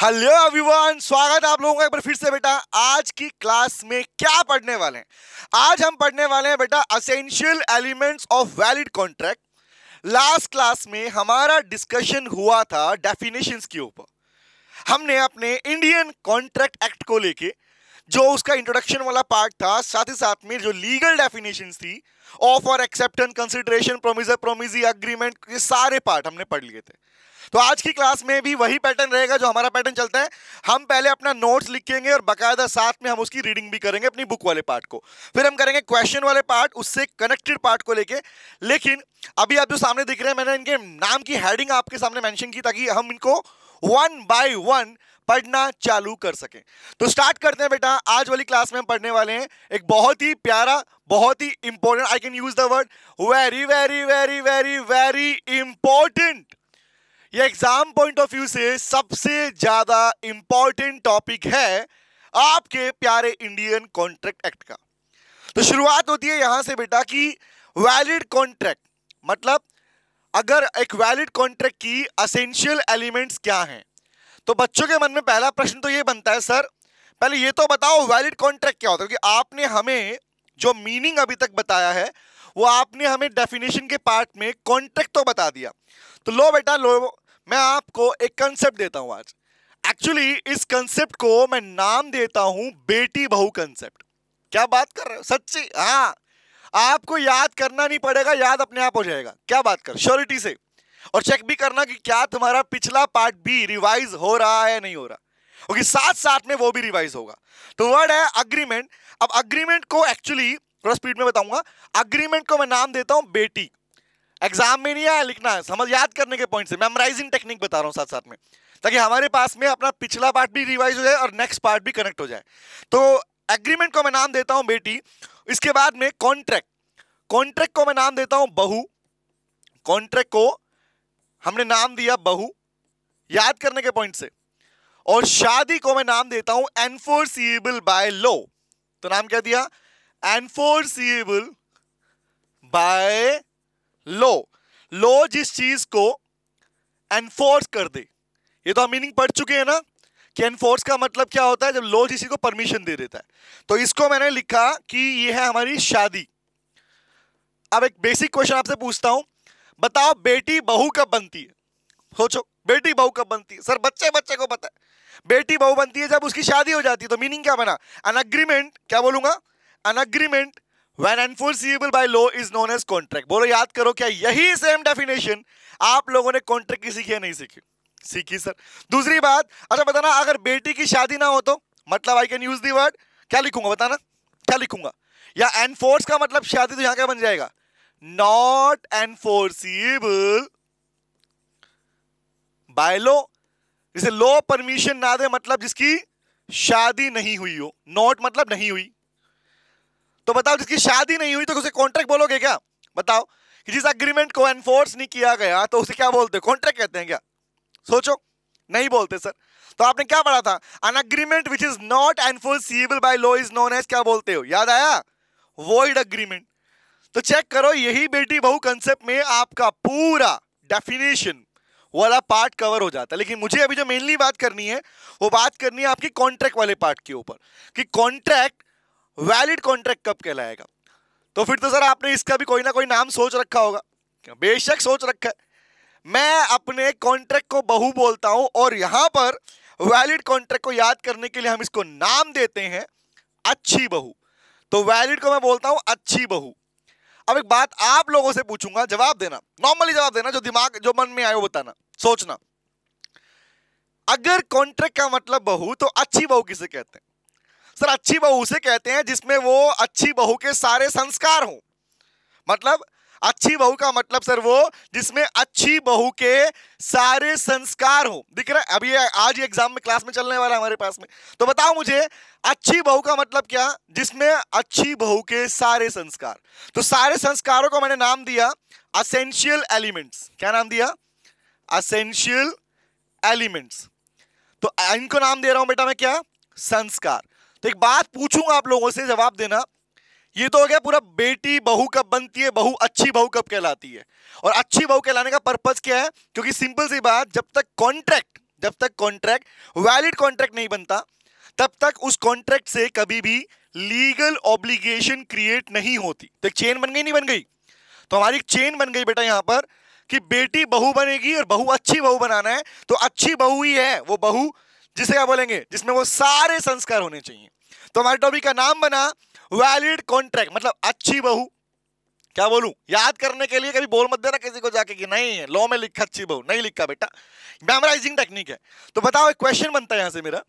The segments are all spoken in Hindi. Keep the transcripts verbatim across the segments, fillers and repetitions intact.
हेलो एवरीवन, स्वागत है आप लोगों का एक बार फिर से। बेटा आज की क्लास में क्या पढ़ने वाले हैं? आज हम पढ़ने वाले हैं बेटा essential elements of valid contract. Last class में हमारा डिस्कशन हुआ था डेफिनेशंस के ऊपर। हमने अपने इंडियन कॉन्ट्रैक्ट एक्ट को लेके जो उसका इंट्रोडक्शन वाला पार्ट था, साथ ही साथ में जो लीगल डेफिनेशंस थी, offer, acceptance, consideration, promisor, promisee, agreement, ये सारे पार्ट हमने पढ़ लिए थे। तो आज की क्लास में भी वही पैटर्न रहेगा जो हमारा पैटर्न चलता है। हम पहले अपना नोट्स लिखेंगे और बकायदा साथ में हम उसकी रीडिंग भी करेंगे अपनी बुक वाले पार्ट को, फिर हम करेंगे क्वेश्चन वाले पार्ट, उससे कनेक्टेड पार्ट को लेके। लेकिन अभी आप जो सामने दिख रहे हैं, मैंने इनके नाम की हेडिंग आपके सामने मेंशन की ताकि हम इनको वन बाय वन पढ़ना चालू कर सकें। तो स्टार्ट करते हैं बेटा। आज वाली क्लास में हम पढ़ने वाले हैं एक बहुत ही प्यारा, बहुत ही important, I can use the word very very very very very important, ये एग्जाम पॉइंट ऑफ व्यू से सबसे ज्यादा इंपॉर्टेंट टॉपिक है आपके प्यारे इंडियन कॉन्ट्रैक्ट एक्ट का। तो शुरुआत होती है यहां से बेटा कि वैलिड कॉन्ट्रैक्ट मतलब अगर एक वैलिड कॉन्ट्रैक्ट की एसेंशियल एलिमेंट्स क्या हैं। तो बच्चों के मन में पहला प्रश्न तो ये बनता है, सर पहले ये तो बताओ वैलिड कॉन्ट्रैक्ट क्या होता है, क्योंकि आपने हमें जो मीनिंग अभी तक बताया है वो आपने हमें डेफिनेशन के पार्ट में कॉन्ट्रैक्ट तो बता दिया। तो लो बेटा लो, मैं आपको एक कंसेप्ट देता हूं आज। एक्चुअली इस कंसेप्ट को मैं नाम देता हूं बेटी बहू कंसेप्ट। क्या बात कर रहे हो सच्ची? हाँ, आपको याद करना नहीं पड़ेगा, याद अपने आप हो जाएगा। क्या बात कर, श्योरिटी से। और चेक भी करना कि क्या तुम्हारा पिछला पार्ट भी रिवाइज हो रहा है या नहीं हो रहा, क्योंकि साथ साथ में वो भी रिवाइज होगा। तो वर्ड है अग्रीमेंट। अब अग्रीमेंट को एक्चुअली थोड़ा स्पीड में बताऊंगा। अग्रीमेंट को मैं नाम देता हूं बेटी। एग्जाम में नहीं आया, लिखना है, समझ, याद करने के पॉइंट से मेमोराइजिंग टेक्निक बता रहा हूं साथ साथ में, ताकि हमारे पास में अपना पिछला पार्ट भी रिवाइज हो जाए और नेक्स्ट पार्ट भी कनेक्ट हो जाए। तो एग्रीमेंट को मैं नाम देता हूं बेटी। इसके बाद में कॉन्ट्रैक्ट, कॉन्ट्रैक्ट को मैं नाम देता हूं बहू। कॉन्ट्रैक्ट को हमने नाम दिया बहू, याद करने के पॉइंट से। और शादी को मैं नाम देता हूं एनफोर्सिएबल बाय लॉ। तो नाम क्या दिया? Enforceable by law. लॉ जिस चीज को एनफोर्स कर दे, ये तो हम मीनिंग पढ़ चुके हैं ना कि एनफोर्स का मतलब क्या होता है, जब लॉ जिस चीज को परमिशन दे देता है। तो इसको मैंने लिखा कि ये है हमारी शादी। अब एक बेसिक क्वेश्चन आपसे पूछता हूं, बताओ बेटी बहू कब बनती है? सोचो, बेटी बहू कब बनती है? सर बच्चे बच्चे को पता है बेटी बहू बनती है जब उसकी शादी हो जाती है। तो मीनिंग क्या बना? एन अग्रीमेंट, क्या बोलूंगा, an agreement when enforceable by law is known as contract. बोलो, याद करो, क्या यही सेम डेफिनेशन आप लोगों ने कॉन्ट्रैक्ट की सीखी है? नहीं सीखी? सीखी सर। दूसरी बात, अच्छा बताना अगर बेटी की शादी ना हो तो मतलब I can use the word, क्या लिखूंगा बताना, क्या लिखूंगा? या एनफोर्स का मतलब शादी, तो यहां क्या बन जाएगा? Not enforceable by law, जिसे law परमिशन ना दे, मतलब जिसकी शादी नहीं हुई हो। Not मतलब नहीं हुई, तो बताओ जिसकी शादी नहीं हुई तो उसे कॉन्ट्रैक्ट बोलोगे क्या? बताओ कि जिस अग्रीमेंट को एनफोर्स नहीं किया गया तो उसे क्या बोलते हैं? कॉन्ट्रैक्ट कहते हैं क्या? सोचो, नहीं बोलते सर। तो आपने क्या पढ़ा था? An agreement which is not enforceable by law is known as क्या बोलते हो? याद आया? Void agreement। तो चेक करो, यही बेटी बहू कंसेप्ट में आपका पूरा डेफिनेशन वाला पार्ट कवर हो जाता है। लेकिन मुझे अभी जो मेनली बात करनी है वो बात करनी है आपकी कॉन्ट्रैक्ट वाले पार्ट के ऊपर कि कॉन्ट्रैक्ट, वैलिड कॉन्ट्रैक्ट कब कहलाएगा। तो फिर तो सर आपने इसका भी कोई ना कोई नाम सोच रखा होगा, बेशक सोच रखा है। मैं अपने कॉन्ट्रैक्ट को बहू बोलता हूं और यहां पर वैलिड कॉन्ट्रैक्ट को याद करने के लिए हम इसको नाम देते हैं अच्छी बहू। तो वैलिड को मैं बोलता हूं अच्छी बहू। अब एक बात आप लोगों से पूछूंगा, जवाब देना, नॉर्मली जवाब देना, जो दिमाग, जो मन में आए वो बताना, सोचना। अगर कॉन्ट्रैक्ट का मतलब बहू तो अच्छी बहू किसे कहते हैं? सर अच्छी बहू उसे कहते हैं जिसमें वो अच्छी बहू के सारे संस्कार हो। मतलब अच्छी बहू का मतलब सर वो जिसमें अच्छी बहू के सारे संस्कार हो। दिख रहा है अभी, आज एग्जाम में क्लास में चलने वाला है हमारे पास में। तो बताओ मुझे अच्छी बहू का मतलब क्या? जिसमें अच्छी बहू के सारे संस्कार। तो सारे संस्कारों को मैंने नाम दिया एसेंशियल एलिमेंट्स। क्या नाम दिया? Essential elements. तो इनको नाम दे रहा हूं बेटा मैं क्या? संस्कार। तो एक बात पूछूंगा आप लोगों से, जवाब देना। ये तो हो गया पूरा बेटी बहू कब बनती है, बहू अच्छी बहू कब कहलाती है। और अच्छी बहू कहलाने का पर्पस क्या है? क्योंकि सिंपल सी बात, जब तक कॉन्ट्रैक्ट, जब तक कॉन्ट्रैक्ट वैलिड कॉन्ट्रैक्ट नहीं बनता तब तक उस कॉन्ट्रैक्ट से कभी भी लीगल ऑब्लिगेशन क्रिएट नहीं होती। तो एक चेन बन गई नहीं बन गई? तो हमारी चेन बन गई बेटा यहाँ पर कि बेटी बहू बनेगी और बहू अच्छी बहू बनाना है तो अच्छी बहू ही है वो बहू जिसे क्या बोलेंगे जिसमें वो सारे संस्कार होने चाहिए। तो हमारे टॉपिक का नाम बना वैलिड कॉन्ट्रैक्ट मतलब अच्छी बहू। क्या बोलूं याद करने के लिए कभी बोल मत देना किसी को जाके कि नहीं है लॉ में लिखा अच्छी बहू, नहीं लिखा बेटा, मेमोराइजिंग टेक्निक है। तो बताओ एक क्वेश्चन बनता है यहाँ से मेरा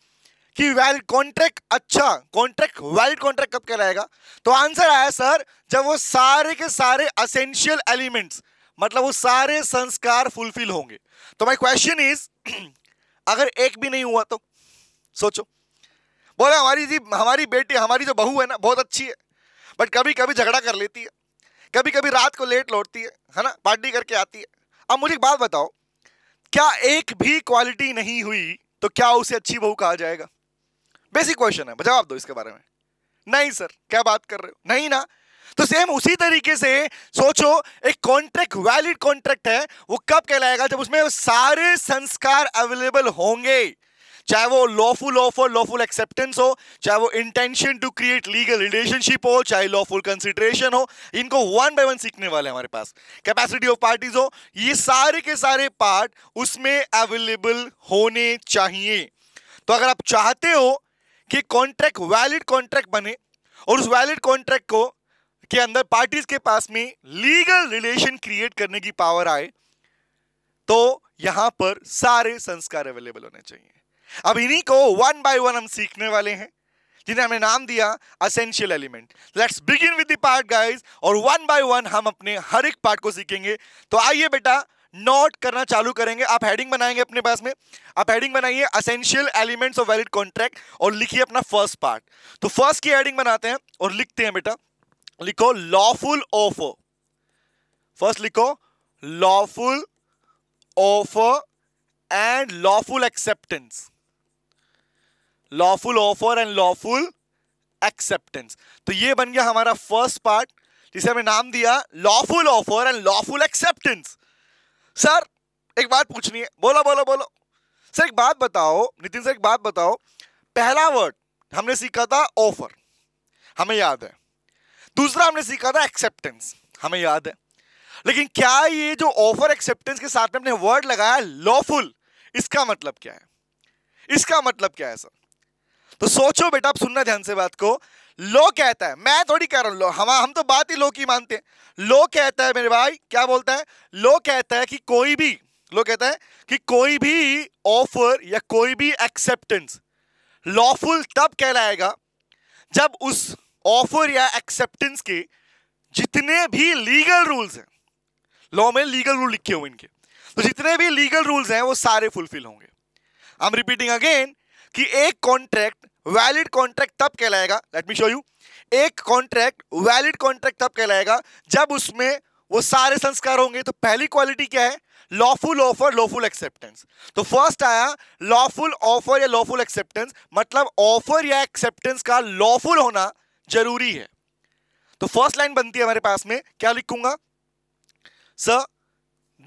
कि वैलिड कॉन्ट्रैक्ट अच्छा कॉन्ट्रैक्ट वैलिड कॉन्ट्रैक्ट कब कहलाएगा? तो आंसर आया सर जब वो सारे के सारे एसेंशियल एलिमेंट्स मतलब वो सारे संस्कार फुलफिल होंगे। तो माय क्वेश्चन इज अगर एक भी नहीं हुआ तो सोचो बोला हमारी जी हमारी बेटी हमारी जो बहू है ना बहुत अच्छी है बट कभी कभी झगड़ा कर लेती है, कभी कभी रात को लेट लौटती है है ना, पार्टी करके आती है। अब मुझे एक बात बताओ क्या एक भी क्वालिटी नहीं हुई तो क्या उसे अच्छी बहू कहा जाएगा? बेसिक क्वेश्चन है, जवाब दो इसके बारे में। नहीं सर क्या बात कर रहे हो, नहीं ना। तो सेम उसी तरीके से सोचो एक कॉन्ट्रैक्ट वैलिड कॉन्ट्रैक्ट है वो कब कहलाएगा? जब उसमें सारे संस्कार अवेलेबल होंगे, चाहे वो लॉफुल ऑफर लॉफुल एक्सेप्टेंस हो, चाहे वो intention to create legal relationship हो, चाहे लॉफुल कंसिडरेशन हो। इनको वन बाय वन सीखने वाले हमारे पास कैपेसिटी ऑफ पार्टीज हो, ये सारे के सारे पार्ट उसमें अवेलेबल होने चाहिए। तो अगर आप चाहते हो कि कॉन्ट्रैक्ट वैलिड कॉन्ट्रैक्ट बने और उस वैलिड कॉन्ट्रैक्ट को के अंदर पार्टीज के पास में लीगल रिलेशन क्रिएट करने की पावर आए तो यहां पर सारे संस्कार अवेलेबल होने चाहिए। अब इन्हीं को वन बाय वन हम सीखने वाले हैं जिन्हें हमने नाम दिया essential element. Let's begin with the part guys और वन बाय वन हम अपने हर एक पार्ट को सीखेंगे। तो आइए बेटा नोट करना चालू करेंगे। आप हेडिंग बनाएंगे अपने पास में, आप हेडिंग बनाइए essential elements of valid contract और लिखिए अपना फर्स्ट पार्ट। तो फर्स्ट की हेडिंग बनाते हैं और लिखते हैं बेटा, लिखो लॉफुल ऑफर। फर्स्ट लिखो lawful offer and lawful acceptance, lawful offer and lawful acceptance. तो ये बन गया हमारा फर्स्ट पार्ट जिसे हमने नाम दिया lawful offer and lawful acceptance. Sir एक बात पूछनी है, बोलो बोलो बोलो। सर एक बात बताओ नितिन सर, एक बात बताओ, पहला वर्ड हमने सीखा था ऑफर, हमें याद है। दूसरा हमने सीखा था एक्सेप्टेंस, हमें याद है। लेकिन क्या ये जो ऑफर एक्सेप्टेंस के साथ में हमने वर्ड लगाया लॉफुल, इसका मतलब क्या है? इसका मतलब क्या है सर? तो सोचो बेटा, आप सुनना ध्यान से बात को। लॉ कहता है, मैं थोड़ी कह रहा हूं, हम हम तो बात ही लॉ की मानते हैं। लॉ कहता है मेरे भाई, क्या बोलता है? लॉ कहता है कि कोई भी लॉ कहता है कि कोई भी ऑफर या कोई भी एक्सेप्टेंस लॉफुल तब कहलाएगा जब उस ऑफर या एक्सेप्टेंस के जितने भी लीगल रूल्स हैं, लॉ में लीगल रूल लिखे हुए इनके, तो जितने भी लीगल रूल्स हैं वो सारे फुलफिल होंगे। आई एम रिपीटिंग अगेन कि एक कॉन्ट्रैक्ट वैलिड कॉन्ट्रैक्ट तब कहलाएगा, लेट मी शो यू, एक कॉन्ट्रैक्ट वैलिड कॉन्ट्रैक्ट तब कहलाएगा जब उसमें वो सारे संस्कार होंगे। तो पहली क्वालिटी क्या है? Lawful offer lawful acceptance. तो फर्स्ट आया लॉफुल ऑफर या लॉफुल एक्सेप्टेंस, मतलब ऑफर या एक्सेप्टेंस का लॉफुल होना जरूरी है। तो फर्स्ट लाइन बनती है हमारे पास में, क्या लिखूंगा? Sir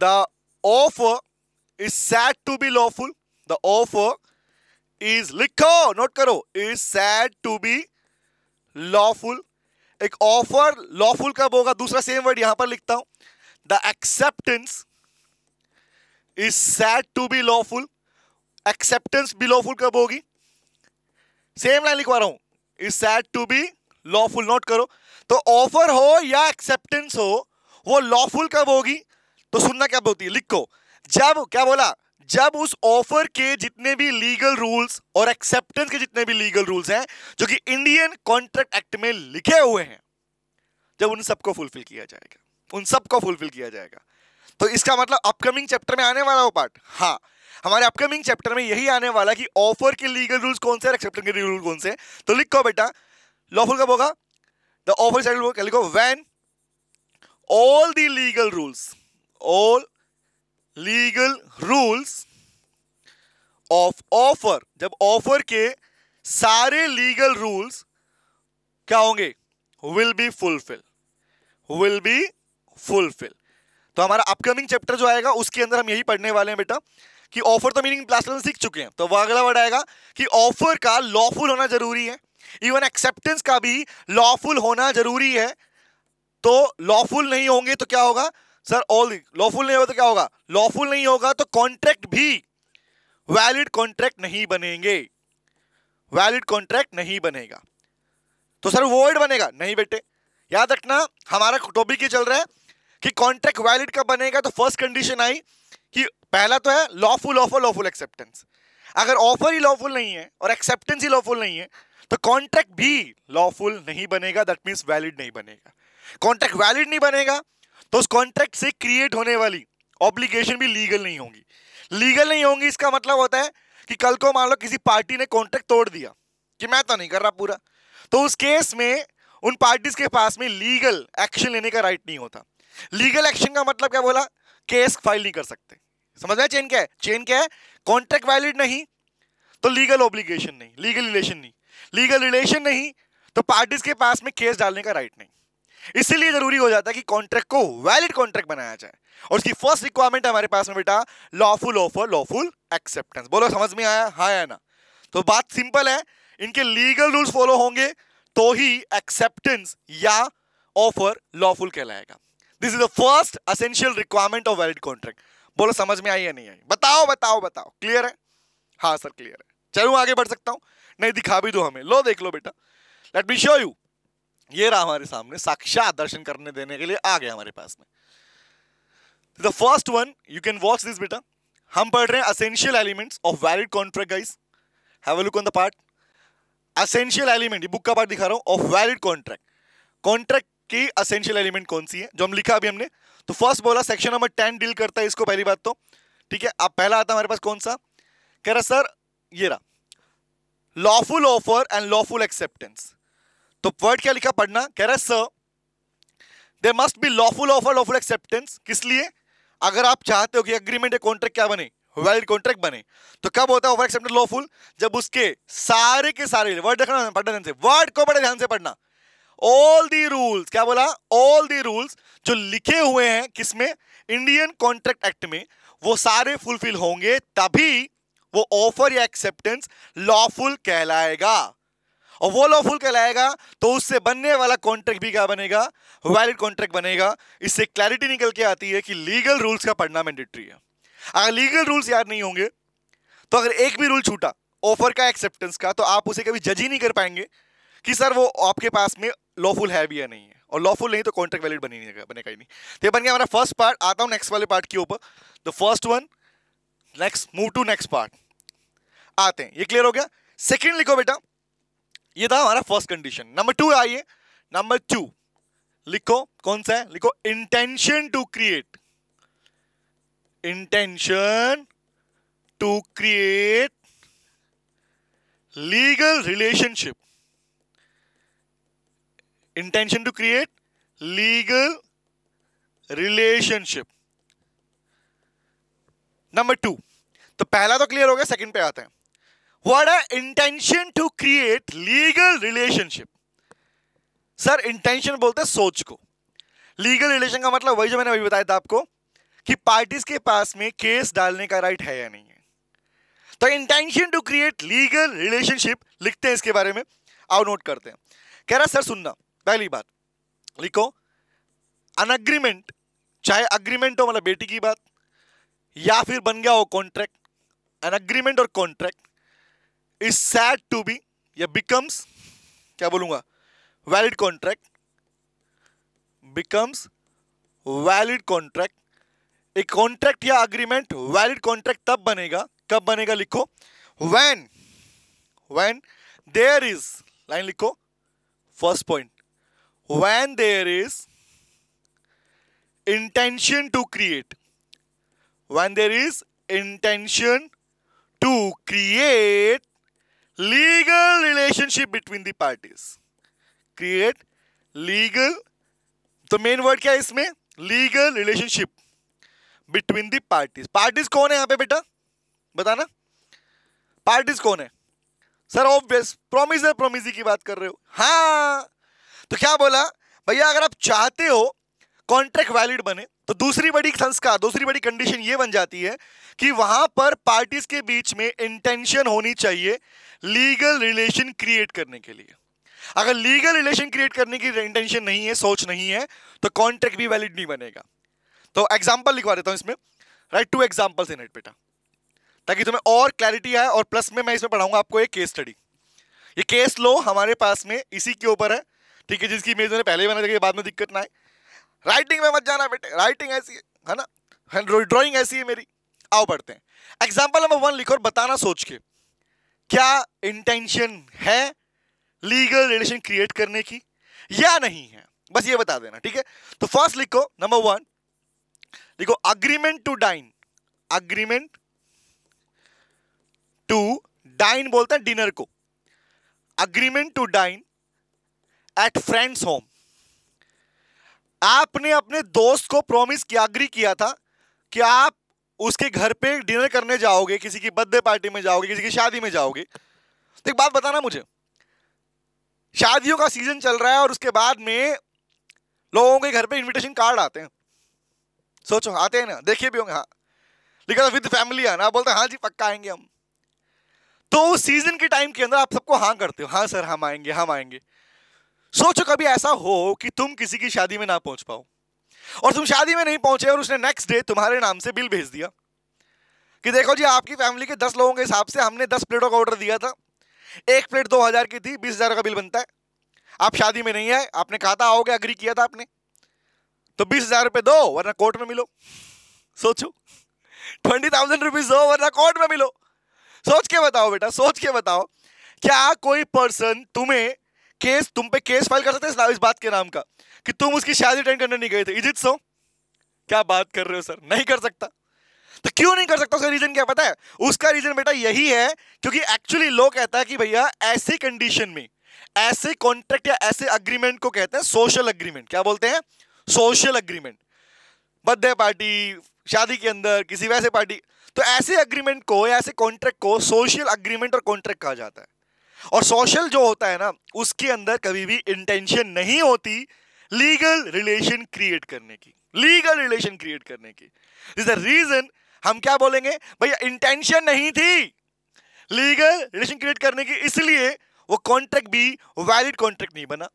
the offer is said to be lawful, the offer is, लिखो नोट करो, is said to be lawful. एक ऑफर लॉफुल कब होगा? दूसरा सेम वर्ड यहां पर लिखता हूं, the acceptance is said to be lawful, acceptance भी लॉफुल कब होगी? सेम लाइन लिखवा रहा हूं, is said to be lawful, note करो। तो ऑफर हो या एक्सेप्टेंस हो वो लॉफुल कब होगी? तो सुनना क्या बोलती है, लिखो, जब, क्या बोला? जब उस ऑफर के जितने भी लीगल रूल्स और एक्सेप्टेंस के जितने भी लीगल रूल्स हैं जो कि इंडियन कॉन्ट्रैक्ट एक्ट में लिखे हुए हैं, जब उन सबको फुलफिल किया जाएगा, उन सबको फुलफिल किया जाएगा। तो इसका मतलब अपकमिंग चैप्टर में आने वाला वो पार्ट, हाँ हमारे अपकमिंग चैप्टर में यही आने वाला कि ऑफर के लीगल रूल्स कौन से, एक्सेप्टेंस के लीगल रूल कौन से। तो लिखो बेटा, लॉफुल कब होगा? द ऑफर साइड लिखो, when all the legal rules, all legal rules of offer, जब ऑफर के सारे लीगल रूल्स क्या होंगे? Will be fulfil, will be fulfil. तो हमारा अपकमिंग चैप्टर जो आएगा उसके अंदर हम यही पढ़ने वाले हैं बेटा कि ऑफर तो मीनिंग लास्ट में सीख चुके हैं, तो वह अगला वर्ड आएगा कि ऑफर का लॉफुल होना जरूरी है, इवन एक्सेप्टेंस का भी लॉफुल होना जरूरी है। तो लॉफुल नहीं होंगे तो क्या होगा सर? ऑल लॉफुल नहीं होगा तो क्या होगा? लॉफुल नहीं होगा तो कॉन्ट्रैक्ट भी वैलिड कॉन्ट्रैक्ट नहीं बनेंगे, वैलिड कॉन्ट्रैक्ट नहीं बनेगा। तो सर वॉइड बनेगा? नहीं बेटे, याद रखना हमारा टॉपिक ये चल रहा है कि कॉन्ट्रैक्ट वैलिड कब बनेगा। तो फर्स्ट कंडीशन आई कि पहला तो है लॉफुल ऑफर लॉफुल एक्सेप्टेंस। अगर ऑफर ही लॉफुल नहीं है और एक्सेप्टेंस ही लॉफुल नहीं है तो कॉन्ट्रैक्ट भी लॉफुल नहीं बनेगा, दैट मीन्स वैलिड नहीं बनेगा। कॉन्ट्रैक्ट वैलिड नहीं बनेगा तो उस कॉन्ट्रैक्ट से क्रिएट होने वाली ऑब्लिगेशन भी लीगल नहीं होगी। लीगल नहीं होंगी इसका मतलब होता है कि कल को मान लो किसी पार्टी ने कॉन्ट्रैक्ट तोड़ दिया कि मैं तो नहीं कर रहा पूरा, तो उस केस में उन पार्टीज के पास में लीगल एक्शन लेने का राइट नहीं होता। लीगल एक्शन का मतलब क्या बोला? केस फाइल नहीं कर सकते। समझ में चेन क्या है? चेन क्या है? कॉन्ट्रैक्ट वैलिड नहीं तो लीगल ऑब्लिगेशन नहीं, लीगल रिलेशन नहीं, लीगल रिलेशन नहीं तो पार्टीज के पास में केस डालने का राइट नहीं। इसीलिए जरूरी हो जाता है कि कॉन्ट्रैक्ट को वैलिड कॉन्ट्रैक्ट बनाया जाए, और उसकी फर्स्ट रिक्वायरमेंट हमारे पास में बेटा लॉफुल ऑफर लॉफुल एक्सेप्टेंस। बोलो समझ में आया? हाँ या ना? तो बात सिंपल है, इनके लीगल रूल्स फॉलो होंगे तो ही एक्सेप्टेंस या ऑफर लॉफुल कहलाएगा। This is the first essential requirement of valid contract. बोलो समझ में आई या नहीं आई? बताओ बताओ बताओ। क्लियर है? हाँ सर क्लियर है। चलूँ आगे बढ़ सकता हूँ? नहीं, दिखा भी दो हमें। लो देख लो बेटा, लेट मी शो यू। ये रहा हमारे सामने, साक्षात दर्शन करने देने के लिए आ गया हमारे पास में। The first one you can watch this बेटा, हम पढ़ रहे हैं essential elements of valid contract. Guys have a look on the part essential element, ये बुक का पार्ट दिखा रहा हूं, ऑफ वैलिड कॉन्ट्रैक्ट। कॉन्ट्रैक्ट की एसेंशियल एलिमेंट कौन सी है जो हम लिखा अभी हमने? तो फर्स्ट बोला सेक्शन नंबर टेन डील करता है इसको, पहली बात तो ठीक है। अब पहला आता हमारे पास कौन सा? कह रहा सर ये रहा lawful offer and lawful acceptance. तो वर्ड क्या लिखा पढ़ना, कह रहा है sir there must be lawful offer lawful acceptance. किस लिए? अगर आप चाहते हो कि एग्रीमेंट या कॉन्ट्रैक्ट क्या बने? वैलिड कॉन्ट्रैक्ट बने। तो कब होता है ऑफर एक्सेप्टेंस लॉफुल? जब उसके सारे के सारे वर्ड देखना, पढ़ना ध्यान से, वर्ड को बड़े ध्यान से पढ़ना। ऑल दी रूल्स, क्या बोला? ऑल दी रूल्स जो लिखे हुए हैं किसमें? इंडियन कॉन्ट्रैक्ट एक्ट में, वो सारे फुलफिल होंगे तभी वो ऑफर या एक्सेप्टेंस लॉफुल कहलाएगा। और वो लॉफुल कहलाएगा तो उससे बनने वाला कॉन्ट्रैक्ट भी क्या बनेगा? वैलिड कॉन्ट्रैक्ट बनेगा। इससे क्लैरिटी निकल के आती है कि लीगल रूल्स का पढ़ना मैंडेटरी है। अगर लीगल रूल्स याद नहीं होंगे तो अगर एक भी रूल छूटा ऑफर का एक्सेप्टेंस का तो आप उसे कभी जज ही नहीं कर पाएंगे कि सर वो आपके पास में लॉफुल है भी या नहीं है। और लॉफुल नहीं तो कॉन्ट्रैक्ट वैलिड बनी नहीं बनेगा ही नहीं। तो ये बन गया हमारा फर्स्ट पार्ट। आता हूँ नेक्स्ट वाले पार्ट के ऊपर। The first one next move to next part आते हैं। ये क्लियर हो गया? सेकेंड लिखो बेटा, ये था हमारा फर्स्ट कंडीशन। नंबर टू आइए, नंबर टू लिखो कौन सा है? लिखो intention to create, intention to create legal relationship, intention to create legal relationship. Number two, तो पहला तो क्लियर हो गया, सेकंड पे आते हैं। What is intention to create legal relationship? Sir intention बोलते हैं सोच को। Legal relation का मतलब वही जो मैंने अभी बताया था आपको कि पार्टीज के पास में केस डालने का राइट है या नहीं है। तो intention to create legal relationship लिखते हैं, इसके बारे में आओ नोट करते हैं। कह रहा सर सुनना, पहली बात लिखो an agreement, चाहे agreement हो मतलब बेटी की बात, या फिर बन गया हो कॉन्ट्रैक्ट। an agreement और contract is said to be या becomes, क्या बोलूंगा, valid contract, becomes valid contract। एक contract या agreement valid contract तब बनेगा, कब बनेगा? लिखो when when there is, line लिखो first point, when there is intention to create, when there is intention to create legal relationship between the parties, create legal, तो मेन वर्ड क्या है इसमें? Legal relationship between the parties. Parties कौन है यहाँ पे बेटा? बताना पार्टीज कौन है? सर ऑब्वियस प्रोमिसर प्रोमिसी की बात कर रहे हो। हाँ, तो क्या बोला भैया? अगर आप चाहते हो कॉन्ट्रैक्ट वैलिड बने तो दूसरी बड़ी संस्कार, दूसरी बड़ी कंडीशन ये बन जाती है कि वहां पर पार्टीज के बीच में इंटेंशन होनी चाहिए लीगल रिलेशन क्रिएट करने के लिए। अगर लीगल रिलेशन क्रिएट करने की इंटेंशन नहीं है, सोच नहीं है, तो कॉन्ट्रैक्ट भी वैलिड नहीं बनेगा। तो एग्जाम्पल लिखवा देता हूं इसमें, right, two examples in it बेटा, ताकि तुम्हें और क्लैरिटी आए। और प्लस में मैं इसमें पढ़ाऊंगा आपको एक केस स्टडी। ये केस लो हमारे पास में इसी के ऊपर है, ठीक है, जिसकी इमेज मैंने पहले ही बनाई थी, बाद में दिक्कत ना आए। राइटिंग में मत जाना बेटे, राइटिंग ऐसी है, है ना, ड्रॉइंग ऐसी है मेरी। आओ पढ़ते हैं। एग्जाम्पल नंबर वन लिखो और बताना सोच के क्या इंटेंशन है लीगल रिलेशन क्रिएट करने की या नहीं है, बस ये बता देना, ठीक है। तो फर्स्ट लिखो नंबर वन, लिखो agreement to dine. Agreement to dine बोलते हैं डिनर को। Agreement to dine at friends home. आपने अपने दोस्त को प्रॉमिस किया, अग्री किया था कि आप उसके घर पे डिनर करने जाओगे, किसी की बर्थडे पार्टी में जाओगे, किसी की शादी में जाओगे। तो एक बात बताना मुझे, शादियों का सीजन चल रहा है और उसके बाद में लोगों के घर पे इनविटेशन कार्ड आते हैं, सोचो आते हैं ना, देखिए भी होंगे, हाँ लिखा विद फैमिली आना, बोलते हैं हाँ जी पक्का आएंगे हम। तो उस सीजन के टाइम के अंदर आप सबको हाँ करते हो, हाँ सर हम आएंगे हम आएंगे। सोचो कभी ऐसा हो कि तुम किसी की शादी में ना पहुंच पाओ और तुम शादी में नहीं पहुंचे और उसने नेक्स्ट डे तुम्हारे नाम से बिल भेज दिया कि देखो जी आपकी फैमिली के दस लोगों के हिसाब से हमने दस प्लेटों का ऑर्डर दिया था, एक प्लेट दो हज़ार की थी, बीस हज़ार का बिल बनता है। आप शादी में नहीं आए, आपने कहा था आओगे, एग्री किया था आपने, तो बीस हज़ार रुपये दो वरना कोर्ट में मिलो। सोचो ट्वेंटी थाउजेंड रुपीज़ दो वरना कोर्ट में मिलो। सोच के बताओ बेटा, सोच के बताओ, क्या कोई पर्सन तुम्हें केस, तुम पे केस फाइल कर सकते हैं इस बात के नाम का कि तुम उसकी शादी अटेंड करने नहीं गए थे? Is it so? क्या बात कर रहे हो सर, नहीं कर सकता। तो क्यों नहीं कर सकता, उसका रीजन क्या पता है? उसका रीजन बेटा यही है क्योंकि एक्चुअली लॉ कहता है कि भैया ऐसे कंडीशन में ऐसे कॉन्ट्रैक्ट या ऐसे अग्रीमेंट को कहते हैं सोशल एग्रीमेंट। क्या बोलते हैं? Social agreement. बर्थडे पार्टी, शादी के अंदर किसी वैसे पार्टी, तो ऐसे एग्रीमेंट को या ऐसे कॉन्ट्रैक्ट को सोशल एग्रीमेंट और कॉन्ट्रैक्ट कहा जाता है। और सोशल जो होता है ना, उसके अंदर कभी भी इंटेंशन नहीं होती लीगल रिलेशन क्रिएट करने की, लीगल रिलेशन क्रिएट करने की। इज द रीजन हम क्या बोलेंगे, भैया इंटेंशन नहीं थी लीगल रिलेशन क्रिएट करने की, इसलिए वो कॉन्ट्रैक्ट भी वैलिड कॉन्ट्रैक्ट नहीं बना।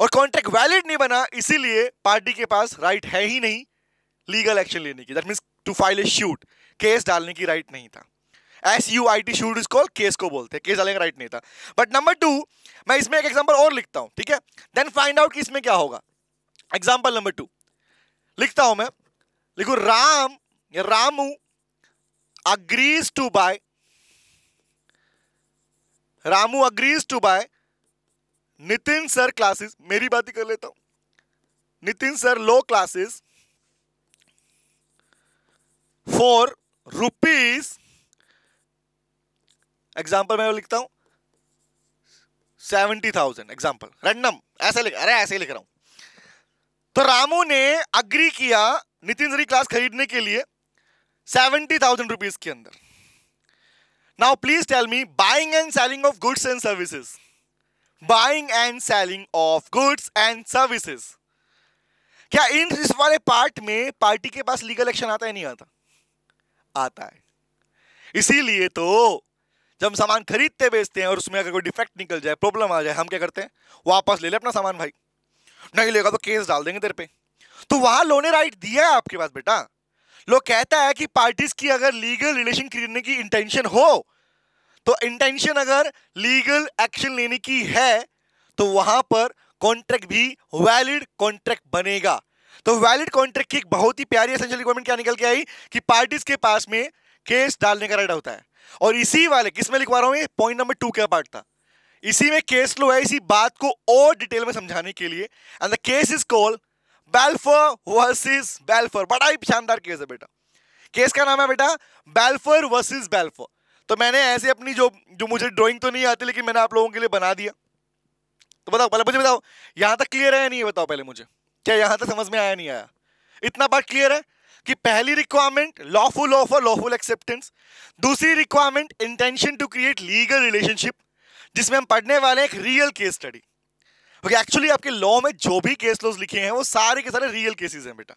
और कॉन्ट्रैक्ट वैलिड नहीं बना इसीलिए पार्टी के पास राइट है ही नहीं लीगल एक्शन लेने की, that means to file a suit, case डालने की राइट नहीं था। S U I T suit is called, case को बोलते हैं, केस डालने का राइट नहीं था। बट नंबर टू, मैं इसमें एक एग्जाम्पल और लिखता हूँ, ठीक है, देन फाइंड आउट कि इसमें क्या होगा। एग्जाम्पल नंबर टू लिखता हूँ मैं, लिखू राम या Ramu agrees to buy, Ramu agrees to buy Nitin sir classes, मेरी बात ही कर लेता हूं, Nitin sir low classes for rupees, example मैं लिखता हूं सेवेंटी थाउजेंड, एग्जाम्पल रैंडम ऐसे लिख, अरे ऐसे ही लिख रहा हूं। तो रामू ने अग्री किया नितिन सर की क्लास खरीदने के लिए सेवेंटी थाउजेंड रुपीज के अंदर। Now please tell me, buying and selling of goods and services, buying and selling of goods and services, क्या इन इस वाले पार्ट में पार्टी के पास लीगल एक्शन आता है? नहीं आता, आता है। इसीलिए तो जब हम सामान खरीदते बेचते हैं और उसमें अगर कोई डिफेक्ट निकल जाए, प्रॉब्लम आ जाए, हम क्या करते हैं, वापस ले ले अपना सामान, भाई नहीं लेगा तो केस डाल देंगे तेरे पे। तो वहां लोने राइट दिया है आपके पास बेटा। लोग कहता है कि पार्टीज की अगर लीगल रिलेशन करने की इंटेंशन हो, तो इंटेंशन अगर लीगल एक्शन लेने की है तो वहां पर कॉन्ट्रैक्ट भी वैलिड कॉन्ट्रैक्ट बनेगा। तो वैलिड कॉन्ट्रैक्ट की एक बहुत ही प्यारी एसेंशियल रिक्वायरमेंट क्या निकल के आई कि पार्टीज के पास में केस डालने का राइट होता है। और इसी वाले किस में लिखवा रहा हूं, पॉइंट नंबर टू क्या पार्ट था, इसी में केस लो है, इसी बात को और डिटेल में समझाने के लिए। And the case is called Balfour versus Balfour. बड़ा ही शानदार केस है बेटा, केस का नाम है बेटा बैल्फोर वर्सेस बैल्फोर। तो मैंने ऐसे अपनी जो जो मुझे ड्राइंग तो नहीं आती लेकिन मैंने आप लोगों के लिए बना दिया। तो बताओ पहले मुझे, बताओ यहां तक क्लियर है या नहीं है, बताओ पहले मुझे, क्या यहां तक समझ में आया नहीं आया? इतना बात क्लियर है कि पहली requirement lawful offer lawful acceptance, दूसरी requirement intention to create legal relationship, जिसमें हम पढ़ने वाले हैं एक real case study. Actually okay, आपके लॉ में जो भी केस लॉज लिखे हैं वो सारे के सारे रियल केसेस हैं बेटा।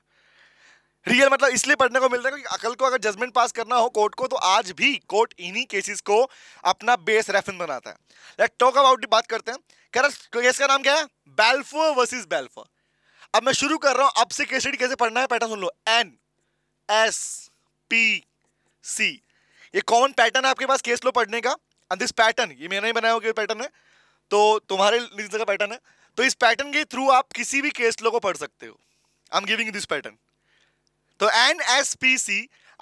रियल मतलब इसलिए पढ़ने को मिलता है क्योंकि अकल को अगर जजमेंट पास करना हो कोर्ट को, तो आज भी कोर्ट इन्हीं केसेस को अपना बेस रेफरेंस बनाता है। लेट टॉक अबाउट दी, बात करते हैं करंट केस का नाम क्या है, बैल्फोर वर्सेस बैल्फोर। अब मैं शुरू कर रहा हूं, अब से केसीडी कैसे पढ़ना है पैटर्न सुन लो, एन एस पी सी, ये कॉमन पैटर्न है आपके पास केस लो पढ़ने का। एंड दिस पैटर्न ये मैंने ही बनाया होगा, पैटर्न है तो तुम्हारे लीजिए का पैटर्न है, तो इस पैटर्न के थ्रू आप किसी भी केस लो को पढ़ सकते हो। I am giving this pattern, तो एन एस पी सी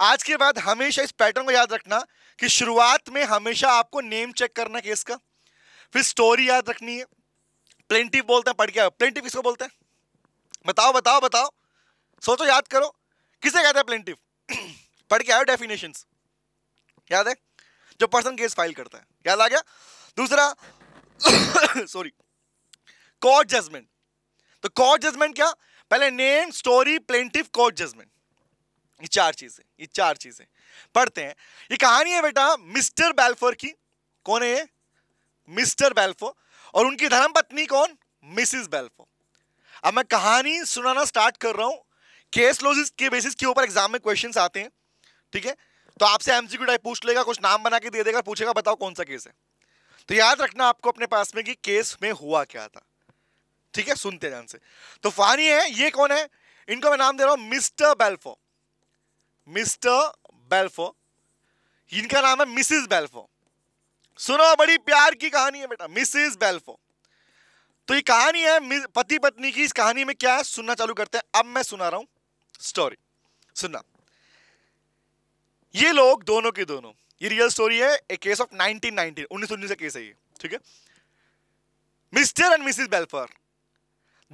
आज के बाद हमेशा इस पैटर्न को याद रखना कि शुरुआत में हमेशा आपको नेम चेक करना केस का, फिर स्टोरी याद रखनी है। प्लेंटिफ बोलते हैं, पढ़ के आओ, प्लेंटिफ किसको बोलते हैं बताओ बताओ बताओ, सोचो याद करो किसे कहते हैं प्लेंटिफ पढ़ के आओ डेफिनेशंस, याद है जो पर्सन केस फाइल करता है, याद आ गया। दूसरा सॉरी कोर्ट जजमेंट, तो कोर्ट जजमेंट क्या, पहले name story plaintiff court judgement, ये चार चीजें ये चार चीजें पढ़ते हैं। ये कहानी है बेटा मिस्टर बैल्फोर की, कौन है ये मिस्टर बैल्फोर, और उनकी धर्मपत्नी कौन, मिसेस बैल्फोर। अब मैं कहानी सुनाना स्टार्ट कर रहा हूं, केस लॉज के बेसिस के ऊपर एग्जाम में क्वेश्चंस आते हैं, ठीक है, तो आपसे एमसीक्यू टाइप पूछ लेगा, कुछ नाम बना के दे देगा, पूछेगा बताओ कौन सा केस है, तो याद रखना आपको अपने पास में कि केस में हुआ क्या था, ठीक है। सुनते ध्यान से, तो फानी है ये कौन है, इनको मैं नाम दे रहा हूं मिस्टर बैल्फोर, मिस्टर बैल्फोर, इनका नाम है मिसेस बैल्फोर। सुनो बड़ी प्यार की कहानी है बेटा मिसेस बैल्फोर, तो ये कहानी है पति पत्नी की। इस कहानी में क्या है सुनना चालू करते हैं, अब मैं सुना रहा हूं स्टोरी, सुनना। ये लोग दोनों के दोनों, ये रियल स्टोरी है, a case of nineteen nineteen, उन्नीस उन्नीस का केस है ये, ठीक है। मिस्टर एंड मिसेस बैल्फोर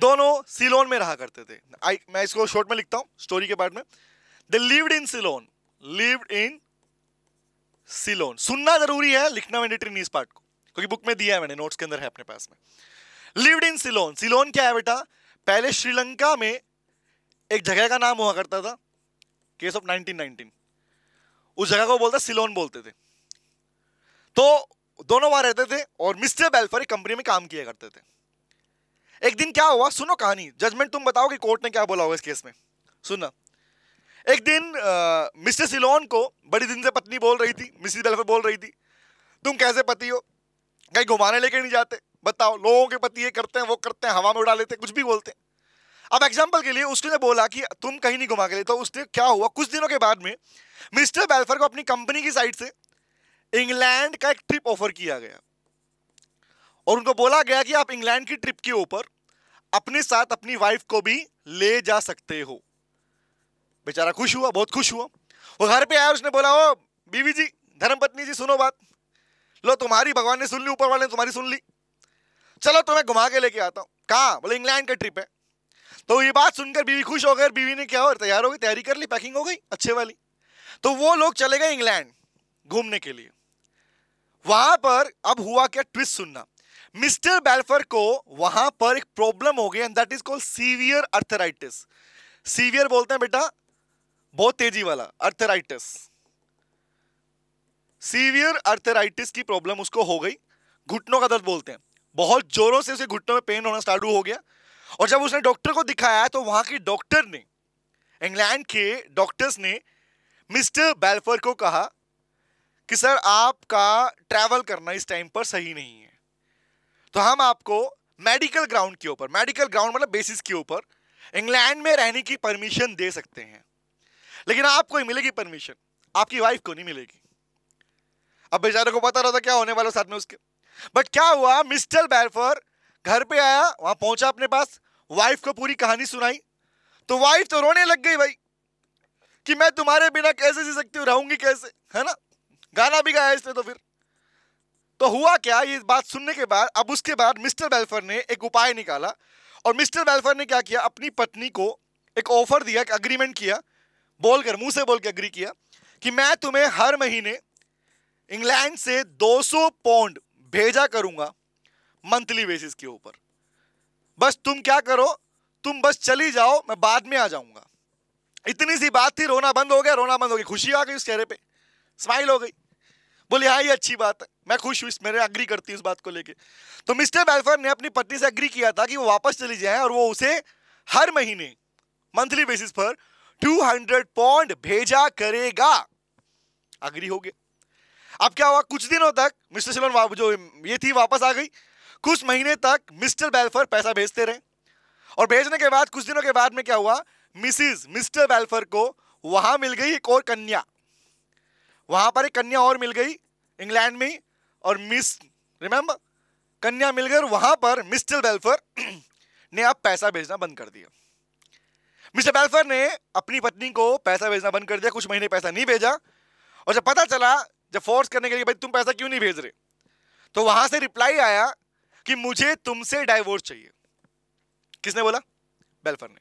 दोनों सिलोन में रहा करते थे। I, मैं इसको शॉर्ट में लिखता हूं स्टोरी के पार्ट में, they lived in Ceylon, lived in Ceylon. सुनना जरूरी है, लिखना मैंडेटरी नहीं इस पार्ट को, क्योंकि बुक में दिया है मैंने, नोट्स के अंदर है अपने पास में। लिव्ड इन सिलोन, सिलोन क्या है बेटा, पहले श्रीलंका में एक जगह का नाम हुआ करता था, केस ऑफ नाइनटीन नाइनटीन, उस जगह को बोलता सिलोन बोलते थे। तो दोनों वहां रहते थे और मिस्टर बैल्फोर एक कंपनी में काम किया करते थे। एक दिन क्या हुआ, सुनो कहानी, जजमेंट तुम बताओ कि कोर्ट ने क्या बोला होगा इस केस में, सुनना। एक दिन आ, मिस्टर सिलोन को बड़ी दिन से पत्नी बोल रही थी, मिसेस बैल्फोर बोल रही थी, तुम कैसे पति हो, कहीं घुमाने लेके नहीं जाते, बताओ लोगों के पति ये करते हैं वो करते हैं, हवा में उड़ा लेते हैं, कुछ भी बोलते हैं। अब एग्जाम्पल के लिए उसने बोला कि तुम कहीं नहीं घुमा के लिए, तो उसने क्या हुआ, कुछ दिनों के बाद में मिस्टर बैल्फोर को अपनी कंपनी की साइड से इंग्लैंड का एक ट्रिप ऑफर किया गया, और उनको बोला गया कि आप इंग्लैंड की ट्रिप के ऊपर अपने साथ अपनी वाइफ को भी ले जा सकते हो। बेचारा खुश हुआ, बहुत खुश हुआ, वो घर पे आया, उसने बोला ओ बीवी जी, धर्मपत्नी जी, सुनो बात, लो तुम्हारी भगवान ने सुन ली, ऊपर वाले ने तुम्हारी सुन ली, चलो तुम्हें घुमा के लेके आता हूँ। कहाँ, बोले इंग्लैंड का ट्रिप है। तो ये बात सुनकर बीवी खुश हो गई, बीवी ने क्या हो तैयार हो गई, तैयारी कर ली, पैकिंग हो गई अच्छे वाली, तो वो लोग चले गए इंग्लैंड घूमने के लिए। वहां पर अब हुआ क्या, ट्विस्ट सुनना, मिस्टर बैल्फोर को वहां पर एक प्रॉब्लम हो गई, and that is called severe arthritis. Severe बोलते हैं बेटा बहुत तेजी वाला, आर्थराइटिस, सीवियर आर्थराइटिस की प्रॉब्लम उसको हो गई, घुटनों का दर्द बोलते हैं, बहुत जोरों से उसे घुटनों में पेन होना स्टार्ट हो गया। और जब उसने डॉक्टर को दिखाया तो वहां के डॉक्टर ने, इंग्लैंड के डॉक्टर्स ने मिस्टर बैल्फोर को कहा कि सर आपका ट्रैवल करना इस टाइम पर सही नहीं है, तो हम आपको मेडिकल ग्राउंड के ऊपर, मेडिकल ग्राउंड मतलब बेसिस के ऊपर इंग्लैंड में रहने की परमिशन दे सकते हैं, लेकिन आपको ही मिलेगी परमिशन, आपकी वाइफ को नहीं मिलेगी। अब बेचारे को पता रहा था क्या होने वाला साथ में उसके, बट क्या हुआ, मिस्टर बैल्फोर घर पे आया, वहां पहुंचा अपने पास, वाइफ को पूरी कहानी सुनाई, तो वाइफ तो रोने लग गई भाई कि मैं तुम्हारे बिना कैसे जी सकती हूँ, रहूंगी कैसे, है ना, गाना भी गाया इसने। तो फिर तो हुआ क्या, ये बात सुनने के बाद अब उसके बाद मिस्टर बैल्फोर ने एक उपाय निकाला, और मिस्टर बैल्फोर ने क्या किया, अपनी पत्नी को एक ऑफर दिया, एक अग्रीमेंट किया, बोलकर मुंह से बोल के अग्री किया कि मैं तुम्हें हर महीने इंग्लैंड से दो सौ पाउंड भेजा करूंगा मंथली बेसिस के ऊपर, बस तुम क्या करो, तुम बस चली जाओ, मैं बाद में आ जाऊंगा। इतनी सी बात थी, रोना बंद हो गया, रोना बंद हो गया, खुशी आ गई उस चेहरे पे, स्माइल हो गई, बोली हाँ ये अच्छी बात है, मैं खुश हूँ, मेरे एग्री करती हूँ इस बात को लेके। तो मिस्टर बैल्फोर ने अपनी पत्नी से एग्री किया था कि वो वापस चली जाए, और वो उसे हर महीने मंथली बेसिस पर दो सौ पौंड भेजा करेगा। अग्री हो गया। अब क्या हुआ, कुछ दिनों तक मिस्टर सिल्वन जो ये थी वापस आ गई। कुछ महीने तक मिस्टर बैल्फर पैसा भेजते रहे और भेजने के बाद कुछ दिनों के बाद में क्या हुआ, मिसिज मिस्टर बैल्फर को वहां मिल गई एक और कन्या, वहां पर एक कन्या और मिल गई इंग्लैंड में। और मिस रिमेंबर कन्या मिल गई और वहां पर मिस्टर बैल्फर ने अब पैसा भेजना बंद कर दिया। मिस्टर बैल्फर ने अपनी पत्नी को पैसा भेजना बंद कर दिया, कुछ महीने पैसा नहीं भेजा। और जब पता चला, जब फोर्स करने के लिए भाई तुम पैसा क्यों नहीं भेज रहे, तो वहां से रिप्लाई आया कि मुझे तुमसे डाइवोर्स चाहिए। किसने बोला? बैल्फर ने,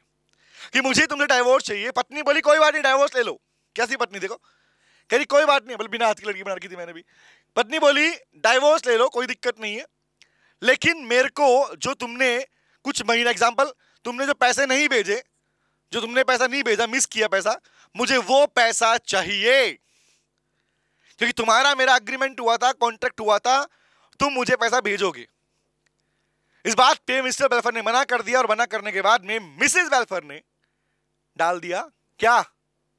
कि मुझे तुमसे डाइवोर्स चाहिए। पत्नी बोली कोई बात नहीं, डाइवोर्स ले लो। कैसी पत्नी देखो, कह रही कोई बात नहीं, बोली बिना हाथ की लड़की बना रखी थी मैंने भी। पत्नी बोली डाइवोर्स ले लो, कोई दिक्कत नहीं है, लेकिन मेरे को जो तुमने कुछ महीना एग्जाम्पल तुमने जो पैसे नहीं भेजे, जो तुमने पैसा नहीं भेजा, मिस किया पैसा, मुझे वो पैसा चाहिए। क्योंकि तुम्हारा मेरा एग्रीमेंट हुआ था, कॉन्ट्रैक्ट हुआ था, तुम मुझे पैसा भेजोगे। इस बात पे मिस्टर बैल्फर ने मना कर दिया और मना करने के बाद में मिसेस बैल्फर ने डाल दिया, क्या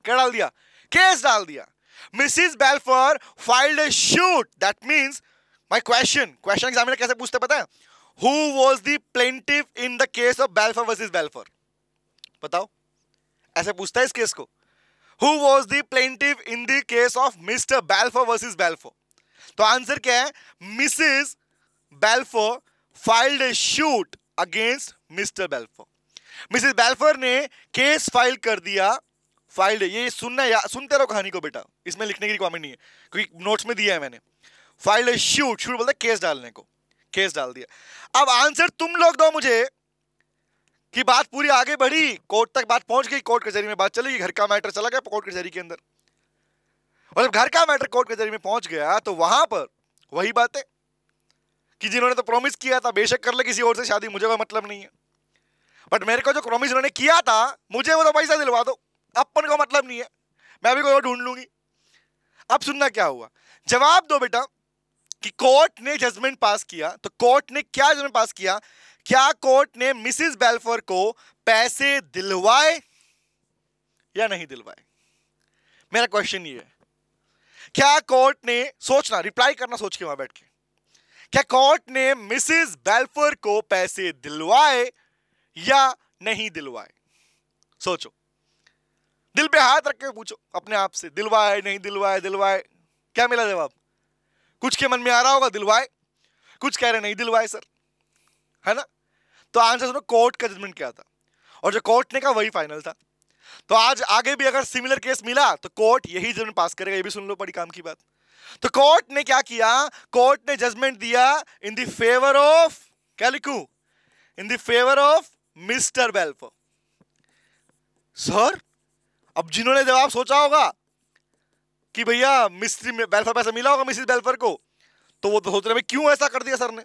क्या डाल दिया, केस डाल दिया। Mrs Balfour filed a suit. That means my question, question examiner कैसे पूछते पता है, who was the plaintiff in the case of Balfour versus Balfour, बताओ ऐसे पूछता है इस केस को, who was the plaintiff in the case of Mr Balfour versus Balfour. तो आंसर क्या है, Mrs Balfour filed a suit against Mr Balfour. Mrs Balfour ने केस फाइल कर दिया, फाइल्ड, ये सुनना या सुनते रहो कहानी को बेटा, इसमें लिखने की रिक्वायरमेंट नहीं है क्योंकि नोट्स में दिया है मैंने। फाइल्ड ए शूट, शूट बोलता है केस डालने को, केस डाल दिया। अब आंसर तुम लोग दो मुझे कि बात पूरी आगे बढ़ी, कोर्ट तक बात पहुंच गई, कोर्ट कचहरी में बात चली, घर का मैटर चला गया कोर्ट कचहरी के अंदर। और जब घर का मैटर कोर्ट कचहरी में पहुंच गया तो वहां पर वही बात है कि जिन्होंने तो प्रॉमिस किया था, बेशक कर ले किसी और से शादी, मुझे कोई मतलब नहीं है, बट मेरे को जो प्रॉमिस उन्होंने किया था, मुझे वो तो पैसा दिलवा दो, अपन को मतलब नहीं है, मैं भी कोई और ढूंढ लूंगी। अब सुनना क्या हुआ, जवाब दो बेटा कि कोर्ट ने जजमेंट पास किया, तो कोर्ट ने क्या जजमेंट पास किया, क्या कोर्ट ने मिसेस बैल्फर को पैसे दिलवाए या नहीं दिलवाए? मेरा क्वेश्चन ये है, क्या कोर्ट ने, सोचना, रिप्लाई करना सोच के वहां बैठ के, क्या कोर्ट ने मिसेस बैल्फर को पैसे दिलवाए या नहीं दिलवाए? सोचो, दिल पे हाथ रख के पूछो अपने आप से, दिलवाए नहीं दिलवाए, दिलवाए। क्या मिला जवाब? कुछ के मन में आ रहा होगा दिलवाए, कुछ कह रहे नहीं दिलवाए सर, है ना? तो आंसर सुनो, कोर्ट का जजमेंट क्या था और जो कोर्ट ने कहा वही फाइनल था। तो आज आगे भी अगर सिमिलर केस मिला तो कोर्ट यही जजमेंट पास करेगा, ये भी सुन लो, बड़ी काम की बात। तो कोर्ट ने क्या किया, कोर्ट ने जजमेंट दिया इन द फेवर ऑफ, क्या लिखू, in the favour of Mr Balfour. Sir अब जिन्होंने जवाब सोचा होगा कि भैया मिस्टर बैल्फर पैसा मिला होगा मिसेस बैल्फर को, तो वो तो सोच रहे क्यों ऐसा कर दिया सर ने,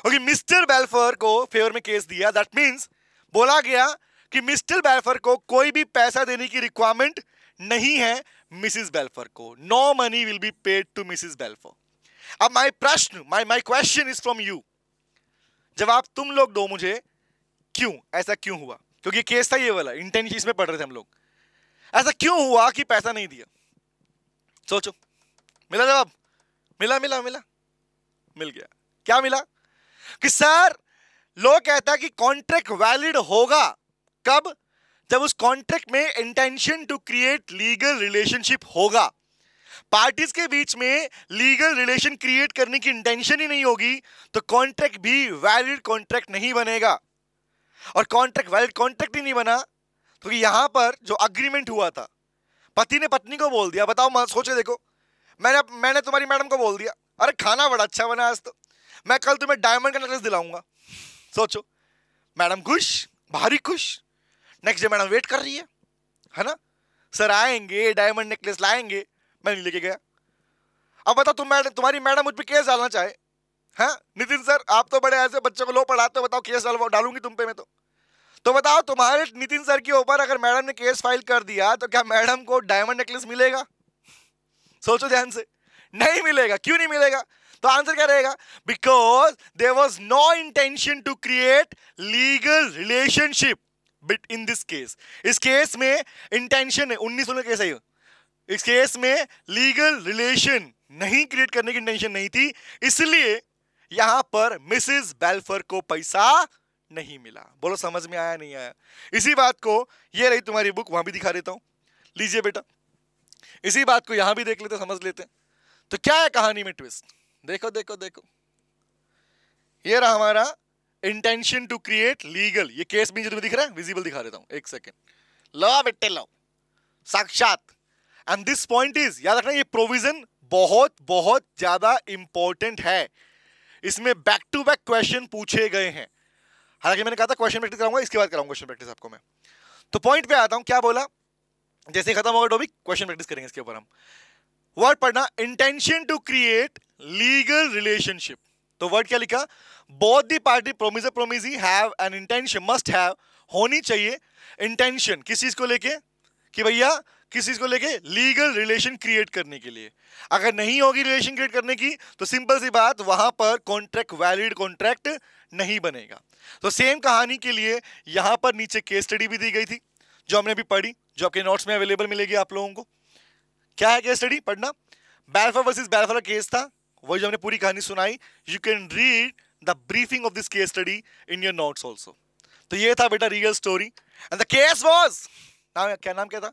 क्योंकि मिस्टर बैल्फर को फेवर में केस दिया। दैट मीन्स बोला गया कि मिस्टर बैल्फर को कोई भी पैसा देने की रिक्वायरमेंट नहीं है मिसेस बैल्फर को, no money will be paid to Mrs Balfour. अब माय प्रश्न, my my question is from you, जवाब तुम लोग दो मुझे, क्यों ऐसा क्यों हुआ? क्योंकि केस था ये वाला, इंटेंशन इसमें पढ़ रहे थे हम लोग, ऐसा क्यों हुआ कि पैसा नहीं दिया? सोचो, मिला जवाब? मिला मिला मिला मिल गया। क्या मिला कि सर लोग कहता है कि कॉन्ट्रैक्ट वैलिड होगा कब, जब उस कॉन्ट्रैक्ट में intention to create legal relationship होगा। पार्टीज के बीच में लीगल रिलेशन क्रिएट करने की इंटेंशन ही नहीं होगी तो कॉन्ट्रैक्ट भी वैलिड कॉन्ट्रैक्ट नहीं बनेगा, और कॉन्ट्रैक्ट वैलिड कॉन्ट्रैक्ट ही नहीं बना तो यहां पर जो अग्रीमेंट हुआ था, पति ने पत्नी को बोल दिया, बताओ सोचे देखो, मैंने मैंने तुम्हारी मैडम को बोल दिया अरे खाना बड़ा अच्छा बना आज, तो मैं कल तुम्हें डायमंड का नेकलेस दिलाऊंगा। सोचो, मैडम खुश, भारी खुश, नेक्स्ट डे मैडम वेट कर रही है, है ना, सर आएंगे डायमंड नेकलेस लाएंगे, मैं नहीं लेके गया। अब बताओ तुम मैडम, तुम्हारी मैडम मुझ पर केस डालना चाहे, हाँ नितिन सर आप तो बड़े ऐसे बच्चों को लो पढ़ाते हो, बताओ केस डाल डालूंगी तुम पे मैं तो तो बताओ तुम्हारे नितिन सर के ऊपर अगर मैडम ने केस फाइल कर दिया तो क्या मैडम को डायमंड नेकलेस मिलेगा? सोचो ध्यान से, नहीं मिलेगा। क्यों नहीं मिलेगा? तो आंसर क्या रहेगा, because there was no intention to create legal relationship but in this case, इस केस में इंटेंशन है, उन्नीस सौ केस है, इस केस में लीगल रिलेशन नहीं क्रिएट करने की इंटेंशन नहीं थी, इसलिए यहां पर मिसेस बैल्फर को पैसा नहीं मिला। बोलो समझ में आया नहीं आया? इसी बात को, ये रही तुम्हारी बुक, वहां भी दिखा देता हूं, लीजिए बेटा, इसी बात को यहां भी देख लेते, समझ लेते हैं। तो क्या है कहानी में ट्विस्ट, देखो देखो देखो, ये रहा हमारा इंटेंशन टू क्रिएट लीगल, ये केस में जो तुम्हें दिख रहा है विजिबल दिखा देता हूं, एक सेकेंड, लॉ बेटे लॉ साक्षात। एंड दिस पॉइंट इज, याद रखना ये प्रोविजन बहुत बहुत ज्यादा इंपॉर्टेंट है, इसमें बैक टू बैक क्वेश्चन पूछे गए हैं। हालांकि मैंने कहा था क्वेश्चन प्रैक्टिस कराऊंगा, इसके बाद कराऊंगा क्वेश्चन प्रैक्टिस आपको मैं। तो पॉइंट पे आता हूं, क्या बोला, जैसे खत्म होगा टॉपिक क्वेश्चन प्रैक्टिस करेंगे इसके ऊपर हम। वर्ड पढ़ना, intention to create legal relationship, तो वर्ड क्या लिखा, both the party promisor promisee have an intention, must have, होनी चाहिए इंटेंशन, किस चीज को लेके, कि भैया किस चीज को लेके, लीगल रिलेशन क्रिएट करने के लिए। अगर नहीं होगी रिलेशन क्रिएट करने की तो सिंपल सी बात, वहां पर कॉन्ट्रैक्ट वैलिड कॉन्ट्रैक्ट नहीं बनेगा। तो सेम कहानी के लिए यहां पर नीचे केस स्टडी भी दी गई थी जो हमने अभी पढ़ी, जो आपके नोट्स में अवेलेबल मिलेगी आप लोगों को। क्या है केस स्टडी, पढ़ना, बैल्फोर वर्सेस बैल्फोर केस था, वही जो हमने पूरी कहानी सुनाई। You can read the briefing of this case study in your notes also. तो ये था बेटा real story, and the case was, नाम क्या नाम क्या था,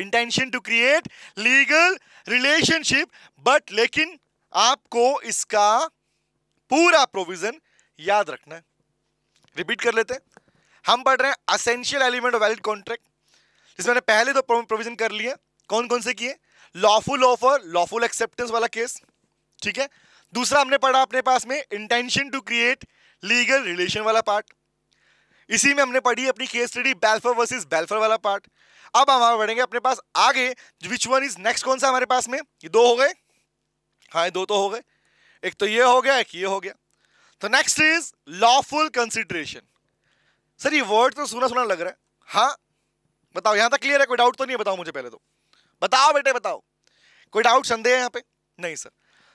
intention to create legal relationship. But लेकिन आपको इसका पूरा प्रोविजन याद रखना है। रिपीट कर लेते हैं, हम पढ़ रहे हैं essential element of valid contract, जिसमें मैंने पहले तो प्रोविजन कर लिए, कौन कौन से किए, लॉफुल ऑफर लॉफुल एक्सेप्टेंस वाला केस, ठीक है। दूसरा हमने पढ़ा अपने पास में intention to create legal relation वाला पार्ट, इसी में हमने पढ़ी अपनी case study Balfour versus Balfour वाला पार्ट। अब हम बढ़ेंगे अपने पास आगे, विच वन इज नेक्स्ट, कौन सा हमारे पास में, ये दो हो गए, हाँ ये दो तो हो गए, एक तो ये हो गया, एक ये हो गया। तो next is lawful consideration. Sir ये वर्ड तो सुना सुना लग रहा है, हाँ बताओ, यहाँ तक क्लियर है, कोई डाउट तो नहीं है, बताओ मुझे पहले तो, बताओ बेटे बताओ, कोई डाउट संदेह है यहाँ पे, नहीं सर।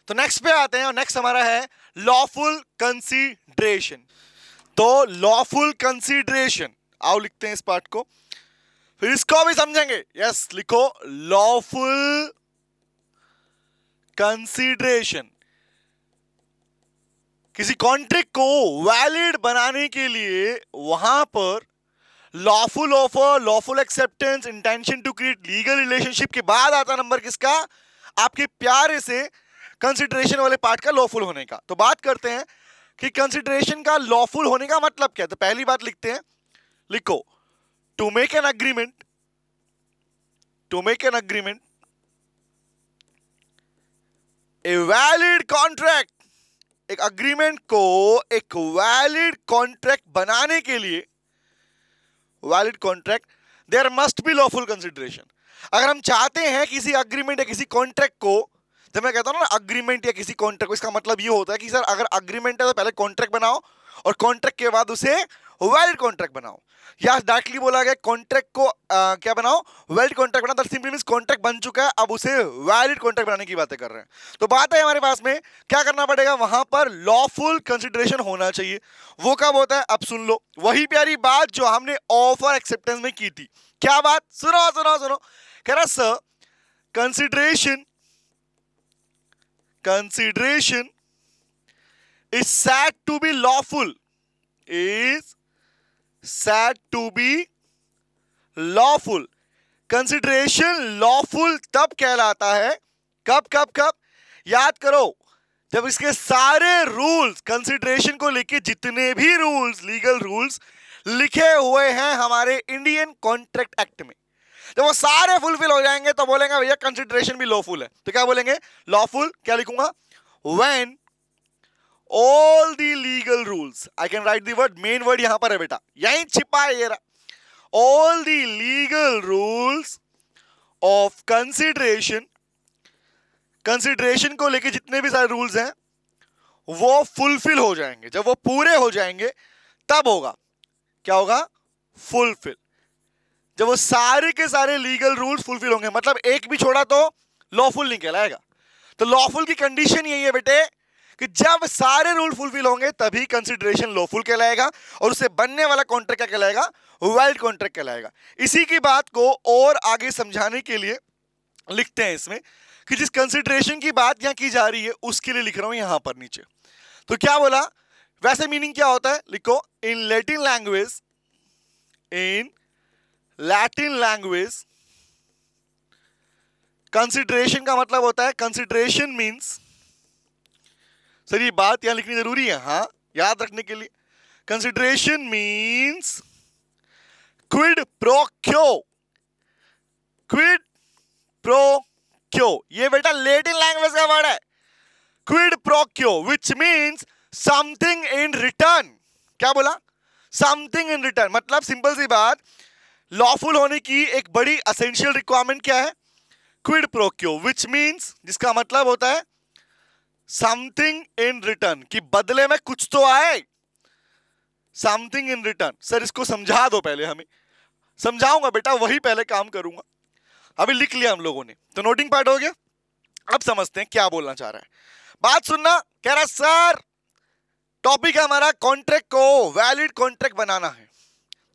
तो नेक्स्ट पे आते हैं, और नेक्स्ट हमारा है लॉफुल कंसिडरेशन। तो लॉफुल कंसिडरेशन, आओ लिखते हैं इस पार्ट को, फिर इसको भी समझेंगे। यस लिखो, लॉफुल कंसिडरेशन, किसी कॉन्ट्रैक्ट को वैलिड बनाने के लिए वहां पर lawful offer lawful acceptance intention to create legal relationship के बाद आता नंबर किसका, आपके प्यारे से कंसिडरेशन वाले पार्ट का लॉफुल होने का। तो बात करते हैं कि कंसिडरेशन का लॉफुल होने का मतलब क्या है। तो पहली बात लिखते हैं, लिखो, to make an agreement, to make an agreement a valid contract, एक एग्रीमेंट को एक वैलिड कॉन्ट्रैक्ट बनाने के लिए, valid contract, there must be lawful consideration. अगर हम चाहते हैं किसी एग्रीमेंट या किसी कॉन्ट्रैक्ट को, जब मैं कहता हूँ ना अग्रीमेंट या किसी कॉन्ट्रैक्ट को, इसका मतलब ये होता है कि सर अगर अग्रीमेंट है तो पहले कॉन्ट्रैक्ट बनाओ, और कॉन्ट्रैक्ट के बाद उसे वैलिड कॉन्ट्रैक्ट बनाओ, या डायरेक्टली बोला गया कॉन्ट्रैक्ट को आ, क्या बनाओ, वैलिड कॉन्ट्रैक्ट बनाओ। सिंपली मींस कॉन्ट्रैक्ट बन चुका है, अब उसे वैलिड कॉन्ट्रैक्ट बनाने की बातें कर रहे हैं। तो बात है हमारे पास में क्या करना पड़ेगा, वहां पर लॉफुल कंसिडरेशन होना चाहिए। वो कब होता है, अब सुन लो, वही प्यारी बात जो हमने ऑफर एक्सेप्टेंस में की थी। क्या बात, सुनो सुनो सुनो, कह रहा sir consideration consideration is said to be lawful, is said to be lawful, consideration lawful तब कहलाता है, कब कब कब, याद करो, जब इसके सारे rules, consideration को लेके जितने भी rules, legal rules लिखे हुए हैं हमारे Indian Contract Act में, जब वो सारे फुलफिल हो जाएंगे तो बोलेंगे भैया कंसिडरेशन भी लॉफुल है। तो क्या बोलेंगे, लॉफुल, क्या लिखूंगा, when all the legal rules, I can write the word, main word यहां पर है बेटा, यहीं छिपा है ये, all the legal rules of consideration, consideration को लेके जितने भी सारे रूल्स हैं वो फुलफिल हो जाएंगे, जब वो पूरे हो जाएंगे तब होगा क्या, होगा फुलफिल, जब वो सारे के सारे लीगल रूल्स फुलफिल होंगे, मतलब एक भी छोड़ा तो लॉफुल नहीं कहलाएगा। तो लॉफुल की कंडीशन यही है बेटे कि जब सारे रूल फुलफिल होंगे तभी कंसिडरेशन लॉफुल कहलाएगा और उससे बनने वाला कॉन्ट्रैक्ट क्या कहलाएगा, वैलिड कॉन्ट्रैक्ट कहलाएगा। इसी की बात को और आगे समझाने के लिए लिखते हैं इसमें कि जिस कंसिडरेशन की बात यहाँ की जा रही है उसके लिए लिख रहा हूँ यहाँ पर नीचे। तो क्या बोला, वैसे मीनिंग क्या होता है, लिखो in Latin language, in Latin language consideration का मतलब होता है, कंसिडरेशन मीन्स, सर ये बात यहां लिखनी जरूरी है हाँ याद रखने के लिए, consideration means quid pro quo, quid pro quo, ये बेटा लैटिन लैंग्वेज का वर्ड है quid pro quo, which means something in return. क्या बोला, समथिंग इन रिटर्न, मतलब सिंपल सी बात, लॉफुल होने की एक बड़ी असेंशियल रिक्वायरमेंट क्या है, quid pro quo, which means, जिसका मतलब होता है समथिंग इन रिटर्न, कि बदले में कुछ तो आए, समथिंग इन रिटर्न। सर इसको समझा दो पहले, हमें समझाऊंगा बेटा वही पहले काम करूंगा, अभी लिख लिया हम लोगों ने तो नोटिंग पार्ट हो गया। अब समझते हैं क्या बोलना चाह रहा है, बात सुनना, कह रहा सर टॉपिक हमारा कॉन्ट्रैक्ट को वैलिड कॉन्ट्रैक्ट बनाना है,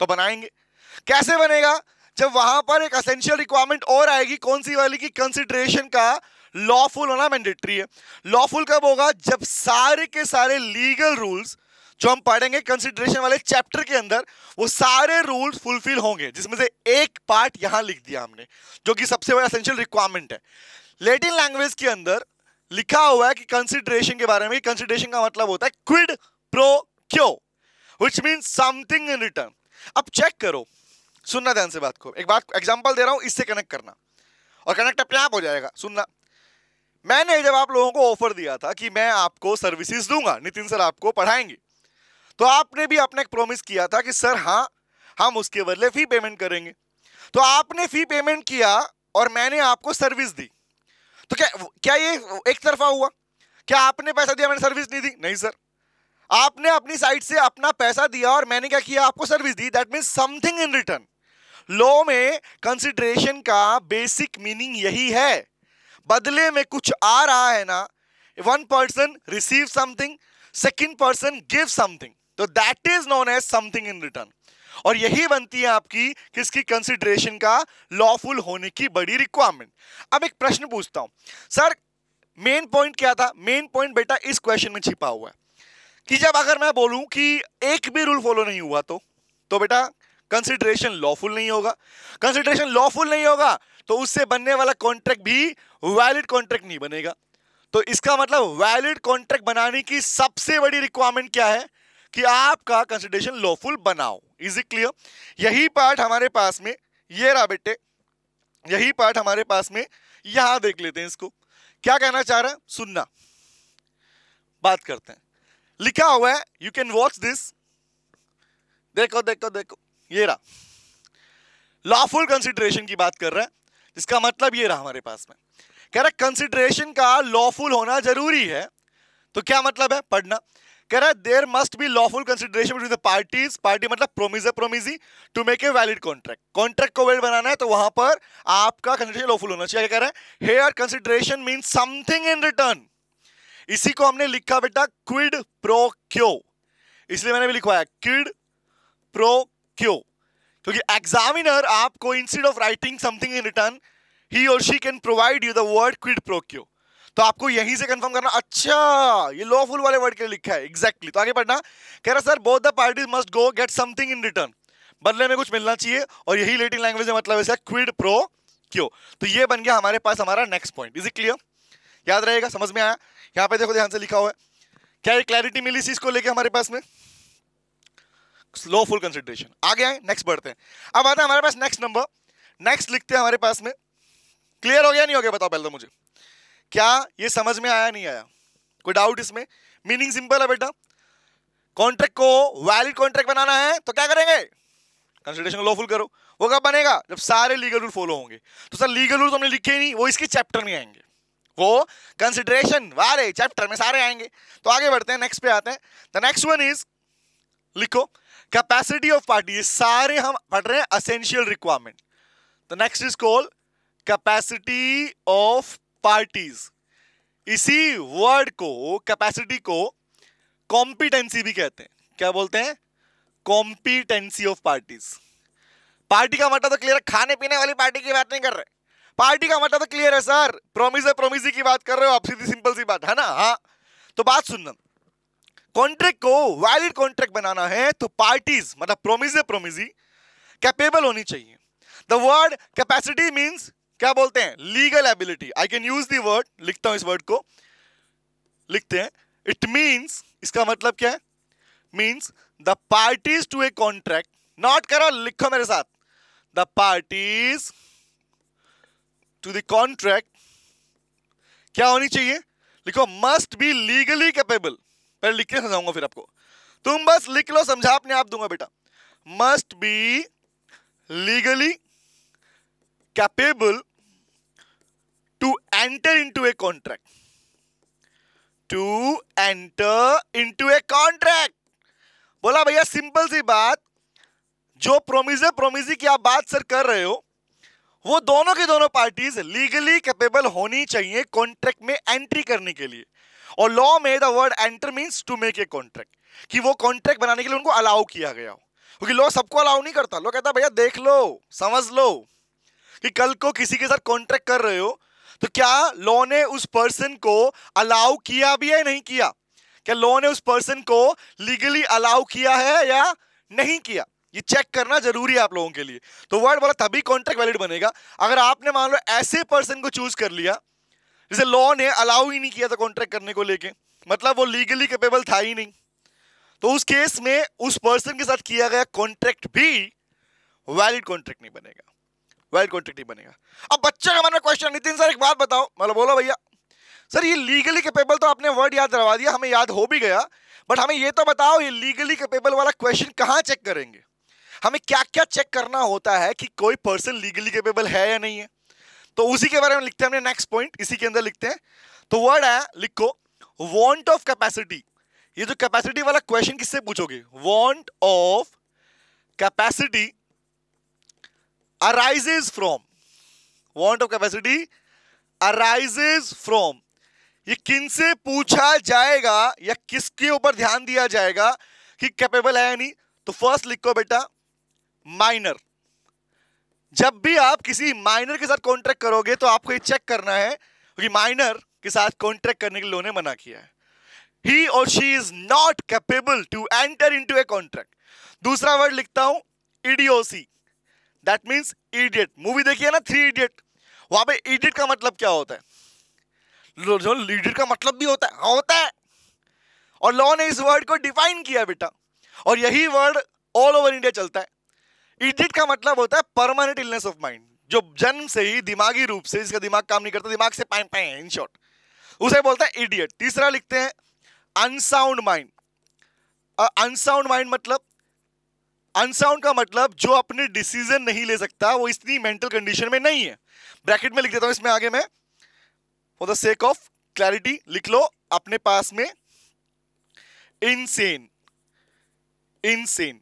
तो बनाएंगे, कैसे बनेगा, जब वहां पर एक असेंशियल रिक्वायरमेंट और आएगी, कौन सी वाली, की कंसिडरेशन का लॉफुल होना मैंडेटरी है। लॉफुल कब होगा, जब सारे के सारे लीगल रूल्स जो हम पढ़ेंगे कंसिडरेशन वाले चैप्टर के अंदर, वो सारे रूल्स फुलफिल होंगे, जिसमें से एक पार्ट यहां लिख दिया हमने, जो कि सबसे बड़ा असेंशियल रिक्वायरमेंट है। लैटिन लैंग्वेज के अंदर लिखा हुआ है कि कंसिडरेशन के बारे में, कंसिडरेशन का मतलब होता है quid pro quo, which means something in return. अब चेक करो, सुनना ध्यान से बात को, एक बात एग्जांपल दे रहा हूं, इससे कनेक्ट करना और कनेक्ट अपने आप हो जाएगा। सुनना, मैंने जब आप लोगों को ऑफर दिया था कि मैं आपको सर्विसेज दूंगा, नितिन सर आपको पढ़ाएंगे, तो आपने भी अपना एक प्रॉमिस किया था कि सर हाँ हम उसके बदले फी पेमेंट करेंगे, तो आपने फी पेमेंट किया और मैंने आपको सर्विस दी, तो क्या क्या ये एक तरफा हुआ, क्या आपने पैसा दिया मैंने सर्विस नहीं दी, नहीं सर, आपने अपनी साइड से अपना पैसा दिया और मैंने क्या किया, आपको सर्विस दी, that means something in return. Law में कंसिडरेशन का बेसिक मीनिंग यही है, बदले में कुछ आ रहा है ना, one person receive something, second person give something, तो that is known as something in return. और यही बनती है आपकी किसकी, कंसिडरेशन का लॉफुल होने की बड़ी रिक्वायरमेंट। अब एक प्रश्न पूछता हूं, सर मेन पॉइंट क्या था, मेन पॉइंट बेटा इस क्वेश्चन में छिपा हुआ है कि जब अगर मैं बोलूं कि एक भी रूल फॉलो नहीं हुआ तो तो बेटा कंसिडरेशन लॉफुल नहीं होगा, कंसिडरेशन लॉफुल नहीं होगा तो उससे बनने वाला कॉन्ट्रैक्ट भी वैलिड कॉन्ट्रैक्ट नहीं बनेगा। तो इसका मतलब वैलिड कॉन्ट्रैक्ट बनाने की सबसे बड़ी रिक्वायरमेंट क्या है, कि आपका कंसिडरेशन लॉफुल बनाओ। इज इट क्लियर, यही पार्ट हमारे पास में ये रहा बेटे, यही पार्ट हमारे पास में यहां देख लेते हैं इसको, क्या कहना चाह रहा है सुनना, बात करते हैं। लिखा हुआ है, यू कैन वॉच दिस, देखो देखो देखो, ये रहा लॉफुल कंसिडरेशन की बात कर रहा है, इसका मतलब ये रहा हमारे पास में, कह रहा कंसिडरेशन का लॉफुल होना जरूरी है, तो क्या मतलब है पढ़ना, कह रहा है there must be lawful consideration between the parties, party मतलब promisor promisee, to make a valid contract, contract को वैलिड बनाना है तो वहां पर आपका कंसिडरेशन लॉफुल होना चाहिए। कह रहा है here consideration means something in return, इसी को हमने लिखा बेटा क्विड प्रो क्यो, इसलिए मैंने भी लिखवाया क्विड प्रो क्यो, क्योंकि एग्जामिनर आपको instead of writing something in return, he और she can provide you the word quid pro quo, तो आपको यहीं से कंफर्म करना, अच्छा ये लॉफुल वाले वर्ड के लिए लिखा है एग्जैक्टली exactly. तो आगे पढ़ना, कह रहा sir both the parties must go get something in return, बदले में कुछ मिलना चाहिए, और यही लैटिन लैंग्वेज में मतलब ऐसा क्विड प्रो क्यो। तो ये बन गया हमारे पास हमारा next point. Is it clear, याद रहेगा, समझ में आया, यहाँ पे देखो ध्यान से लिखा हुआ है, क्या ये क्लैरिटी मिली इस चीज को लेके हमारे पास में, लॉफुल कंसिडरेशन। आगे आए, नेक्स्ट बढ़ते हैं, अब आता है हमारे पास नेक्स्ट नंबर, नेक्स्ट लिखते हैं हमारे पास में, क्लियर हो गया नहीं हो गया बताओ पहले तो मुझे, क्या ये समझ में आया नहीं आया, कोई डाउट इसमें, मीनिंग सिंपल है बेटा, कॉन्ट्रैक्ट को वैलिड कॉन्ट्रैक्ट बनाना है तो क्या करेंगे, कंसिडरेशन को लॉफुल करो, वो कब बनेगा, जब सारे लीगल रूल फॉलो होंगे। तो सर लीगल रूल तो हमने लिखे ही नहीं, वो इसके चैप्टर में आएंगे, वो कंसिडरेशन वाले चैप्टर में सारे आएंगे। तो आगे बढ़ते हैं, नेक्स्ट पे आते हैं, द नेक्स्ट वन इज, लिखो कैपेसिटी ऑफ पार्टी, सारे हम पढ़ रहे हैं essential requirement, the next is called capacity of parties, इसी वर्ड को, कैपेसिटी को कॉम्पिटेंसी भी कहते हैं। क्या बोलते हैं? Competency of parties. पार्टी का मतलब तो क्लियर है, खाने पीने वाली पार्टी की बात नहीं कर रहे, पार्टी का मतलब तो क्लियर है सर, प्रोमिस है, प्रोमिस की बात कर रहे हो आप, सीधी सिंपल सी बात है ना। हाँ तो बात सुनना, कॉन्ट्रैक्ट को वैलिड कॉन्ट्रैक्ट बनाना है तो पार्टीज मतलब प्रोमिस है, प्रोमिस कैपेबल होनी चाहिए। द वर्ड कैपेसिटी मीन्स क्या बोलते हैं? Legal ability. I can use the word, लिखता हूं इस वर्ड को, लिखते हैं। इट मीन्स, इसका मतलब क्या है? Means the parties to a contract, note करो, लिखो मेरे साथ, the parties to the contract क्या होनी चाहिए? लिखो, मस्ट बी लीगली कैपेबल। पहले लिख के समझाऊंगा फिर आपको, तुम बस लिख लो, समझा अपने आप दूंगा बेटा। Must be legally capable to enter into a contract, to enter into a contract। बोला भैया सिंपल सी बात, जो प्रोमिसे प्रोमिसी की आप बात सर कर रहे हो, वो दोनों की दोनों पार्टीज लीगली कैपेबल होनी चाहिए कॉन्ट्रैक्ट में एंट्री करने के लिए। और लॉ में the word enter means to make a contract, कि वो कॉन्ट्रैक्ट बनाने के लिए उनको अलाउ किया गया हो, क्योंकि लॉ सबको अलाउ नहीं करता। लॉ कहता भैया देख लो, समझ लो कि कल को किसी के साथ कॉन्ट्रैक्ट कर रहे हो तो क्या लॉ ने उस पर्सन को अलाउ किया भी है, नहीं किया, क्या लॉ ने उस पर्सन को लीगली अलाउ किया है या नहीं किया, ये चेक करना जरूरी है आप लोगों के लिए। तो वर्ड बोला तभी कॉन्ट्रैक्ट वैलिड बनेगा अगर आपने मान लो ऐसे पर्सन को चूज कर लिया जिसे लॉ ने अलाउ ही नहीं किया था कॉन्ट्रैक्ट करने को लेके, मतलब वो लीगली कैपेबल था ही नहीं, तो उस केस में उस पर्सन के साथ किया गया कॉन्ट्रैक्ट भी वैलिड कॉन्ट्रैक्ट नहीं बनेगा, वैलिड कॉन्ट्रैक्ट नहीं बनेगा। अब बच्चे का हमारा क्वेश्चन, नितिन सर एक बात बताओ, मतलब बोलो भैया सर ये लीगली कैपेबल तो आपने वर्ड याद करवा दिया, हमें याद हो भी गया, बट हमें ये तो बताओ ये लीगली कैपेबल वाला क्वेश्चन कहाँ चेक करेंगे, हमें क्या क्या चेक करना होता है कि कोई पर्सन लीगली कैपेबल है या नहीं है, तो उसी के बारे में लिखते हैं हमने नेक्स्ट पॉइंट, इसी के अंदर लिखते हैं। तो वर्ड है, लिखो, वांट ऑफ कैपेसिटी। ये जो कैपेसिटी वाला क्वेश्चन किससे पूछोगे? Want of capacity arises from, want of capacity arises from, ये किनसे पूछा जाएगा या किसके ऊपर ध्यान दिया जाएगा कि कैपेबल है या नहीं? तो फर्स्ट लिखो बेटा माइनर। जब भी आप किसी माइनर के साथ कॉन्ट्रैक्ट करोगे तो आपको ये चेक करना है क्योंकि माइनर के साथ कॉन्ट्रैक्ट करने के लिए उन्होंने मना किया है, ही और she is not capable to enter into a contract. दूसरा वर्ड लिखता हूं, idiocy, That means idiot। Movie देखिए ना थ्री इडियट, वहां पे इडियट का मतलब क्या होता है? जो लीडर का मतलब भी होता है, होता है। और लॉ ने इस वर्ड को डिफाइन किया बेटा, और यही वर्ड ऑल ओवर इंडिया चलता है। इडियट का मतलब होता है परमानेंट इलनेस ऑफ माइंड, जो जन्म से ही दिमागी रूप से, जिसका दिमाग काम नहीं करता, दिमाग से पाए पाए इन शॉर्ट, उसे बोलता है इडियट। तीसरा लिखते हैं अनसाउंड माइंड। अनसाउंड माइंड मतलब, अनसाउंड का मतलब जो अपने डिसीजन नहीं ले सकता, वो इतनी मेंटल कंडीशन में नहीं है। ब्रैकेट में लिख देता हूं इसमें आगे मैं, for the sake of clarity लिख लो अपने पास में, इनसेन। इनसेन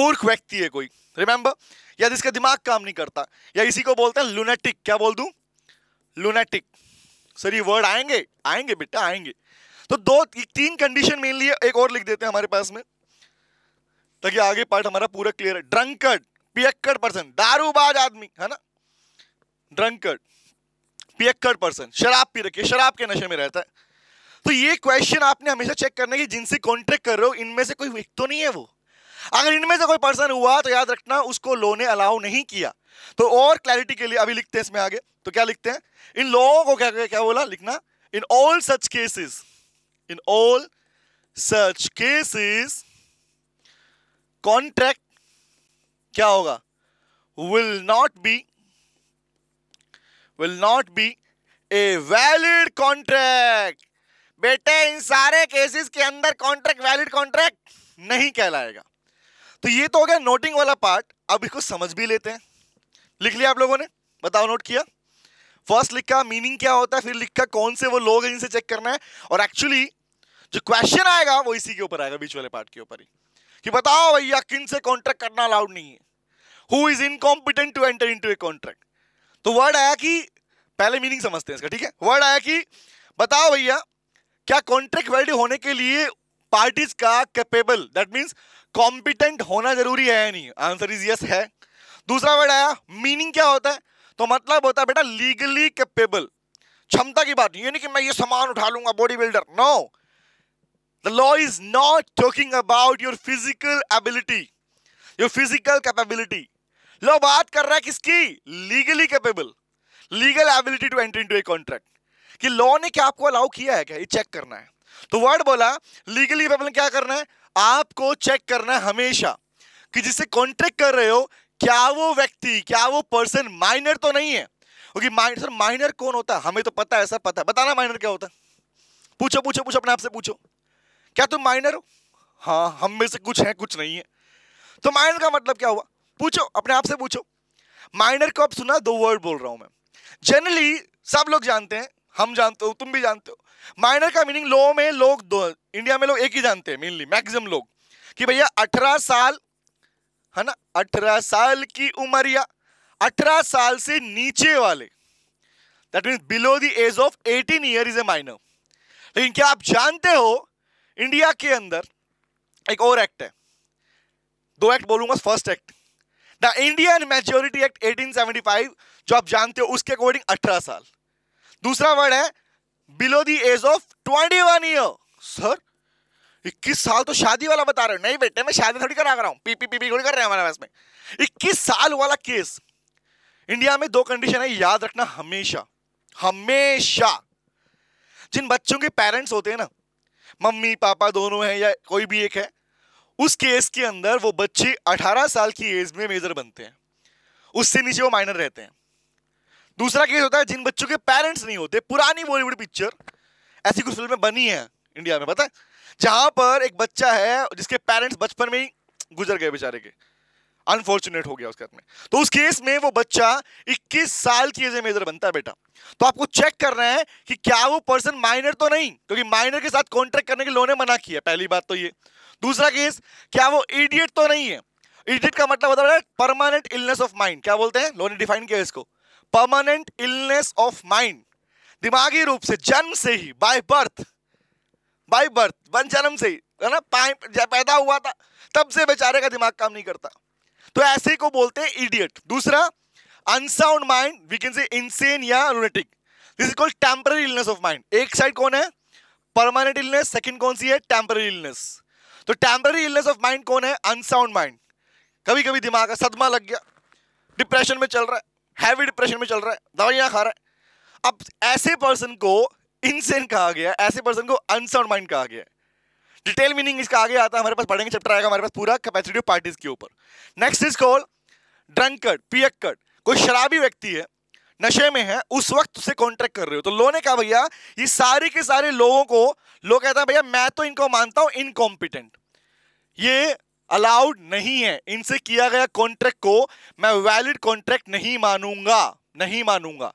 मूर्ख व्यक्ति है कोई, रिमेंबर, या जिसका दिमाग काम नहीं करता, या इसी को बोलते हैं लूनेटिक। क्या बोल दूं? लूनेटिक। सर ये वर्ड आएंगे आएंगे बेटा आएंगे। तो दो तीन कंडीशन मेनली, एक और लिख देते हैं हमारे पास में ताकि आगे पार्ट हमारा पूरा क्लियर है। ड्रंकर्ड, पियक्कड़ पर्सन, दारूबाज आदमी है ना, ड्रंकर्ड पियक्कड़ पर्सन, शराब पी रखे, शराब के नशे में रहता है। तो ये क्वेश्चन आपने हमेशा चेक करना कि जिनसे कॉन्ट्रैक्ट कर रहे हो इनमें से कोई व्यक्ति तो नहीं है वो। अगर इनमें से कोई पर्सन हुआ तो याद रखना उसको लॉ ने अलाउ नहीं किया। तो और क्लैरिटी के लिए अभी लिखते हैं इसमें आगे, तो क्या लिखते हैं? इन लोगों को क्या क्या, क्या बोला लिखना? In all such cases, in all such cases contract क्या होगा? Will not be, will not be a valid contract. बेटे इन सारे केसेस के अंदर कॉन्ट्रैक्ट वैलिड कॉन्ट्रैक्ट नहीं कहलाएगा। तो ये तो हो गया नोटिंग वाला पार्ट, अब इसको समझ भी लेते हैं। लिख लिया आप लोगों ने? बताओ नोट किया? फर्स्ट लिखा मीनिंग क्या होता है, फिर लिखा कौन से वो लोग हैं जिनसे चेक करना है, और एक्चुअली जो क्वेश्चन आएगा वो इसी के ऊपर आएगा, बीच वाले पार्ट के ऊपर ही, कि बताओ भैया किन से कॉन्ट्रैक्ट करना अलाउड नहीं है, who is incompetent to enter into a contract. तो वर्ड आया कि, पहले मीनिंग समझते हैं इसका, ठीक है? वर्ड आया कि बताओ भैया, क्या कॉन्ट्रैक्ट वैलिड होने के लिए पार्टीज का कैपेबल दैट मींस कॉम्पिटेंट होना जरूरी है या नहीं? आंसर इज यस है। दूसरा वर्ड आया मीनिंग क्या होता है, तो मतलब होता है बेटा लीगली कैपेबल, क्षमता की बात नहीं, ये नहीं कि मैं ये सामान उठा लूंगा body builder, no, the law is not talking about your physical ability, your physical capability, law बात कर रहा है किसकी, legally capable, legal ability to enter into a contract, कि लॉ ने क्या आपको अलाउ किया है क्या, ये चेक करना है। तो वर्ड बोला लीगली कैपेबल, क्या करना है आपको चेक करना है हमेशा कि जिससे कॉन्ट्रैक्ट कर रहे हो क्या वो व्यक्ति, क्या वो पर्सन माइनर तो नहीं है, क्योंकि माइनर, सर माइनर कौन होता है, हमें तो पता है सर, पता है, बताना माइनर क्या होता है, पूछो पूछो पूछो अपने आप से पूछो, क्या तुम माइनर हो? हाँ, हम में से कुछ है कुछ नहीं है, तो माइनर का मतलब क्या हुआ, पूछो अपने आप से पूछो। माइनर को अब सुना, दो वर्ड बोल रहा हूं मैं, जनरली सब लोग जानते हैं, हम जानते हो, तुम भी जानते हो, माइनर का मीनिंग लॉ में लोग दो, इंडिया में लोग एक ही जानते हैं मेनली, मैक्सिमम लोग, कि भैया अठारह साल है ना, अठारह साल की उम्र या अठारह साल से नीचे वाले, that means below the age of eighteen year is a minor. लेकिन क्या आप जानते हो इंडिया के अंदर एक और एक्ट है, दो एक्ट बोलूंगा, first act the Indian majority act eighteen seventy five, जो आप जानते हो उसके अकॉर्डिंग अठारह साल। दूसरा वर्ड है below the age of twenty one year, sir इक्कीस साल तो शादी वाला बता रहे हो, नहीं बेटे मैं शादी थोड़ी करा रहा हूँ, पीपी पीपी थोड़ी कर रहे हैं हमारे पास में, इक्कीस साल वाला केस। इंडिया में दो कंडीशन है याद रखना हमेशा हमेशा, जिन बच्चों के पेरेंट्स होते हैं ना, मम्मी पापा दोनों हैं या कोई भी एक है, उस केस के अंदर वो बच्चे अठारह साल की एज में मेजर बनते हैं, उससे नीचे वो माइनर रहते हैं। दूसरा केस होता है जिन बच्चों के पेरेंट्स नहीं होते, पुरानी बॉलीवुड पिक्चर ऐसी कुछ फिल्में बनी है इंडिया में पता है, जहां पर एक बच्चा है जिसके पेरेंट्स बचपन में ही गुजर गए बेचारे के, अनफॉर्चुनेट हो गया उसके में, तो उस केस में वो बच्चा इक्कीस साल की एज में मेजर बनता है बेटा। तो आपको चेक करना है कि क्या वो पर्सन माइनर तो नहीं, क्योंकि माइनर के साथ कॉन्ट्रैक्ट करने के लोन ने मना किया, पहली बात तो ये। दूसरा केस, क्या वो इडियट तो नहीं है, इडियट का मतलब होता है परमानेंट इलनेस ऑफ माइंड, क्या बोलते हैं लोन ने डिफाइन किया इसको, परमानेंट इलनेस ऑफ माइंड, दिमागी रूप से जन्म से ही, by birth, by birth one जन्म से ही है ना, पैदा हुआ था तब से बेचारे का दिमाग काम नहीं करता, तो ऐसे को बोलते हैं इडियट। दूसरा unsound mind, we can say insane या lunatic, this is called temporary illness of mind. एक साइड कौन है, परमानेंट इलनेस, सेकंड कौन सी है, टेम्पररी इलनेस। तो टेम्पररी इलनेस ऑफ माइंड कौन है, अनसाउंड माइंड, कभी कभी दिमाग का सदमा लग गया, डिप्रेशन में चल रहा है, हैवी डिप्रेशन में चल रहा है, दवाइयाँ खा रहा है, अब ऐसे पर्सन को इनसेन कहा गया, ऐसे पर्सन को अनसाउंड माइंड कहा गया। डिटेल मीनिंग इसका आगे आता है, हमारे पास पढ़ेंगे, चैप्टर आएगा हमारे पास पूरा कैपेसिटी ऑफ पार्टीज के ऊपर। नेक्स्ट इज कॉल्ड ड्रंकर्ड, पियक्कड़, कोई शराबी व्यक्ति है, नशे में है, उस वक्त उसे कॉन्ट्रैक्ट कर रहे हो, तो लो ने कहा भैया ये सारे के सारे लोगों को, लो कहता है भैया मैं तो इनको मानता हूं इनकॉम्पिटेंट, ये अलाउड नहीं है, इनसे किया गया कॉन्ट्रैक्ट को मैं वैलिड कॉन्ट्रैक्ट नहीं मानूंगा, नहीं मानूंगा।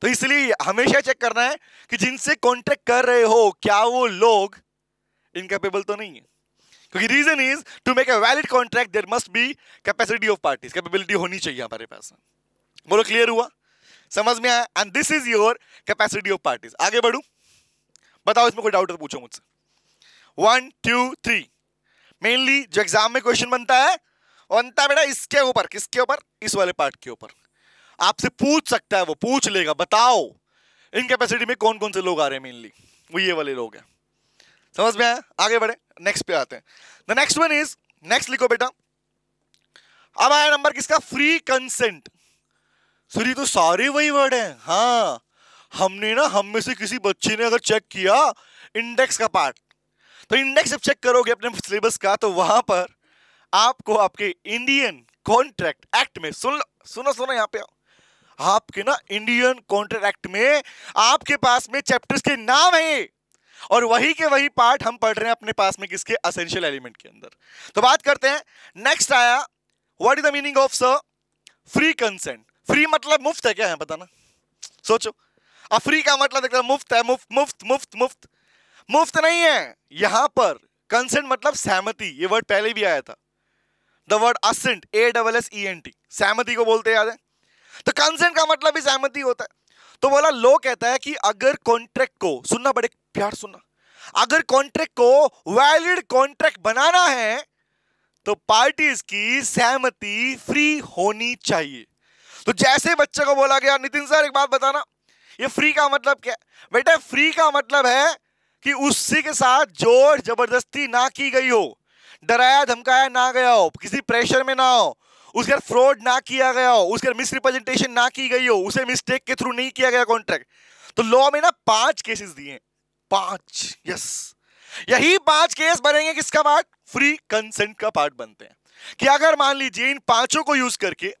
तो इसलिए हमेशा चेक करना है कि जिनसे कॉन्ट्रैक्ट कर रहे हो क्या वो लोग इनकैपेबल तो नहीं है, क्योंकि reason is to make a valid contract there must be capacity of parties, capability होनी चाहिए हमारे पास। बोलो क्लियर हुआ, समझ में आया, and this is your capacity of parties. आगे बढ़ू, बताओ इसमें कोई डाउट है पूछो मुझसे, वन टू थ्री। मेनली जो एग्जाम में क्वेश्चन बनता है बनता है बेटा इसके ऊपर, किसके ऊपर, इस वाले पार्ट के ऊपर आपसे पूछ सकता है, वो पूछ लेगा बताओ इनकैपेसिटी में कौन कौन से लोग आ रहे हैं, मेनली वो ये वाले लोग हैं, समझ में आया। आगे बढ़े, नेक्स्ट पे आते हैं, the next one is, next लिखो बेटा, अब आया नंबर किसका, फ्री कंसेंट। सॉरी तो सारे वही वर्ड हैं, हाँ हमने ना, हम में से किसी बच्चे ने अगर चेक किया इंडेक्स का पार्ट, तो इंडेक्स जब चेक करोगे अपने सिलेबस का, तो वहां पर आपको आपके इंडियन कॉन्ट्रैक्ट एक्ट में, सुन सुनो सुनो यहाँ पे आओ, आपके ना इंडियन कॉन्ट्रैक्ट एक्ट में आपके पास में चैप्टर्स के नाम है, और वही के वही पार्ट हम पढ़ रहे हैं अपने पास में किसके, एसेंशियल एलिमेंट के अंदर। तो बात करते हैं, नेक्स्ट आया what is the meaning of sir free consent. Free मतलब मुफ्त है क्या है बताना, सोचो, अब फ्री का मतलब देखना मुफ्त है, मुफ्त मुफ्त मुफ्त मुफ्त मुफ्त नहीं है, यहां पर कंसेंट मतलब सहमति, ये वर्ड पहले भी आया था, the word assent, A double S E N T, सहमति को बोलते याद है, तो कंसेंट का मतलब भी सहमति होता है। तो बोला लॉ कहता है कि अगर कॉन्ट्रैक्ट को, सुनना बड़े प्यार सुनना, अगर कॉन्ट्रैक्ट को वैलिड कॉन्ट्रैक्ट बनाना है तो पार्टीज की सहमति फ्री होनी चाहिए। तो जैसे बच्चे को बोला गया नितिन सर एक बात बताना ये फ्री का मतलब क्या है? बेटा फ्री का मतलब है कि उसी के साथ जोर जबरदस्ती ना की गई हो, डराया धमकाया ना गया हो, किसी प्रेशर में ना हो, उसके अंदर फ्रॉड ना किया गया हो, उसके अंदर मिसरिप्रेजेंटेशन ना की गई हो, उसे मिस्टेक के थ्रू नहीं किया गया कॉन्ट्रैक्ट। तो लॉ में ना पांच केसेस दिए, पांच, यस, यही पांच केस बनेंगे किसका पार्ट, फ्री कंसेंट का पार्ट बनते हैं। कि अगर मान लीजिए इन पांचों को यूज करके,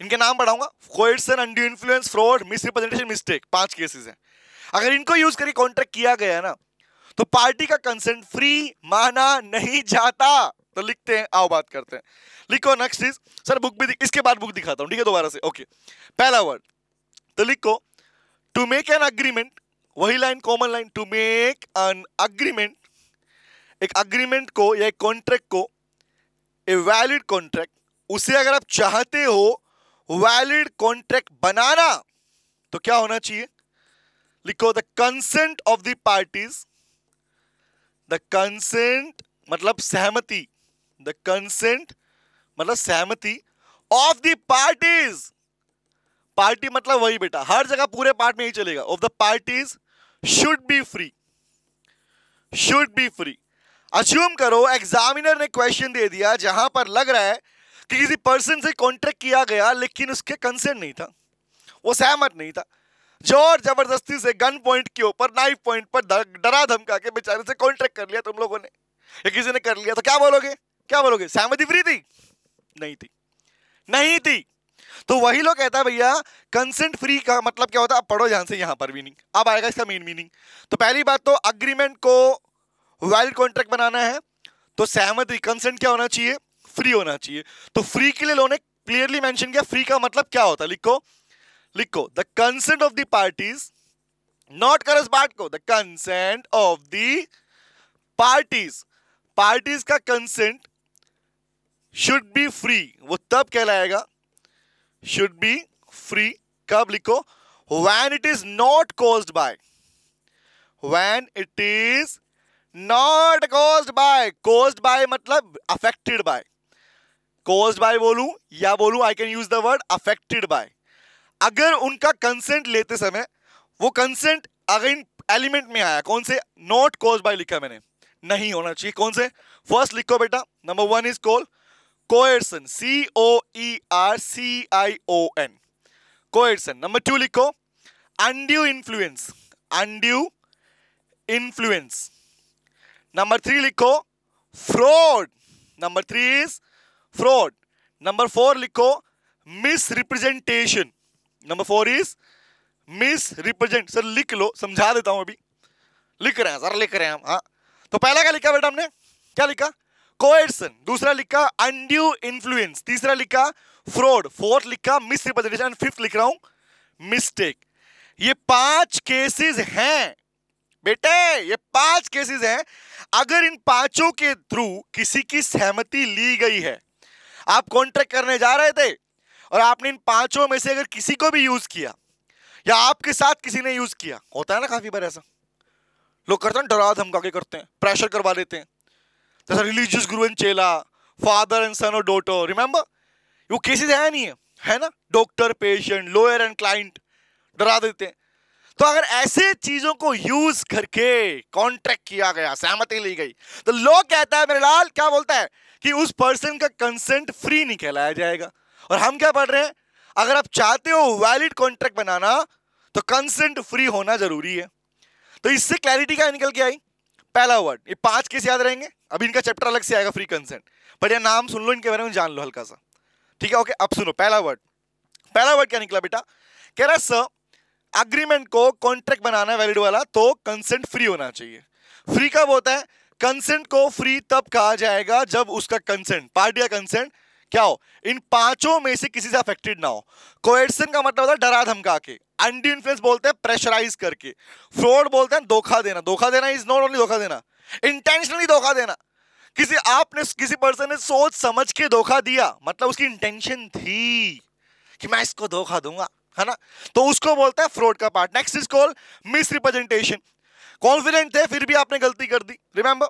इनके नाम बढ़ाऊंगा, coercion, undue influence, fraud, misrepresentation, mistake, पांच केसेस हैं, अगर इनको यूज करके कॉन्ट्रैक्ट किया गया ना तो पार्टी का कंसेंट फ्री माना नहीं जाता। तो लिखते हैं, आओ बात करते हैं, लिखो नेक्स्ट इज सर बुक भी, इसके बाद बुक दिखाता हूं ठीक है दोबारा से। ओके पहला वर्ड तो लिखो टू मेक एन अग्रीमेंट, वही line common line, to make an agreement, एक अग्रीमेंट को या एक कॉन्ट्रैक्ट को, ए वैलिड कॉन्ट्रैक्ट, उसे अगर आप चाहते हो वैलिड कॉन्ट्रैक्ट बनाना तो क्या होना चाहिए, लिखो the consent of the parties, the consent मतलब सहमति, द कंसेंट मतलब सहमति ऑफ द पार्टीज, पार्टी मतलब वही बेटा हर जगह पूरे पार्ट में ही चलेगा, of the parties should be free, should be free. Assume करो एग्जामिनर ने क्वेश्चन दे दिया जहां पर लग रहा है कि किसी पर्सन से कॉन्ट्रैक्ट किया गया लेकिन उसके कंसेंट नहीं था, वो सहमत नहीं था, जोर जबरदस्ती से गन पॉइंट के ऊपर, नाइफ पॉइंट पर डरा धमका के बेचारे से कॉन्ट्रैक्ट कर लिया तुम लोगों ने या किसी ने कर लिया, तो क्या बोलोगे, क्या बोलोगे, सहमति फ्री थी? नहीं थी, नहीं थी। तो वही लोग कहता है भैया कंसेंट फ्री का मतलब क्या होता है, अब पढ़ो ध्यान से, यहां पर मीनिंग अब आएगा इसका मेन मीनिंग। तो पहली बात तो अग्रीमेंट को वैलिड कॉन्ट्रैक्ट बनाना है तो सहमति कंसेंट क्या होना चाहिए, फ्री होना चाहिए। तो फ्री के लिए लोगों ने क्लियरली मेंशन किया फ्री का मतलब क्या होता है, लिखो लिखो the consent of the parties, not करस पार्ट को, the consent of the parties, parties का कंसेंट शुड बी फ्री, वो तब कहलाएगा should be free, कब, लिखो when it is not caused by, when it is not caused by, caused by मतलब affected by, caused by बोलूं या बोलूं I can use the word affected by, अगर उनका consent लेते समय वो consent अगर इन element में आया, कौन से, not caused by लिखा मैंने, नहीं होना चाहिए, कौन से, first लिखो बेटा number one is called coercion, C O E R C I O N, coercion। Number two लिखो undue influence, undue influence। Number three लिखो fraud, number three is fraud। Number four लिखो misrepresentation, number four is misrepresent। Sir लिख लो, समझा देता हूं, अभी लिख रहे हैं सर, लिख रहे हैं हम। हाँ तो पहला क्या लिखा बेटा हमने, क्या लिखा, Coercion, दूसरा लिखा undue influence, तीसरा लिखा fraud, फोर्थ लिखा misrepresentation, फिफ्थ लिख रहा हूं mistake। ये पांच केसेस हैं बेटे, ये पांच केसेस हैं। अगर इन पांचों के थ्रू किसी की सहमति ली गई है, आप कॉन्ट्रैक्ट करने जा रहे थे और आपने इन पांचों में से अगर किसी को भी यूज किया या आपके साथ किसी ने यूज किया, होता है ना काफी बार ऐसा, लोग करते हैं डरा धमका के करते हैं, प्रेशर करवा देते हैं, जैसा रिलीजियस गुरु एंड चेला, फादर एंड सन और डॉटर, रिमेंबर, वो केसेस है नहीं है, है ना, doctor patient, lawyer and client, डरा देते हैं। तो अगर ऐसे चीजों को यूज करके कॉन्ट्रैक्ट किया गया, सहमति ली गई, तो लॉ कहता है मेरे लाल, क्या बोलता है कि उस पर्सन का कंसेंट फ्री नहीं कहलाया जाएगा। और हम क्या पढ़ रहे हैं, अगर आप चाहते हो वैलिड कॉन्ट्रैक्ट बनाना तो कंसेंट फ्री होना जरूरी है। तो इससे क्लैरिटी क्या निकल के आई, पहला वर्ड, ये पांच केस याद रहेंगे, अभी इनका चैप्टर अलग से आएगा फ्री कंसेंट, पर ये नाम सुन लो, इनके बारे में जान लो हल्का सा, ठीक है। ओके अब सुनो पहला वर्ड, पहला वर्ड क्या निकला बेटा, कह रहा सर अग्रीमेंट को कॉन्ट्रैक्ट बनाना है वैलिड वाला तो कंसेंट फ्री होना चाहिए। फ्री कब होता है, कंसेंट को फ्री तब कहा जाएगा जब उसका कंसेंट, पार्टी का कंसेंट क्या हो, इन पांचों में से किसी से अफेक्टेड ना हो। कोएर्सन का मतलब होता है डरा धमका के, अंडू इन्फ्लुएंस बोलते हैं प्रेशराइज करके, फ्रॉड बोलते हैं धोखा देना, धोखा देना इज नॉट ओनली धोखा देना, इंटेंशनली धोखा देना, किसी आपने किसी पर्सन ने सोच समझ के धोखा दिया, मतलब उसकी इंटेंशन थी कि मैं इसको धोखा दूंगा, है ना, तो उसको बोलता है फ्रॉड का part. Next is called misrepresentation. Confident थे फिर भी आपने गलती कर दी, रिमेंबर।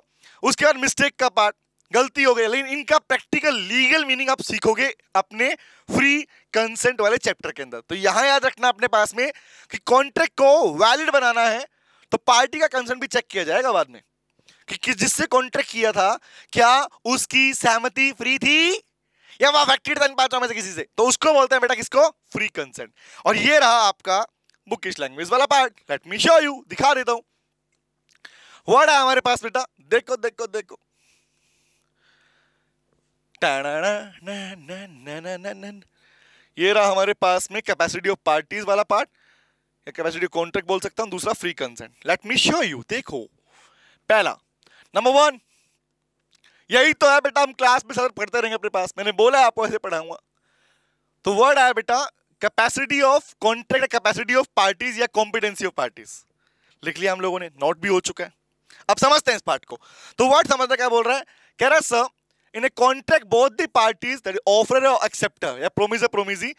उसके बाद मिस्टेक का पार्ट, गलती हो गई। लेकिन इनका प्रैक्टिकल लीगल मीनिंग आप सीखोगे अपने फ्री कंसेंट वाले चैप्टर के अंदर। तो यहां याद रखना अपने पास में कि कॉन्ट्रैक्ट को वैलिड बनाना है तो पार्टी का कंसेंट भी चेक किया जाएगा बाद में कि, कि जिससे कॉन्ट्रैक्ट किया था क्या उसकी सहमति फ्री थी या वह अफेक्टेड था इन पांचों में से किसी से, तो उसको बोलते हैं बेटा किसको, फ्री कंसेंट। और ये रहा आपका बुकिश लैंग्वेज वाला part. Let me show you, दिखा देता हूं वर्ड है हमारे पास बेटा। देखो देखो देखो, ये रहा हमारे पास में कैपेसिटी ऑफ पार्टीज वाला पार्ट या कैपेसिटी ऑफ कॉन्ट्रैक्ट बोल सकता हूं, दूसरा free consent. Let me show you, देखो पहला नंबर वन, यही तो है बेटा हम क्लास में सर पढ़ते रहेंगे अपने पास, मैंने बोला आपको ऐसे पढ़ाऊंगा। तो वर्ड आया बेटा capacity of contract, capacity of parties या कॉम्पिटेंसी ऑफ पार्टीज, लिख लिया हम लोगों ने, नोट भी हो चुका है। अब समझते हैं इस पार्ट को। तो वर्ड समझना क्या बोल रहा है, कह रहा sir in a contract both the parties that offerer or acceptor or promisor promisee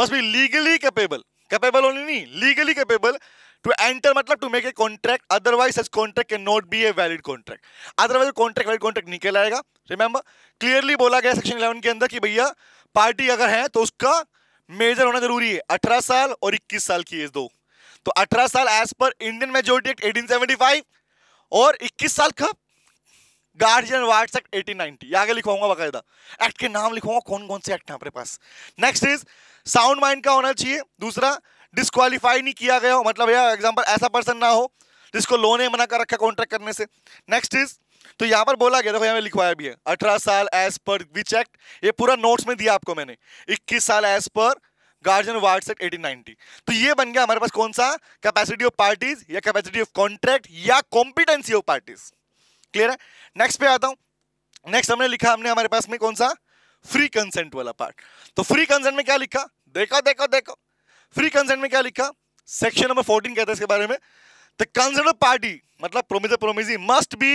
must be legally capable, capable only nahi legally capable to enter matlab to make a contract, otherwise such contract cannot be a valid contract, otherwise contract valid contract nikal aayega। remember clearly bola gaya section eleven ke andar ki bhaiya party agar hai to uska major hona zaruri hai, अठारह saal aur इक्कीस saal ki age do। to अठारह saal as per Indian Majority Act eighteen seventy-five aur इक्कीस saal kab guardian wards act अठारह सौ नब्बे, ये आगे लिखवाऊंगा बाकायदा, एक्ट के नाम लिखवाऊंगा कौन कौन से एक्ट हैं अपने पास। नेक्स्ट इज साउंड माइंड का होना चाहिए। दूसरा डिस्क्वालीफाई नहीं किया गया हो, मतलब यार एग्जांपल ऐसा पर्सन ना हो जिसको लोन ने मना कर रखा कॉन्ट्रैक्ट करने से। नेक्स्ट इज, तो यहाँ पर बोला गया, देखो यहाँ लिखवाया भी है अठारह साल एज पर विच एक्ट, ये पूरा नोट्स में दिया आपको मैंने, इक्कीस साल as per guardian wards act अठारह सौ नब्बे। तो ये बन गया हमारे पास कौन सा, कैपेसिटी ऑफ पार्टीज या कैपेसिटी ऑफ कॉन्ट्रैक्ट या कॉम्पिटेंसी ऑफ पार्टीज, क्लियर है। नेक्स्ट पे आता हूं। नेक्स्ट हमने लिखा, हमने हमारे पास में कौन सा, फ्री कंसेंट वाला पार्ट। तो फ्री कंसेंट में क्या लिखा, देखो देखो देखो, फ्री कंसेंट में क्या लिखा, सेक्शन नंबर चौदह कहता है इसके बारे में, द कंसेंट ऑफ पार्टी मतलब promisor promisee must be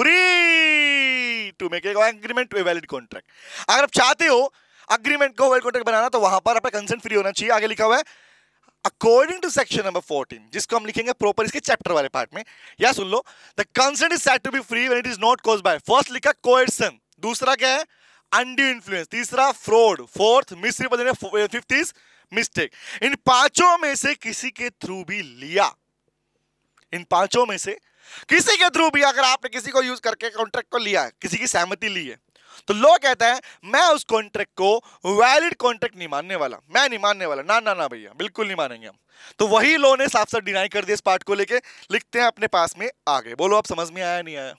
free to make agreement to a valid contract. अगर आप चाहते हो अग्रीमेंट को वैलिड कॉन्ट्रैक्ट बनाना तो वहां पर आपका कंसेंट फ्री होना चाहिए। आगे लिखा हुआ है According to section number fourteen, जिसको हम लिखेंगे प्रॉपर इसके चैप्टर वाले पार्ट में, या सुन लो, the consent is said to be free when it is not caused by, first लिखा coercion, दूसरा क्या है undue influence, तीसरा fraud, fourth misrepresentation, fifth is mistake। इन पांचों में से किसी के थ्रू भी लिया, इन पांचों में से किसी के थ्रू भी अगर आपने किसी को यूज करके कॉन्ट्रैक्ट को लिया है, किसी की सहमति ली है, तो लॉ कहता है मैं उस कॉन्ट्रैक्ट को वैलिड कॉन्ट्रैक्ट नहीं मानने वाला, मैं नहीं मानने वाला, ना ना ना भैया बिल्कुल नहीं मानेंगे हम। तो वही लॉ ने साफ साफ डिनाई कर दिया इस पार्ट को लेके। लिखते हैं अपने पास में आगे, बोलो आप समझ में आया नहीं आया,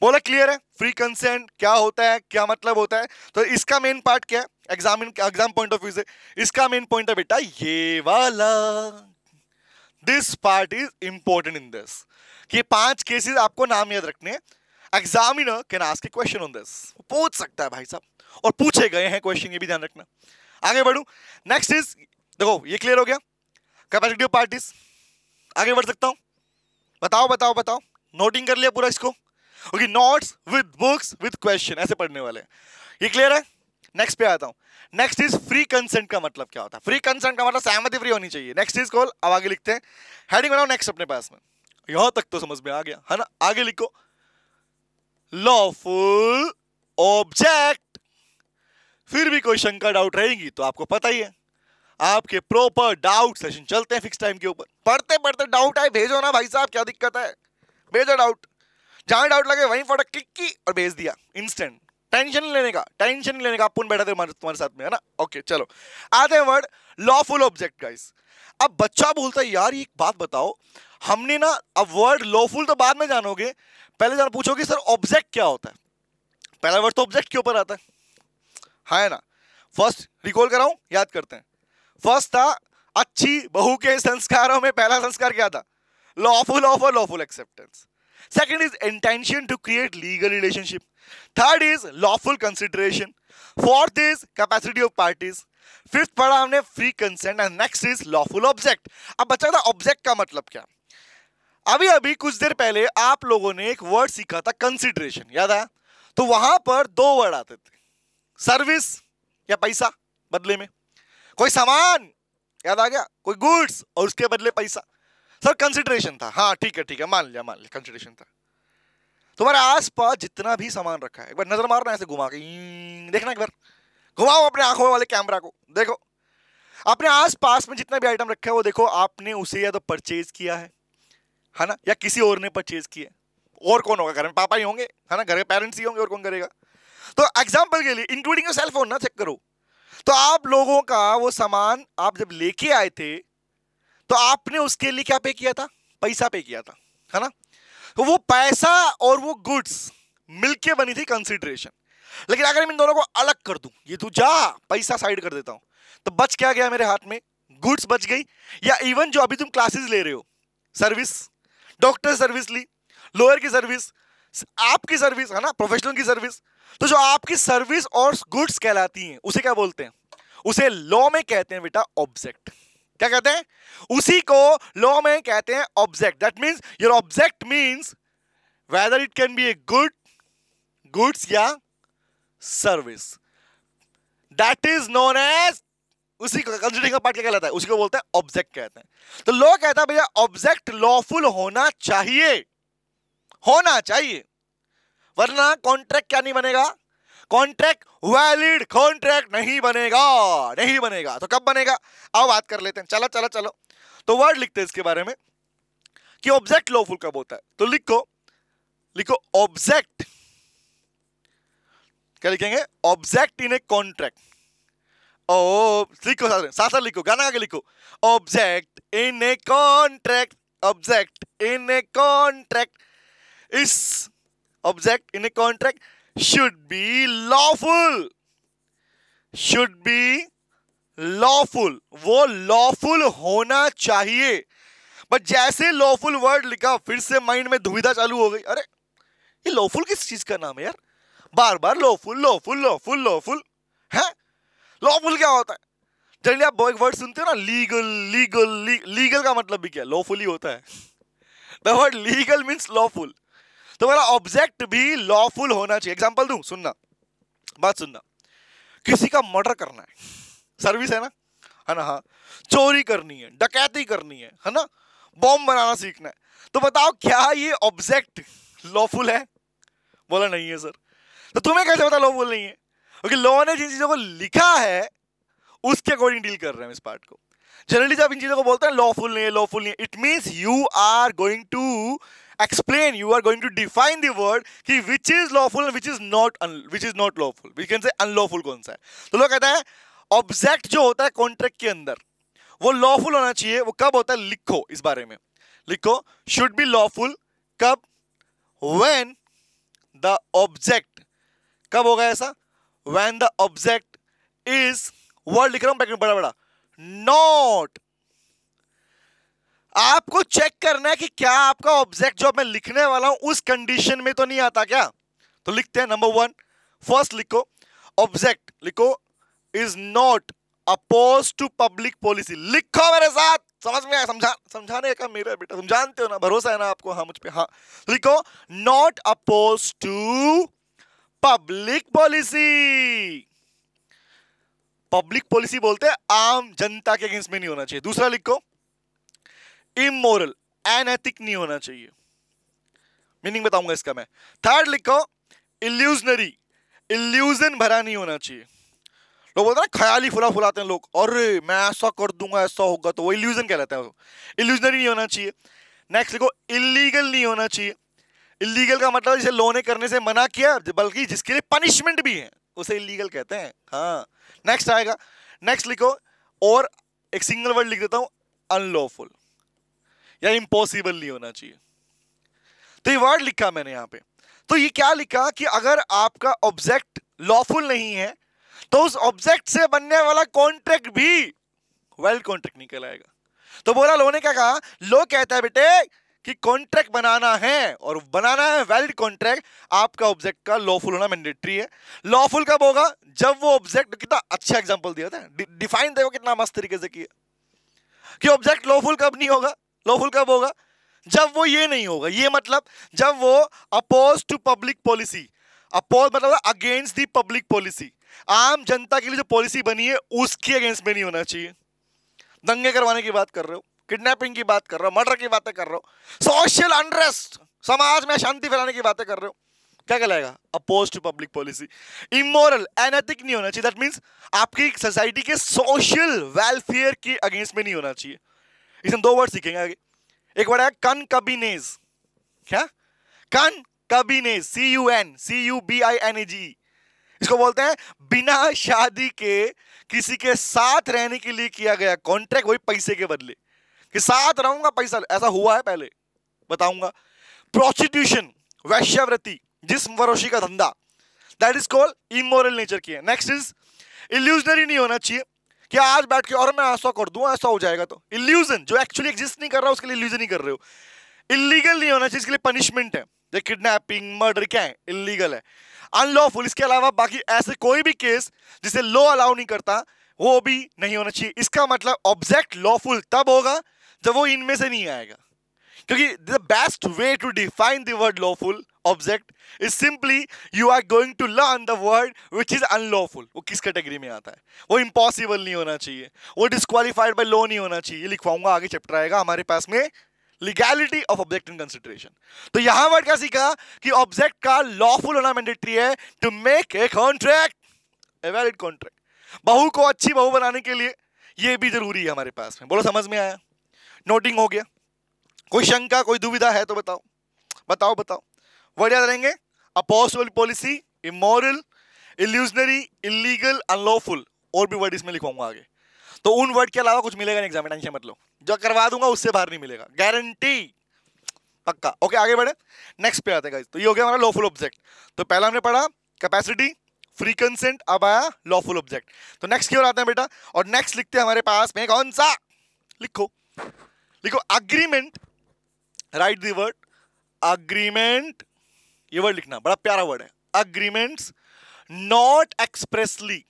बोला क्लियर है। फ्री कंसेंट क्या होता है, क्या मतलब होता है, तो इसका मेन पार्ट क्या है exam exam point of view से, इसका मेन पॉइंट है बेटा ये वाला, this part is important in this. ये पांच केसेस आपको नाम याद रखने हैं, examiner can ask a question on this, पूछ सकता है भाई साहब, और पूछे गए हैं क्वेश्चन, ये भी ध्यान रखना। आगे बढ़ूं, नेक्स्ट इज, देखो ये क्लियर हो गया कैपेसिटी ऑफ पार्टीज, आगे बढ़ सकता हूं, बताओ बताओ बताओ, नोटिंग कर लिया पूरा इसको, okay notes with books with question ऐसे पढ़ने वाले हैं, ये क्लियर है। नेक्स्ट पे आता हूं, नेक्स्ट इज फ्री कंसेंट का मतलब क्या होता है, फ्री कंसेंट का मतलब सहमति फ्री होनी चाहिए। नेक्स्ट इज कॉल, अब आगे लिखते हैं, हेडिंग बनाओ नेक्स्ट अपने पास में, यहां तक तो समझ में आ गया है ना। आगे लिखो लॉफुल ऑब्जेक्ट, फिर भी कोई शंका डाउट रहेगी तो आपको पता ही है आपके प्रॉपर डाउट सेशन चलते हैं फिक्स टाइम के ऊपर, पढ़ते पढ़ते डाउट आए भेजो ना भाई साहब, क्या दिक्कत है, भेजो डाउट, जहां डाउट लगे वहीं फोटो क्लिक की और भेज दिया, इंस्टेंट, टेंशन लेने का टेंशन लेने का अपन बैठा थे तुम्हारे साथ में, है ना। ओके चलो आते हैं वर्ड लॉफुल ऑब्जेक्ट गाइस। अब बच्चा बोलता है यार एक बात बताओ, हमने ना अब वर्ड लॉफुल तो बाद में जानोगे, पहले जान पूछोगे सर ऑब्जेक्ट क्या होता है, पहला वर्ड तो ऑब्जेक्ट के ऊपर आता है, हाँ है ना। फर्स्ट रिकॉल कराऊं, याद करते हैं, फर्स्ट था अच्छी बहू के संस्कारों में पहला संस्कार क्या था, lawful offer lawful acceptance. Second is intention to create legal relationship, third is lawful consideration, fourth is capacity of parties, fifth पढ़ा हमने free consent and next is lawful object. अब बच्चा था ऑब्जेक्ट का मतलब क्या, अभी अभी कुछ देर पहले आप लोगों ने एक वर्ड सीखा था कंसिडरेशन, याद आया, तो वहां पर दो वर्ड आते थे, सर्विस या पैसा बदले में, कोई सामान याद आ गया, कोई गुड्स और उसके बदले पैसा। सर कंसिडरेशन था, हाँ ठीक है ठीक है, मान लिया मान लिया कंसिडरेशन था। तुम्हारे आसपास जितना भी सामान रखा है एक बार नजर मारना, ऐसे घुमा के देखना, एक बार घुमाओ अपने आंखों वाले कैमरा को, देखो अपने आसपास में जितना भी आइटम रखा है वो देखो, आपने उसे या तो परचेज किया है है ना, या किसी और ने परचेज किया। और कौन होगा, घर में पापा ही होंगे है ना, घर में पेरेंट्स ही होंगे, और कौन करेगा। तो एग्जाम्पल के लिए इंक्लूडिंग योर सेल फोन ना, चेक करो। तो आप लोगों का वो सामान आप जब लेके आए थे तो आपने उसके लिए क्या पे किया था, पैसा पे किया था है ना। तो वो पैसा और वो गुड्स मिलके बनी थी कंसीडरेशन। लेकिन अगर मैं इन दोनों को अलग कर दूं, ये तू जा पैसा साइड कर देता हूं, तो बच क्या गया मेरे हाथ में, गुड्स बच गई। या इवन जो अभी तुम क्लासेस ले रहे हो, सर्विस, डॉक्टर सर्विस ली, लॉयर की सर्विस, आपकी सर्विस है ना, प्रोफेशनल की सर्विस। तो जो आपकी सर्विस और गुड्स कहलाती हैं उसे क्या बोलते हैं, उसे लॉ में कहते हैं बेटा ऑब्जेक्ट। क्या कहते हैं उसी को, लॉ में कहते हैं object. That means your object means whether it can be a good, goods या service, that is known as, उसी को कंसीडरिंग का पार्ट क्या कहलाता है, उसी को बोलते हैं ऑब्जेक्ट कहते हैं। तो लॉ कहता है भैया ऑब्जेक्ट लॉफुल होना चाहिए, होना चाहिए, वरना कॉन्ट्रैक्ट क्या नहीं बनेगा, कॉन्ट्रैक्ट वैलिड कॉन्ट्रैक्ट नहीं बनेगा, नहीं बनेगा। तो कब बनेगा, अब बात कर लेते हैं। चलो चलो चलो, तो वर्ड लिखते हैं इसके बारे में कि ऑब्जेक्ट लॉफुल कब होता है। तो लिखो लिखो ऑब्जेक्ट, क्या लिखेंगे, ऑब्जेक्ट इन ए कॉन्ट्रैक्ट। ओ लिखो साथ साथ लिखो, गाना गा के लिखो, object in a contract, object in a contract, इस object in a contract should be lawful, should be lawful, वो लॉफुल होना चाहिए। बट जैसे लॉफुल वर्ड लिखा फिर से माइंड में दुविधा चालू हो गई, अरे ये लॉफुल किस चीज का नाम है यार, बार बार लॉफुल लॉफुल लॉफुल लॉफुल है, लॉफुल क्या होता है। जनरली आप एक वर्ड सुनते हो ना, लीगल लीगल लीगल का मतलब भी क्या, लॉफुल ही होता है। The word legal means lawful. तो मेरा ऑब्जेक्ट भी लॉफुल होना चाहिए। एग्जाम्पल दूं, सुनना बात सुनना, किसी का मर्डर करना है, सर्विस है ना है ना, हाँ चोरी करनी है, डकैती करनी है है ना, बॉम्ब बनाना सीखना है। तो बताओ क्या ये ऑब्जेक्ट लॉफुल है, बोला नहीं है सर। तो तुम्हें कैसे पता लॉफुल नहीं है, क्योंकि लॉ ने जिन चीज़ों को लिखा है उसके अकॉर्डिंग डील कर रहे हैं इस पार्ट को। जनरली जब इन चीजों को बोलते हैं लॉफुल नहीं है, लॉफुल नहीं है, it means you are going to explain, you are going to define the word कि which is lawful and which is not, which is not lawful, we can say unlawful कौन सा है। तो लोग कहते हैं ऑब्जेक्ट जो होता है कॉन्ट्रैक्ट के अंदर वो लॉफुल होना चाहिए। वो कब होता है, लिखो इस बारे में लिखो, शुड बी लॉफुल, कब, व्हेन द ऑब्जेक्ट, कब होगा ऐसा, when the object is, word लिख रहा हूं बैक में बड़ा बड़ा, नॉट। आपको चेक करना है कि क्या आपका ऑब्जेक्ट जो मैं लिखने वाला हूं उस कंडीशन में तो नहीं आता क्या। तो लिखते हैं नंबर वन, फर्स्ट लिखो ऑब्जेक्ट लिखो is not oppose to public policy, लिखो मेरे साथ, समझ में आया, समझा समझाने का मेरा बेटा, तुम जानते हो ना, भरोसा है ना आपको, हाँ मुझ पे, हाँ लिखो not oppose to public policy, public policy बोलते हैं आम जनता के अगेंस्ट में नहीं होना चाहिए। दूसरा लिखो इमोरल, अनएथिक नहीं होना चाहिए, मीनिंग बताऊंगा इसका मैं। थर्ड लिखो इल्यूजनरी, इल्यूजन भरा नहीं होना चाहिए। लोग बोलते हैं ना ख्याली फुला फुलाते हैं लोग, अरे मैं ऐसा कर दूंगा ऐसा होगा, तो वो इल्यूजन कहलाता है, वो इल्यूजनरी नहीं होना चाहिए। नेक्स्ट लिखो इलीगल नहीं होना चाहिए, इलीगल का मतलब जिसे लॉ ने करने से मना किया बल्कि जिसके लिए पनिशमेंट भी है उसे इलीगल कहते हैं। हाँ नेक्स्ट आएगा, नेक्स्ट लिखो और एक सिंगल वर्ड लिख देता हूं, अनलॉफुल या इम्पॉसिबल नहीं होना चाहिए। तो ये वर्ड लिखा मैंने यहां पे, तो ये क्या लिखा कि अगर आपका ऑब्जेक्ट लॉफुल नहीं है तो उस ऑब्जेक्ट से बनने वाला कॉन्ट्रैक्ट भी वैलिड कॉन्ट्रैक्ट निकल आएगा। तो बोला लॉ ने क्या कहा, लॉ कहता है बेटे कि कॉन्ट्रैक्ट बनाना है और बनाना है वैलिड कॉन्ट्रैक्ट, आपका ऑब्जेक्ट का लॉफुल होना मैंडेटरी है। लॉफुल कब होगा, जब वो ऑब्जेक्ट, कितना अच्छा एग्जांपल दिया था, डिफाइन देखो कितना मस्त तरीके से किया कि ऑब्जेक्ट लॉफुल कब नहीं होगा, लॉफुल कब होगा जब वो ये नहीं होगा, ये मतलब जब वो oppose to public policy, oppose मतलब अगेंस्ट दी पब्लिक पॉलिसी, आम जनता के लिए जो पॉलिसी बनी है उसके अगेंस्ट में नहीं होना चाहिए। दंगे करवाने की बात कर रहे हो, किडनैपिंग की बात कर रहे हो, मर्डर की बातें कर रहे हो, सोशल अनरेस्ट, समाज में शांति फैलाने की बातें कर रहे हो, क्या कहलाएगा? Oppose to public policy. Immoral, unethical नहीं होना चाहिए। दैट मींस आपकी सोसाइटी के सोशल वेलफेयर के अगेंस्ट में नहीं होना चाहिए। इसमें दो वर्ड सीखेंगे आगे। एक वर्ड है कन कबीनेज, क्या concubinage, C U N C U B I N A G. इसको बोलते हैं बिना शादी के किसी के साथ रहने के लिए किया गया कॉन्ट्रैक्ट, वही पैसे के बदले कि साथ रहूंगा पैसा। ऐसा हुआ है पहले, बताऊंगा। प्रोस्टिट्यूशन, वैश्यावृत्ति, जिस्मफरोशी का धंधा, that is called immoral nature की है। नेक्स्ट इज इल्यूजनरी नहीं होना चाहिए कि आज बैठ के और मैं ऐसा कर दूं ऐसा हो जाएगा, तो इल्यूजन जो एक्चुअली एग्जिस्ट नहीं कर रहा उसके लिए इल्यूजन ही कर रहे हो। इलीगल नहीं होना चाहिए, इसके लिए पनिशमेंट है। किडनैपिंग, मर्डर क्या है? इलीगल है। अनलॉफुल, इसके अलावा बाकी ऐसे कोई भी केस जिसे लॉ अलाउ नहीं करता वो भी नहीं होना चाहिए। इसका मतलब ऑब्जेक्ट लॉफुल तब होगा जब वो इनमें से नहीं आएगा, क्योंकि the best way to define the word lawful object is simply you are going to learn the word which is unlawful, वो किस कैटेगरी में आता है। वो इम्पॉसिबल नहीं होना चाहिए, वो डिस्क्वालीफाइड बाय लॉ नहीं होना चाहिए। लिखवाऊंगा, आगे चैप्टर आएगा हमारे पास में legality of object in consideration. तो यहां वर्ड क्या सीखा कि ऑब्जेक्ट का लॉफुल होना मैंडेटरी है to make a contract, a valid contract. बहू को अच्छी बहू बनाने के लिए ये भी जरूरी है हमारे पास में। बोलो समझ में आया? नोटिंग हो गया? कोई शंका कोई दुविधा है तो बताओ बताओ बताओ। वर्ड याद रहेंगे apostle policy, immoral, illusionary, illegal, unlawful, और भी वर्ड इसमें लिखवाऊंगा आगे। तो उन वर्ड के अलावा कुछ मिलेगा नहीं एग्जाम में, टेंशन मत लो। जो करवा दूंगा उससे बाहर नहीं मिलेगा, गारंटी पक्का। ओके आगे बढ़े, नेक्स्ट पे आते हैं गाइस। तो ये हो गया हमारा लॉफुल ऑब्जेक्ट। तो पहला हमने पढ़ा कैपेसिटी, फ्री कंसेंट, अब आया लॉफुल ऑब्जेक्ट। तो नेक्स्ट की ओर आते हैं बेटा, और नेक्स्ट लिखते हैं हमारे पास में कौन सा? लिखो लिखो agreement. Right the word agreement, ये वर्ड लिखना, बड़ा प्यारा वर्ड है। Agreements not expressly,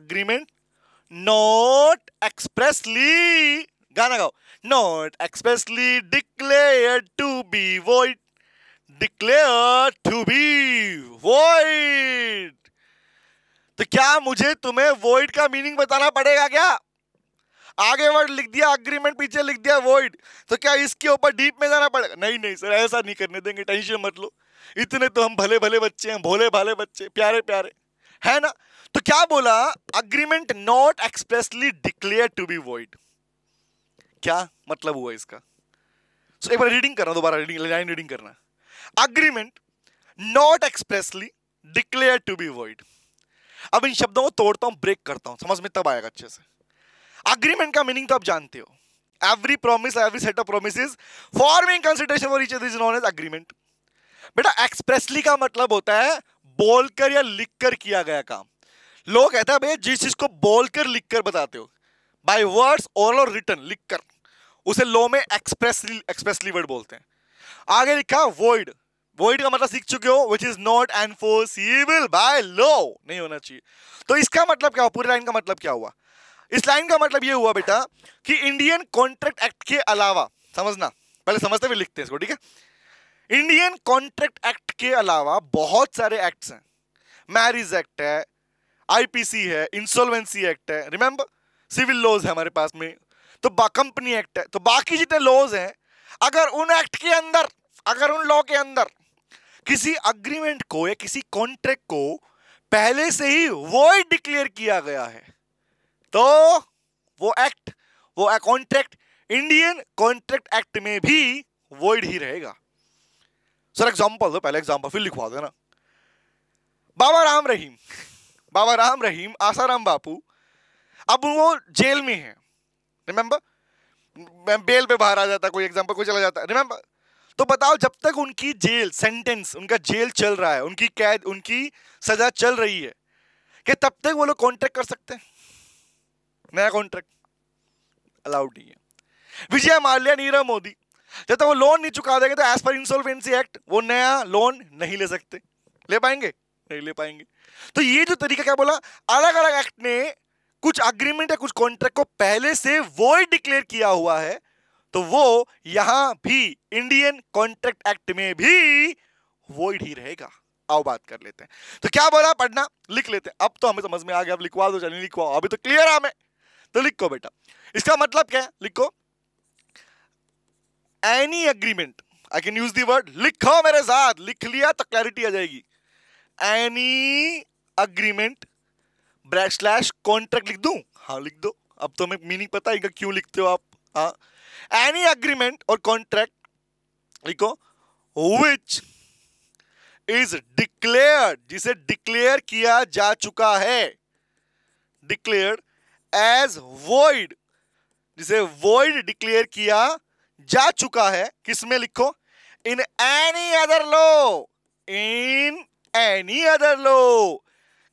agreement Not expressly, गाना गाओ, not expressly declared to be void, declared to be void। तो क्या मुझे तुम्हें void का मीनिंग बताना पड़ेगा क्या? आगे वर्ड लिख दिया अग्रीमेंट, पीछे लिख दिया void, तो क्या इसके ऊपर डीप में जाना पड़ेगा? नहीं नहीं सर, ऐसा नहीं करने देंगे, टेंशन मत लो। इतने तो हम भले भले बच्चे हैं, भोले भाले बच्चे, प्यारे प्यारे है ना। तो क्या बोला? Agreement not expressly declare to be void. क्या मतलब हुआ इसका? so, एक बार रीडिंग करना, दोबारा रीडिंग लाइन रीडिंग करना। Agreement not expressly declare to be void. अब इन शब्दों को तोड़ता हूं, ब्रेक करता हूं, समझ में तब आएगा अच्छे से। अग्रीमेंट का मीनिंग तो आप जानते हो, every promise, every set of promises forming consideration for each other is known as agreement. बेटा एक्सप्रेसली का मतलब होता है बोलकर या लिखकर किया गया काम। लोग कहते हैं भाई जिस चीज को बोलकर लिखकर बताते हो, बाय वर्ड्स, ओरल और रिटन, लिखकर, उसे लॉ में एक्सप्रेसली एक्सप्रेसली वर्ड बोलते हैं। आगे लिखा void, void का मतलब सीख चुके हो, which is not enforceable by law, नहीं होना चाहिए। तो इसका मतलब क्या हुआ? पूरी लाइन का मतलब क्या हुआ? इस लाइन का मतलब ये हुआ बेटा कि इंडियन कॉन्ट्रैक्ट एक्ट के अलावा, समझना पहले, समझते हुए लिखते हैं इसको, ठीक है। इंडियन कॉन्ट्रैक्ट एक्ट के अलावा बहुत सारे एक्ट्स हैं। मैरिज एक्ट है, आईपीसी है, इंसॉल्वेंसी एक्ट है, रिमेंबर सिविल लॉज है हमारे पास में, तो कंपनी एक्ट है। तो बाकी जितने लॉज हैं, अगर उन एक्ट के अंदर, अगर उन लॉ के अंदर किसी अग्रीमेंट को या किसी कॉन्ट्रैक्ट को पहले से ही वॉइड डिक्लेयर किया गया है तो वो एक्ट, वो कॉन्ट्रैक्ट इंडियन कॉन्ट्रैक्ट एक्ट में भी वॉइड ही रहेगा। सर एग्जाम्पल दो, पहले एग्जाम्पल फिर लिखवा देना। बाबा राम रहीम, बाबा राम रहीम, आसाराम बापू, अब वो जेल में है, रिमेंबर, बेल पे बाहर आ जाता, कोई एग्जांपल कोई चला जाता, रिमेंबर। तो बताओ जब तक उनकी जेल सेंटेंस, उनका जेल चल रहा है, उनकी कैद, उनकी सजा चल रही है, क्या तब तक वो लोग कॉन्ट्रैक्ट कर सकते हैं? नया कॉन्ट्रैक्ट अलाउड नहीं है। विजय माल्या, नीरव मोदी, जब तक वो लोन नहीं चुका देंगे तो एज पर इंसॉल्वेंसी एक्ट वो नया लोन नहीं ले सकते। ले पाएंगे? नहीं ले पाएंगे। तो ये जो तरीका क्या बोला, अलग अलग एक्ट ने कुछ अग्रीमेंट या कुछ कॉन्ट्रैक्ट को पहले से वॉइड डिक्लेयर किया हुआ है तो वो यहां भी इंडियन कॉन्ट्रैक्ट एक्ट में भी वॉइड ही रहेगा। आओ बात कर लेते हैं। तो क्या बोला, पढ़ना, लिख लेते हैं। अब तो हमें समझ में आ गया, अब लिखवा दो, चलिए लिखवाओ, अभी तो क्लियर है हमें। तो लिखो बेटा, इसका मतलब क्या है, लिखो any agreement, I can use the word, लिखो मेरे साथ, लिख लिया तो क्लैरिटी आ जाएगी, any agreement bracket slash contract लिख दूं, हाँ लिख दो, अब तो हमें मीनिंग पता है क्यों लिखते हो आप, हाँ एनी एग्रीमेंट और कॉन्ट्रैक्ट लिखो विच इज डिक्लेयर्ड, जिसे डिक्लेयर किया जा चुका है, डिक्लेयर्ड एज वॉइड, जिसे वॉइड डिक्लेयर किया जा चुका है, किसमें लिखो in any other law, in any other law,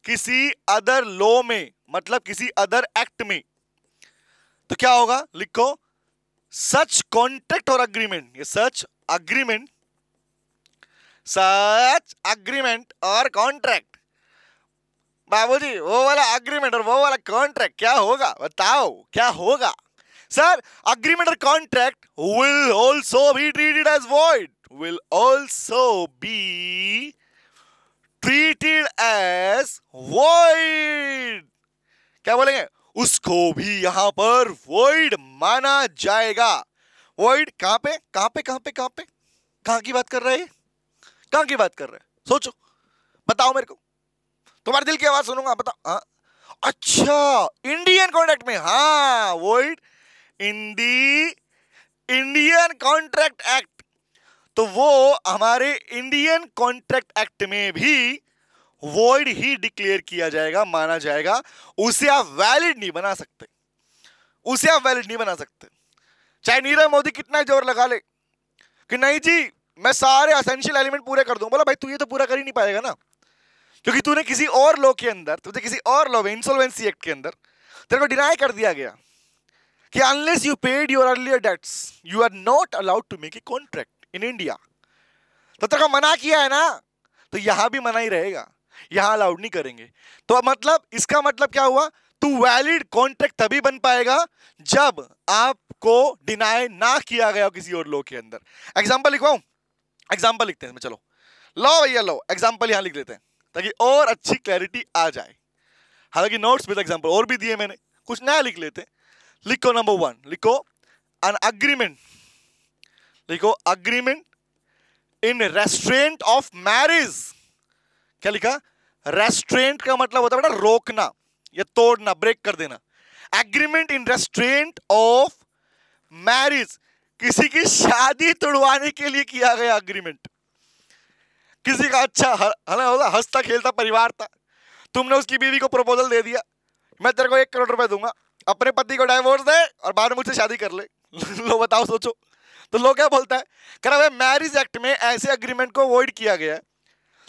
किसी अदर लॉ में, मतलब किसी अदर एक्ट में, तो क्या होगा, लिखो सच कॉन्ट्रैक्ट और अग्रीमेंट, ये सच अग्रीमेंट, सच अग्रीमेंट और कॉन्ट्रैक्ट, बाबूजी वो वाला अग्रीमेंट और वो वाला कॉन्ट्रैक्ट क्या होगा बताओ, क्या होगा सर, अग्रीमेंट और contract will also be treated as void, will also be treated as void, क्या बोलेंगे, उसको भी यहां पर वॉइड माना जाएगा, वॉइड कहां पे, कहां पे, कहां पे, कहां पे, कहां की बात कर रहे हैं, कहां की बात कर रहे हैं, सोचो बताओ मेरे को, तुम्हारे दिल की आवाज सुनूंगा, बताओ, हाँ अच्छा इंडियन कॉन्ट्रैक्ट में, हाँ void in the Indian contract act, तो वो हमारे इंडियन कॉन्ट्रैक्ट एक्ट में भी वॉइड ही डिक्लेयर किया जाएगा, माना जाएगा, उसे आप वैलिड नहीं बना सकते, उसे आप वैलिड नहीं बना सकते, चाहे नीरव मोदी कितना जोर लगा ले कि नहीं जी मैं सारे एसेंशियल एलिमेंट पूरे कर दूं, बोला भाई तू ये तो पूरा कर ही नहीं पाएगा ना, क्योंकि तूने किसी और लॉ के अंदर, तुझे किसी और लॉ में इंसॉल्वेंसी एक्ट के अंदर तेरे को डिनाई कर दिया गया कि unless you paid your earlier debts you are not allowed to make a contract in India, तो तेरे को मना किया है ना, तो यहां भी मना ही रहेगा, यहां अलाउड नहीं करेंगे, तो मतलब इसका मतलब क्या हुआ, तू वैलिड कॉन्ट्रैक्ट तभी बन पाएगा जब आपको डिनाई ना किया गया किसी और लॉ के अंदर। एग्जाम्पल लिखवाऊं, एग्जाम्पल लिखते हैं इसमें, चलो लो भैया लो, एग्जाम्पल यहां लिख लेते हैं ताकि और अच्छी क्लैरिटी आ जाए, हालांकि नोट्स विद एग्जाम्पल और भी दिए मैंने, कुछ नया लिख लेते हैं। लिखो नंबर वन, लिखो एन अग्रीमेंट, लिखो agreement in restraint of marriage, क्या लिखा, रेस्ट्रेंट का मतलब होता है बेटा रोकना या तोड़ना, ब्रेक कर देना, agreement in restraint of marriage, किसी की शादी तोड़वाने के लिए किया गया अग्रीमेंट, किसी का अच्छा हंसता खेलता परिवार था, तुमने उसकी बीवी को प्रपोजल दे दिया, मैं तेरे को एक करोड़ रुपए दूंगा, अपने पति को डाइवोर्स दे और बाद में मुझसे शादी कर ले लो बताओ, सोचो तो लोग क्या बोलता है, कह रहा है मैरिज एक्ट में ऐसे अग्रीमेंट को वॉइड किया गया है,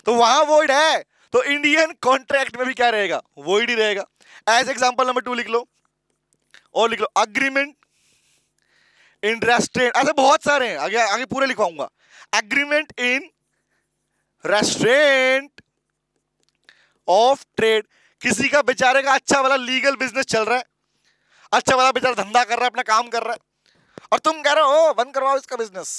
तो वहां वॉइड है तो इंडियन कॉन्ट्रैक्ट में भी क्या रहेगा, वॉइड ही रहेगा। एज एग्जाम्पल नंबर टू लिख लो, और लिख लो अग्रीमेंट इन रेस्ट्रेंट, ऐसे बहुत सारे हैं, आगे आगे पूरे लिखवाऊंगा, agreement in restraint of trade, किसी का बेचारे का अच्छा वाला लीगल बिजनेस चल रहा है, अच्छा वाला बेचारा धंधा कर रहा है, अपना काम कर रहा है, और तुम कह रहे हो बंद करवाओ इसका बिजनेस,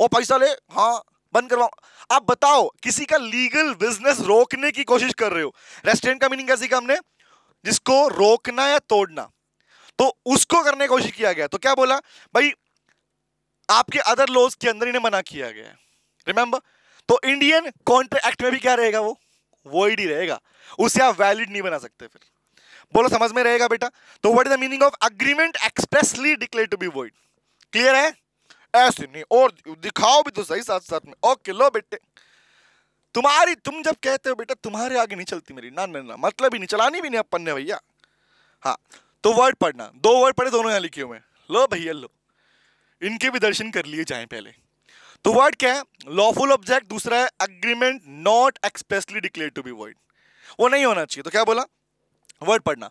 ओ पैसा ले, हाँ बंद करवाओ, आप बताओ किसी का लीगल बिजनेस रोकने की कोशिश कर रहे हो, रेस्ट्रेंट का मीनिंग क्या सीखा हमने, जिसको रोकना या तोड़ना, तो उसको करने की कोशिश किया गया, तो क्या बोला भाई आपके अदर लॉज के अंदर इन्हें मना किया गया है, रिमेंबर, तो इंडियन कॉन्ट्रैक्ट एक्ट में भी क्या रहेगा, वो वॉइड ही रहेगा, उसे आप वैलिड नहीं बना सकते, फिर बोलो समझ में रहेगा बेटा। तो what is the meaning of agreement expressly declared to be void, clear है, ऐसे नहीं और दिखाओ भी तो सही साथ साथ में, ओके लो बेटे तुम्हारी, तुम जब कहते हो बेटा तुम्हारे आगे नहीं चलती मेरी, ना ना ना मतलब ही नहीं, चलानी भी नहीं अपन ने भैया, हाँ तो वर्ड पढ़ना, दो वर्ड पढ़े दोनों यहाँ लिखे हुए हैं, लो भैया लो, इनके भी दर्शन कर लिए जाए पहले। तो वर्ड क्या है, लॉफुल ऑब्जेक्ट, दूसरा है agreement not expressly declared to be void, वो नहीं होना चाहिए, तो क्या बोला वर्ड पढ़ना,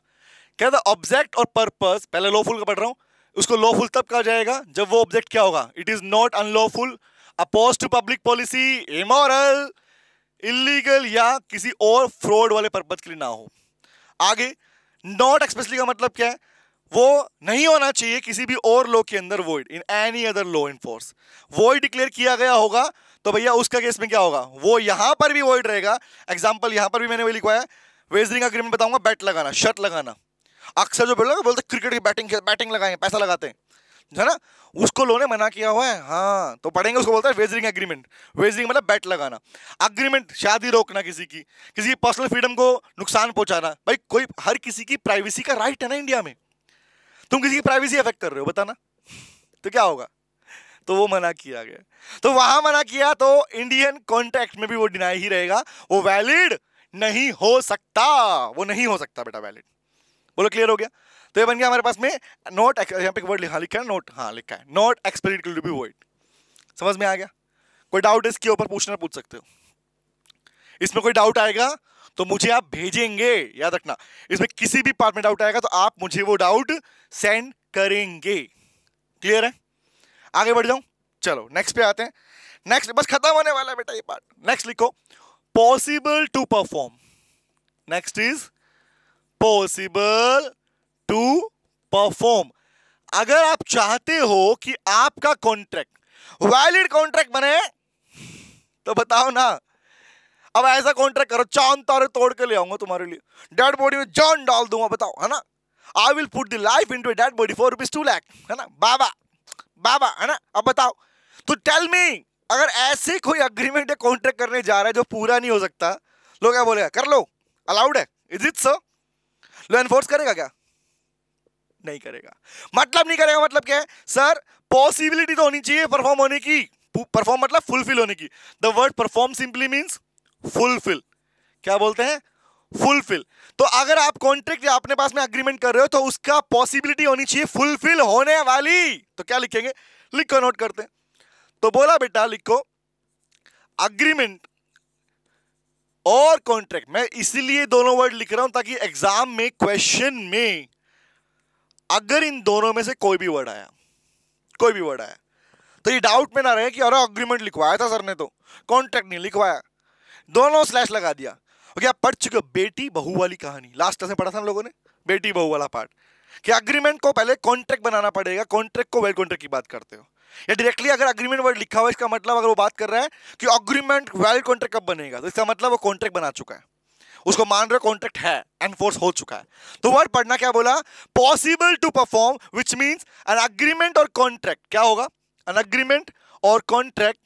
क्या था ऑब्जेक्ट और पर्पस, पहले लॉफुल का पढ़ रहा हूँ, उसको लॉफुल तब कहा जाएगा जब वो ऑब्जेक्ट क्या होगा, it is not unlawful, oppose to public policy, immoral, illegal या किसी और फ्रॉड वाले पर्पस के लिए ना हो। आगे नॉट एक्सप्रेसली का मतलब क्या है, वो नहीं होना चाहिए किसी भी और लॉ के अंदर void, in any other law in force, void declare किया गया होगा तो भैया उसका केस में क्या होगा, वो यहां पर भी वॉइड रहेगा। एग्जांपल यहां पर भी मैंने वही लिखवाया, वेजरिंग अग्रीमेंट बताऊंगा, बैट लगाना, शर्त लगाना, अक्सर जो बोल रहे बोलते क्रिकेट की बैटिंग बैटिंग लगाएंगे, पैसा लगाते हैं, है ना, उसको लोने मना किया हुआ है। हाँ, तो पढ़ेंगे उसको बोलता है वेजरिंग एग्रीमेंट। वेजरिंग मतलब बैट लगाना, एग्रीमेंट शादी रोकना, किसी की किसी की पर्सनल फ्रीडम को नुकसान पहुंचाना। भाई कोई, हर किसी की प्राइवेसी का राइट है ना इंडिया में, तुम किसी की प्राइवेसी अफेक्ट कर रहे हो बताना तो क्या होगा। तो वो मना किया गया, तो वहां मना किया, तो इंडियन कॉन्ट्रैक्ट में भी वो डिनाई ही रहेगा, वो वैलिड नहीं हो सकता, वो नहीं हो सकता बेटा वैलिड। बोलो क्लियर हो गया? तो ये बन गया हमारे पास में नोट, यहाँ पे वर्ड लिखा लिखा है नोट, हाँ लिखा है note expected to be void. समझ में आ गया? कोई डाउट इसके ऊपर पूछना पूछ सकते हो, इसमें कोई डाउट आएगा तो मुझे आप भेजेंगे, याद रखना। इसमें किसी भी पार्ट में डाउट आएगा तो आप मुझे वो डाउट सेंड करेंगे। क्लियर है? आगे बढ़ जाऊं? चलो नेक्स्ट पे आते हैं। नेक्स्ट बस खत्म होने वाला है बेटा ये पार्ट। नेक्स्ट लिखो, possible to perform. Next is possible to perform. अगर आप चाहते हो कि आपका कॉन्ट्रैक्ट वैलिड कॉन्ट्रैक्ट बने तो बताओ ना। अब ऐसा कॉन्ट्रैक्ट करो, चांद तारे तोड़ के ले आऊंगा तुम्हारे लिए, डेड बॉडी में जान डाल दूंगा, बताओ, है ना। I will put the life into a dead body for rupees two lakh, है ना, बाबा बाबा, है ना। अब बताओ, तो टेल मी, अगर ऐसे कोई अग्रीमेंट या कॉन्ट्रैक्ट करने जा रहा है जो पूरा नहीं हो सकता, लोग क्या बोलेगा? कर लो, अलाउड है, is it so? Law enforce करेगा क्या? नहीं करेगा। मतलब नहीं करेगा मतलब क्या है सर? पॉसिबिलिटी तो होनी चाहिए परफॉर्म होने की। परफॉर्म मतलब फुलफिल होने की। The word perform simply means fulfil. क्या बोलते हैं? फुलफिल। तो अगर आप कॉन्ट्रैक्ट या अपने पास में एग्रीमेंट कर रहे हो तो उसका पॉसिबिलिटी होनी चाहिए फुलफिल होने वाली। तो क्या लिखेंगे? लिखो, नोट करते हैं। तो बोला बेटा लिखो, एग्रीमेंट और कॉन्ट्रैक्ट, मैं इसीलिए दोनों वर्ड लिख रहा हूं ताकि एग्जाम में, क्वेश्चन में, अगर इन दोनों में से कोई भी वर्ड आया, कोई भी वर्ड आया, तो ये डाउट में ना रहे कि अरे एग्रीमेंट लिखवाया था सर ने तो कॉन्ट्रैक्ट नहीं लिखवाया, दोनों स्लैश लगा दिया। ओके, आप पढ़ चुके हो बेटी बहू वाली कहानी, लास्ट क्लास में पढ़ा था हम लोगों ने बेटी बहू वाला पार्ट, कि एग्रीमेंट को पहले कॉन्ट्रैक्ट बनाना पड़ेगा। कॉन्ट्रैक्ट को वैलिड कॉन्ट्रैक्ट की बात करते हो, या डायरेक्टली अगर एग्रीमेंट वर्ड लिखा हुआ, इसका मतलब अगर वो बात कर रहा है कि एग्रीमेंट वैलिड कॉन्ट्रैक्ट कब बनेगा, तो इसका मतलब वो कॉन्ट्रैक्ट बना चुका है, उसको मान रहे कॉन्ट्रैक्ट है, एनफोर्स हो चुका है। तो वर्ड पढ़ना क्या बोला? Possible to perform, which means an agreement और कॉन्ट्रैक्ट। क्या होगा? एन एग्रीमेंट और कॉन्ट्रैक्ट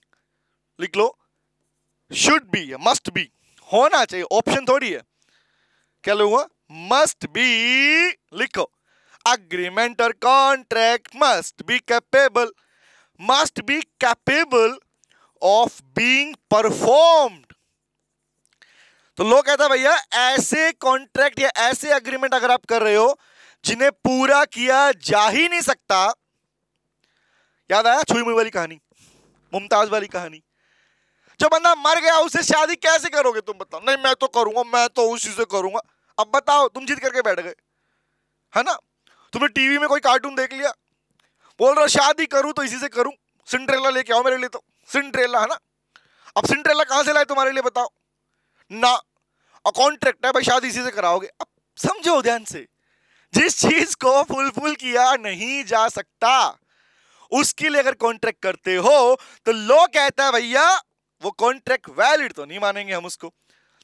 लिख लो, शुड बी, मस्ट बी, होना चाहिए, ऑप्शन थोड़ी है। क्या लूंगा? मस्ट बी लिखो, एग्रीमेंट और contract must be capable, must be capable of being performed. तो लोग कहता है भैया ऐसे कॉन्ट्रैक्ट या ऐसे एग्रीमेंट अगर आप कर रहे हो जिन्हें पूरा किया जा ही नहीं सकता, याद आया छुई मुई वाली कहानी, मुमताज वाली कहानी, जो बंदा मर गया उससे शादी कैसे करोगे तुम? बताओ, नहीं मैं तो करूंगा, मैं तो उसी से करूंगा। अब बताओ, तुम जिद करके बैठ गए, है ना, तुमने टीवी में कोई कार्टून देख लिया, बोल रहा शादी करूं तो इसी से करूं, सिंड्रेला लेके आओ मेरे लिए, तो सिंड्रेला, है ना। अब सिंड्रेला कहां से लाए तुम्हारे लिए? बताओ ना, कॉन्ट्रैक्ट है भाई, शादी इसी से कराओगे। अब समझो ध्यान से, जिस चीज को फुलफिल किया नहीं जा सकता उसके लिए अगर कॉन्ट्रैक्ट करते हो तो लोग कहता है भैया वो कॉन्ट्रैक्ट वैलिड तो नहीं मानेंगे हम उसको,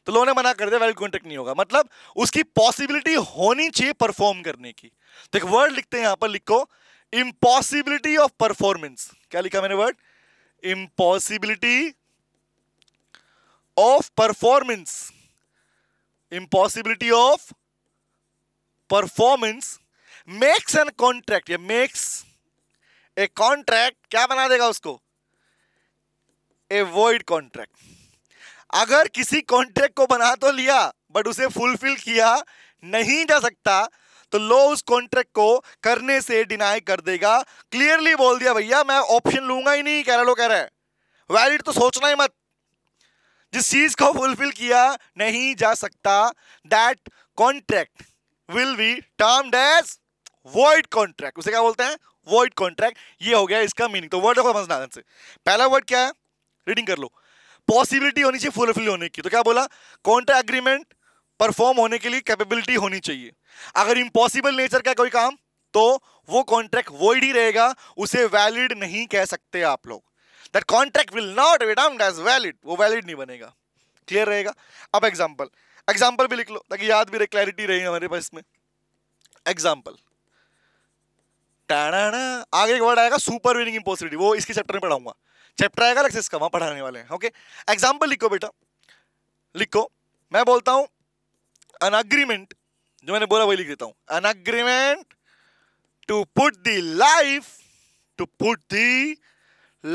तो लोगों ने मना कर दिया, वैलिड कॉन्ट्रैक्ट नहीं होगा। मतलब उसकी पॉसिबिलिटी होनी चाहिए परफॉर्म करने की। तो एक वर्ड लिखते हैं यहां पर, लिखो इम्पॉसिबिलिटी ऑफ परफॉर्मेंस। क्या लिखा मैंने word? Impossibility of performance, impossibility of performance makes an contract, या मेक्स ए कॉन्ट्रैक्ट, क्या बना देगा उसको? A void contract. अगर किसी कॉन्ट्रैक्ट को बना तो लिया बट उसे फुलफिल किया नहीं जा सकता तो लो उस कॉन्ट्रैक्ट को करने से डिनाई कर देगा। क्लियरली बोल दिया भैया मैं ऑप्शन लूंगा ही नहीं, कह रहा, लो कह रहा है वैलिड तो सोचना ही मत। जिस चीज को फुलफिल किया नहीं जा सकता, that contract will be termed as void contract. उसे क्या बोलते हैं? Void contract. ये हो गया इसका मीनिंग। तो वर्ड देखो, समझना से पहला वर्ड क्या है, रीडिंग कर लो। पॉसिबिलिटी होनी चाहिए फुलफिल होने की, तो क्या बोला? कॉन्ट्रैक्ट एग्रीमेंट परफॉर्म होने के लिए कैपेबिलिटी होनी चाहिए। अगर इम्पॉसिबल नेचर का कोई काम तो वो कॉन्ट्रैक्ट वॉइड ही रहेगा, उसे वैलिड नहीं कह सकते आप लोग। That contract will not be termed as valid, वो वैलिड नहीं बनेगा। क्लियर रहेगा? अब एग्जाम्पल एग्जाम्पल भी लिख लो ताकि याद भी रहे, क्लैरिटी रहेगी हमारे पास में। एग्जाम्पल टाणा आगे एक वर्ड आएगा सुपर विनिंग इम्पॉसिबिलिटी, वो इसके चैप्टर में पढ़ाऊंगा, चैप्टर आएगा अलग से इसका, वहाँ पढ़ाने वाले हैं। ओके एग्जाम्पल लिखो बेटा, लिखो। मैं बोलता हूँ एन अग्रीमेंट, जो मैंने बोला वही लिख देता हूँ, an agreement to put the life to put the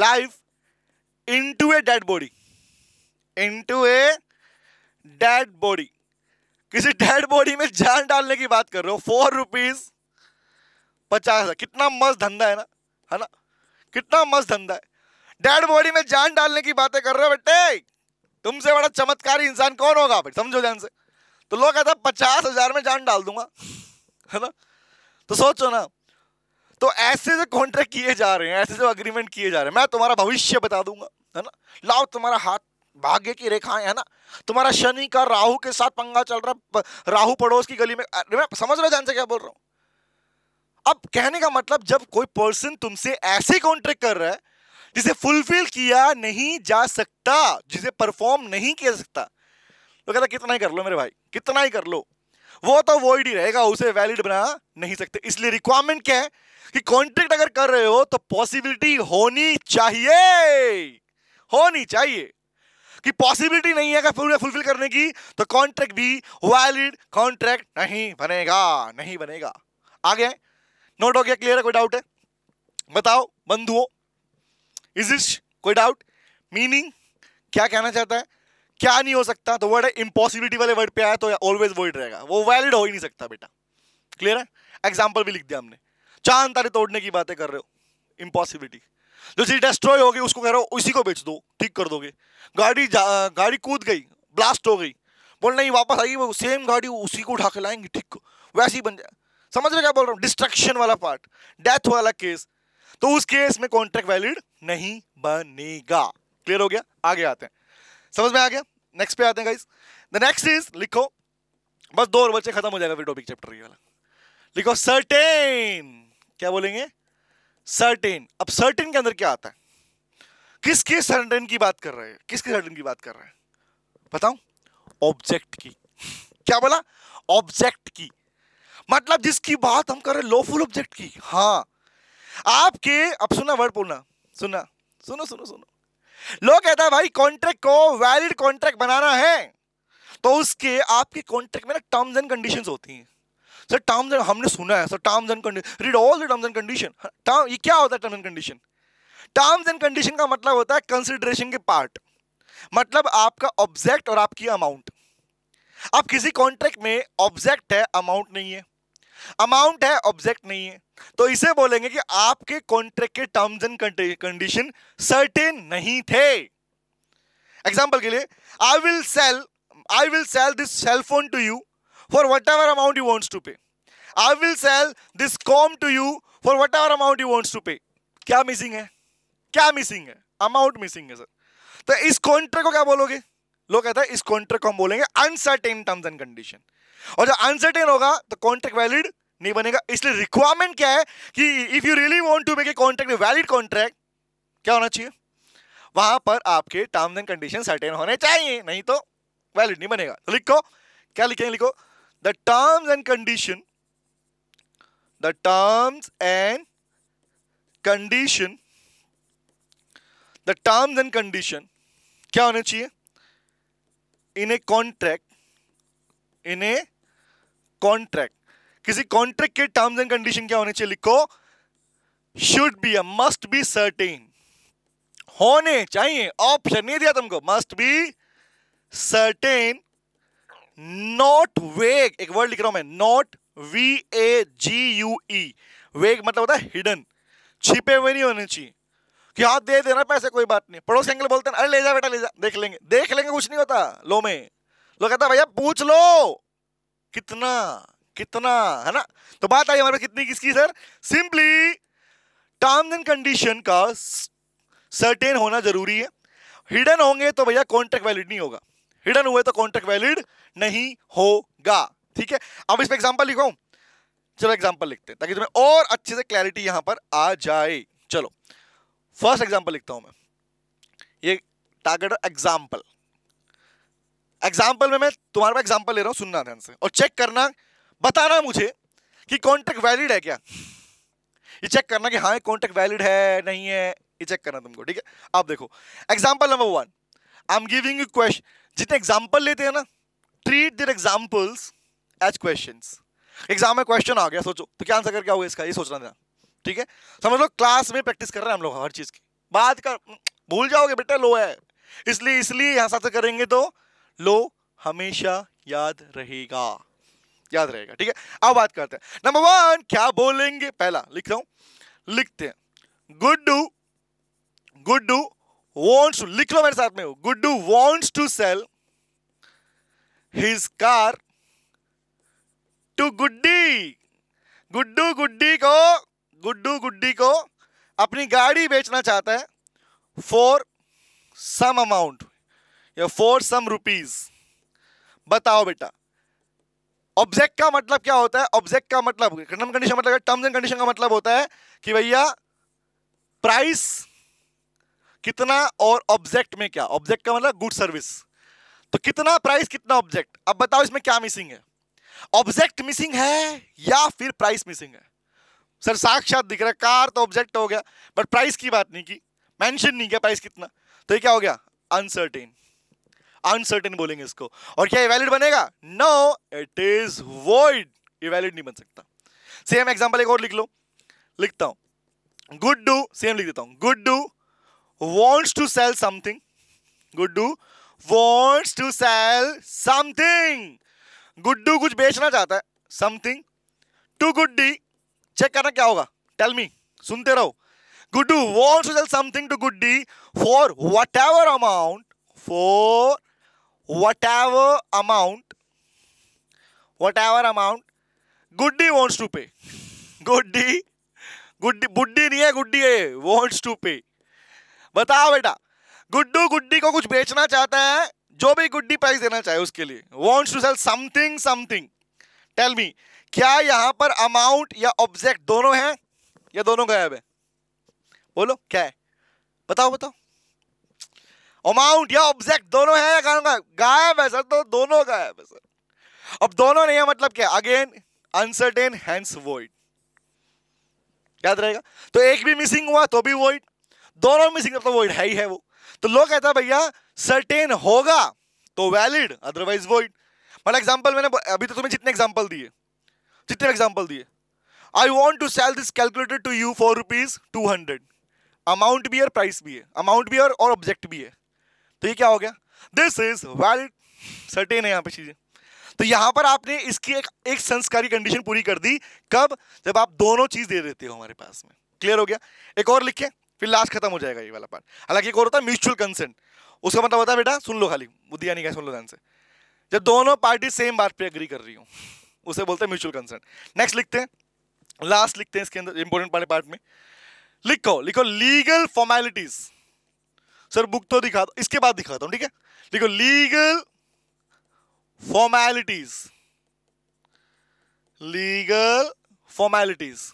life into a dead body, into a dead body, किसी dead body में जान डालने की बात कर रहे हो। फोर रुपीज पचास, कितना मस्त धंधा है ना, है ना, कितना मस्त धंधा है। डेड बॉडी में जान डालने की बातें कर रहे हो बेटे, तुमसे बड़ा चमत्कारी इंसान कौन होगा बेटे, समझो ध्यान से। तो लोग कहता पचास हजार में जान डाल दूंगा, है ना, तो सोचो ना। तो ऐसे जो कॉन्ट्रैक्ट किए जा रहे हैं, ऐसे जो अग्रीमेंट किए जा रहे हैं, मैं तुम्हारा भविष्य बता दूंगा, है ना, लाओ तुम्हारा हाथ भाग्य की रेखाएं, है ना, तुम्हारा शनि का राहु के साथ पंगा चल रहा है, राहु पड़ोस की गली में, मैं समझ रहा हूं जान से क्या बोल रहा हूं। अब कहने का मतलब, जब कोई पर्सन तुमसे ऐसे कॉन्ट्रैक्ट कर रहा है जिसे फुलफिल किया नहीं जा सकता, जिसे परफॉर्म नहीं किया सकता, तो कहता कितना ही कर लो मेरे भाई, कितना ही कर लो, वो तो वॉइड ही रहेगा, उसे वैलिड बना नहीं सकते। इसलिए रिक्वायरमेंट क्या है कि कॉन्ट्रैक्ट अगर कर रहे हो तो पॉसिबिलिटी होनी चाहिए, होनी चाहिए। कि पॉसिबिलिटी नहीं है अगर पूरा फुलफिल करने की, तो कॉन्ट्रैक्ट भी वैलिड कॉन्ट्रैक्ट नहीं बनेगा, नहीं बनेगा। आगे नोट हो गया, क्लियर है? कोई डाउट है बताओ बंधुओं, इज इट कोई डाउट? मीनिंग क्या कहना चाहता है, क्या नहीं हो सकता? तो वर्ड है इम्पॉसिबिलिटी वाले वर्ड पे आया तो ऑलवेज वॉइड रहेगा, वो वैलिड हो ही नहीं सकता बेटा। क्लियर है? एग्जाम्पल भी लिख दिया हमने। चांद तारे तोड़ने की बातें कर रहे हो, इम्पॉसिबिलिटी। जो चीज डिस्ट्रॉय होगी उसको कह रहे हो उसी को बेच दो, ठीक कर दोगे। गाड़ी गाड़ी कूद गई, ब्लास्ट हो गई, बोल नहीं वापस आएगी वो सेम गाड़ी, उसी को उठा के लाएंगे, ठीक को वैसी बन जाए। समझ रहे क्या बोल रहा हूँ? डिस्ट्रक्शन वाला पार्ट, डेथ वाला केस, तो उस केस में कॉन्ट्रैक्ट वैलिड नहीं बनेगा। क्लियर हो गया? आगे आते हैं, समझ में आ गया? नेक्स्ट पे आते हैं गाइस। द नेक्स्ट इज, लिखो बस दो और बच्चे खत्म हो जाएगा फिर टॉपिक चैप्टर ये वाला। लिखो सर्टेन, क्या बोलेंगे? सर्टेन। अब सर्टेन के अंदर क्या आता है? किसके सर्टेन की बात कर रहे हैं, किसके सर्टेन की बात कर रहे हैं बताओ? ऑब्जेक्ट की। क्या बोला? ऑब्जेक्ट की। मतलब जिसकी बात हम कर रहे हैं लॉफुल ऑब्जेक्ट की। हाँ आपके, अब सुना वर्ड बोलना, सुना सुनो सुनो सुनो। लोग कहता है भाई कॉन्ट्रैक्ट को वैलिड कॉन्ट्रैक्ट बनाना है तो उसके आपके कॉन्ट्रैक्ट में ना टर्म्स एंड कंडीशंस होती हैं। सर टर्म्स एंड, हमने सुना है sir terms and condition, read all the terms and condition. Term ये क्या होता है term and condition? Terms and condition का मतलब होता है कंसिडरेशन के पार्ट, मतलब आपका ऑब्जेक्ट और आपकी अमाउंट। अब किसी कॉन्ट्रैक्ट में ऑब्जेक्ट है, अमाउंट नहीं है, अमाउंट है, ऑब्जेक्ट नहीं है, तो इसे बोलेंगे कि आपके कॉन्ट्रैक्ट के टर्म्स एंड कंडीशन सर्टेन नहीं थे। एग्जाम्पल के लिए, I will sell I will sell this cell phone to you for whatever amount he wants to pay. I will sell this comb to you for whatever amount he wants to pay. क्या missing है? क्या missing है? Amount missing है सर। तो इस contract को क्या बोलोगे? लोग कहता है इस contract को हम बोलेंगे uncertain terms and condition। और जब uncertain होगा तो contract valid नहीं बनेगा। इसलिए requirement क्या है कि if you really want to make a contract valid contract, क्या होना चाहिए? वहां पर आपके terms and condition certain होने चाहिए, नहीं तो valid नहीं बनेगा। तो लिखो, क्या लिखेंगे? लिखो The terms and condition, the terms and condition, the terms and condition क्या होने चाहिए in a contract, in a contract, किसी contract के terms and condition क्या होने चाहिए? लिखो should be, must be certain, होने चाहिए। ऑप्शन नहीं दिया तुमको, must be certain, नॉट वेग। एक वर्ड लिख रहा हूं मैं, not V A G U E, vague मतलब होता है हिडन, छिपे हुए नहीं होने चाहिए कि हाथ दे देना पैसे कोई बात नहीं। पड़ोस के अंकल बोलते हैं अरे ले जा बेटा ले जा, देख लेंगे देख लेंगे, कुछ नहीं होता। लो में लोग कहता भैया पूछ लो कितना कितना, है ना। तो बात आई हमारे पास कितनी किसकी sir? Simply terms and condition का सर्टेन होना जरूरी है। हिडन होंगे तो भैया कॉन्ट्रैक्ट वैलिड नहीं होगा, हिडन हुए तो कॉन्ट्रैक्ट वैलिड नहीं होगा। ठीक है, अब इस पे एग्जांपल लिखो। चलो एग्जांपल लिखते हैं ताकि तुम्हें और अच्छे से क्लैरिटी यहां पर आ जाए। चलो फर्स्ट एग्जांपल लिखता हूं मैं, ये टारगेट एग्जांपल। एग्जांपल में मैं तुम्हारे पास एग्जांपल ले रहा हूं, सुनना ध्यान से और चेक करना, बताना मुझे कि कॉन्ट्रैक्ट वैलिड है क्या, ये चेक करना कि हाँ कॉन्ट्रैक्ट वैलिड है नहीं है, ये चेक करना तुमको, ठीक है। आप देखो example number one, I am giving you question, जितने एग्जाम्पल लेते हैं ना, treat their examples as questions. Exam में क्वेश्चन आ गया सोचो तो क्या आंसर करके आओगे इसका, ये सोचना था, ठीक है। समझ लो क्लास में प्रैक्टिस कर रहे हैं हम लोग हर चीज की, बात कर भूल जाओगे बेटा लो है, इसलिए इसलिए यहाँ साथ करेंगे तो लो हमेशा याद रहेगा, याद रहेगा, ठीक है। अब बात करते हैं नंबर वन, क्या बोलेंगे। पहला लिखता हूं, लिखते हैं गुड्डू, गुड्डू wants to, लिख लो मेरे साथ में, Guddu wants to sell his car to गुड्डी। गुड्डू गुड्डी को गुड्डू गुड्डी को अपनी गाड़ी बेचना चाहता है फॉर सम अमाउंट या फॉर सम रुपीज। बताओ बेटा ऑब्जेक्ट का मतलब क्या होता है, ऑब्जेक्ट का मतलब टर्म कंडीशन, मतलब टर्म्स एंड कंडीशन का मतलब होता है कि भैया प्राइस कितना और ऑब्जेक्ट में क्या, ऑब्जेक्ट का मतलब गुड सर्विस, तो कितना प्राइस कितना ऑब्जेक्ट। अब बताओ इसमें क्या मिसिंग है, ऑब्जेक्ट मिसिंग है या फिर प्राइस मिसिंग है। सर साक्षात दिख रहा है कार तो ऑब्जेक्ट हो गया बट प्राइस की बात नहीं की, मेंशन नहीं किया प्राइस कितना, तो ये क्या हो गया अनसर्टेन, अनसर्टेन बोलेंगे इसको। और क्या ये वैलिड बनेगा, नो इट इज वॉइड, ये वैलिड नहीं बन सकता। सेम एग्जांपल एक और लिख लो, लिखता हूं गुड्डू, सेम लिख देता हूं, Guddu wants to sell something, Guddu wants to sell something, Guddu कुछ बेचना चाहता है something to गुड्डी। चेक करना क्या होगा, tell me, सुनते रहो, Guddu wants to sell something to Guddi for whatever amount, for whatever amount, whatever amount Guddi wants to pay, गुड्डी गुड्डी बुड्डी नहीं है गुड्डी है, wants to pay। बताओ बेटा गुड्डू गुड्डी को कुछ बेचना चाहता है, जो भी गुड्डी प्राइस देना चाहे उसके लिए, wants to sell something something, tell me क्या यहां पर अमाउंट या ऑब्जेक्ट दोनों हैं या दोनों गायब है, बोलो क्या है, बताओ बताओ। अमाउंट या ऑब्जेक्ट दोनों है या गायब है, सर तो दोनों गायब है सर। अब दोनों नहीं है मतलब क्या, अगेन अनसर्टेन हैंस void, याद रहेगा। तो एक भी मिसिंग हुआ तो भी void, दोनों में सिग्नल तो वॉइड है ही है वो, तो लोग कहता है भैया सर्टेन होगा तो वैलिड अदरवाइज वॉइड। मतलब एग्जांपल मैंने अभी तो तुम्हें जितने एग्जांपल दिए जितने एग्जांपल दिए, I want to sell this calculator to you for rupees two hundred, amount भी है प्राइस भी है, अमाउंट भी है और ऑब्जेक्ट भी है, तो ये क्या हो गया दिस इज वैलिड, सर्टेन है यहाँ पे चीजें। तो यहाँ पर आपने इसकी एक, एक संस्कारी कंडीशन पूरी कर दी, कब, जब आप दोनों चीज दे देते हो हमारे पास में। क्लियर हो गया, एक और लिखे फिर लास्ट खत्म हो जाएगा ये वाला पार्ट। हालांकि एक और होता है म्यूचुअल कंसेंट, उसका मतलब होता है बेटा सुन लो, खाली बुद्धि यानी क्या, सुन लो ध्यान से, जब दोनों पार्टी सेम बात पे एग्री कर रही हो उसे बोलते हैं म्यूचुअल कंसेंट। नेक्स्ट लिखते हैं, लास्ट लिखते हैं इसके अंदर इंपॉर्टेंट वाले पार्ट में, लिखो लिखो लीगल फॉर्मेलिटीज। सर बुक तो दिखा दो, इसके बाद दिखाता हूँ, ठीक है। लिखो legal formalities, legal formalities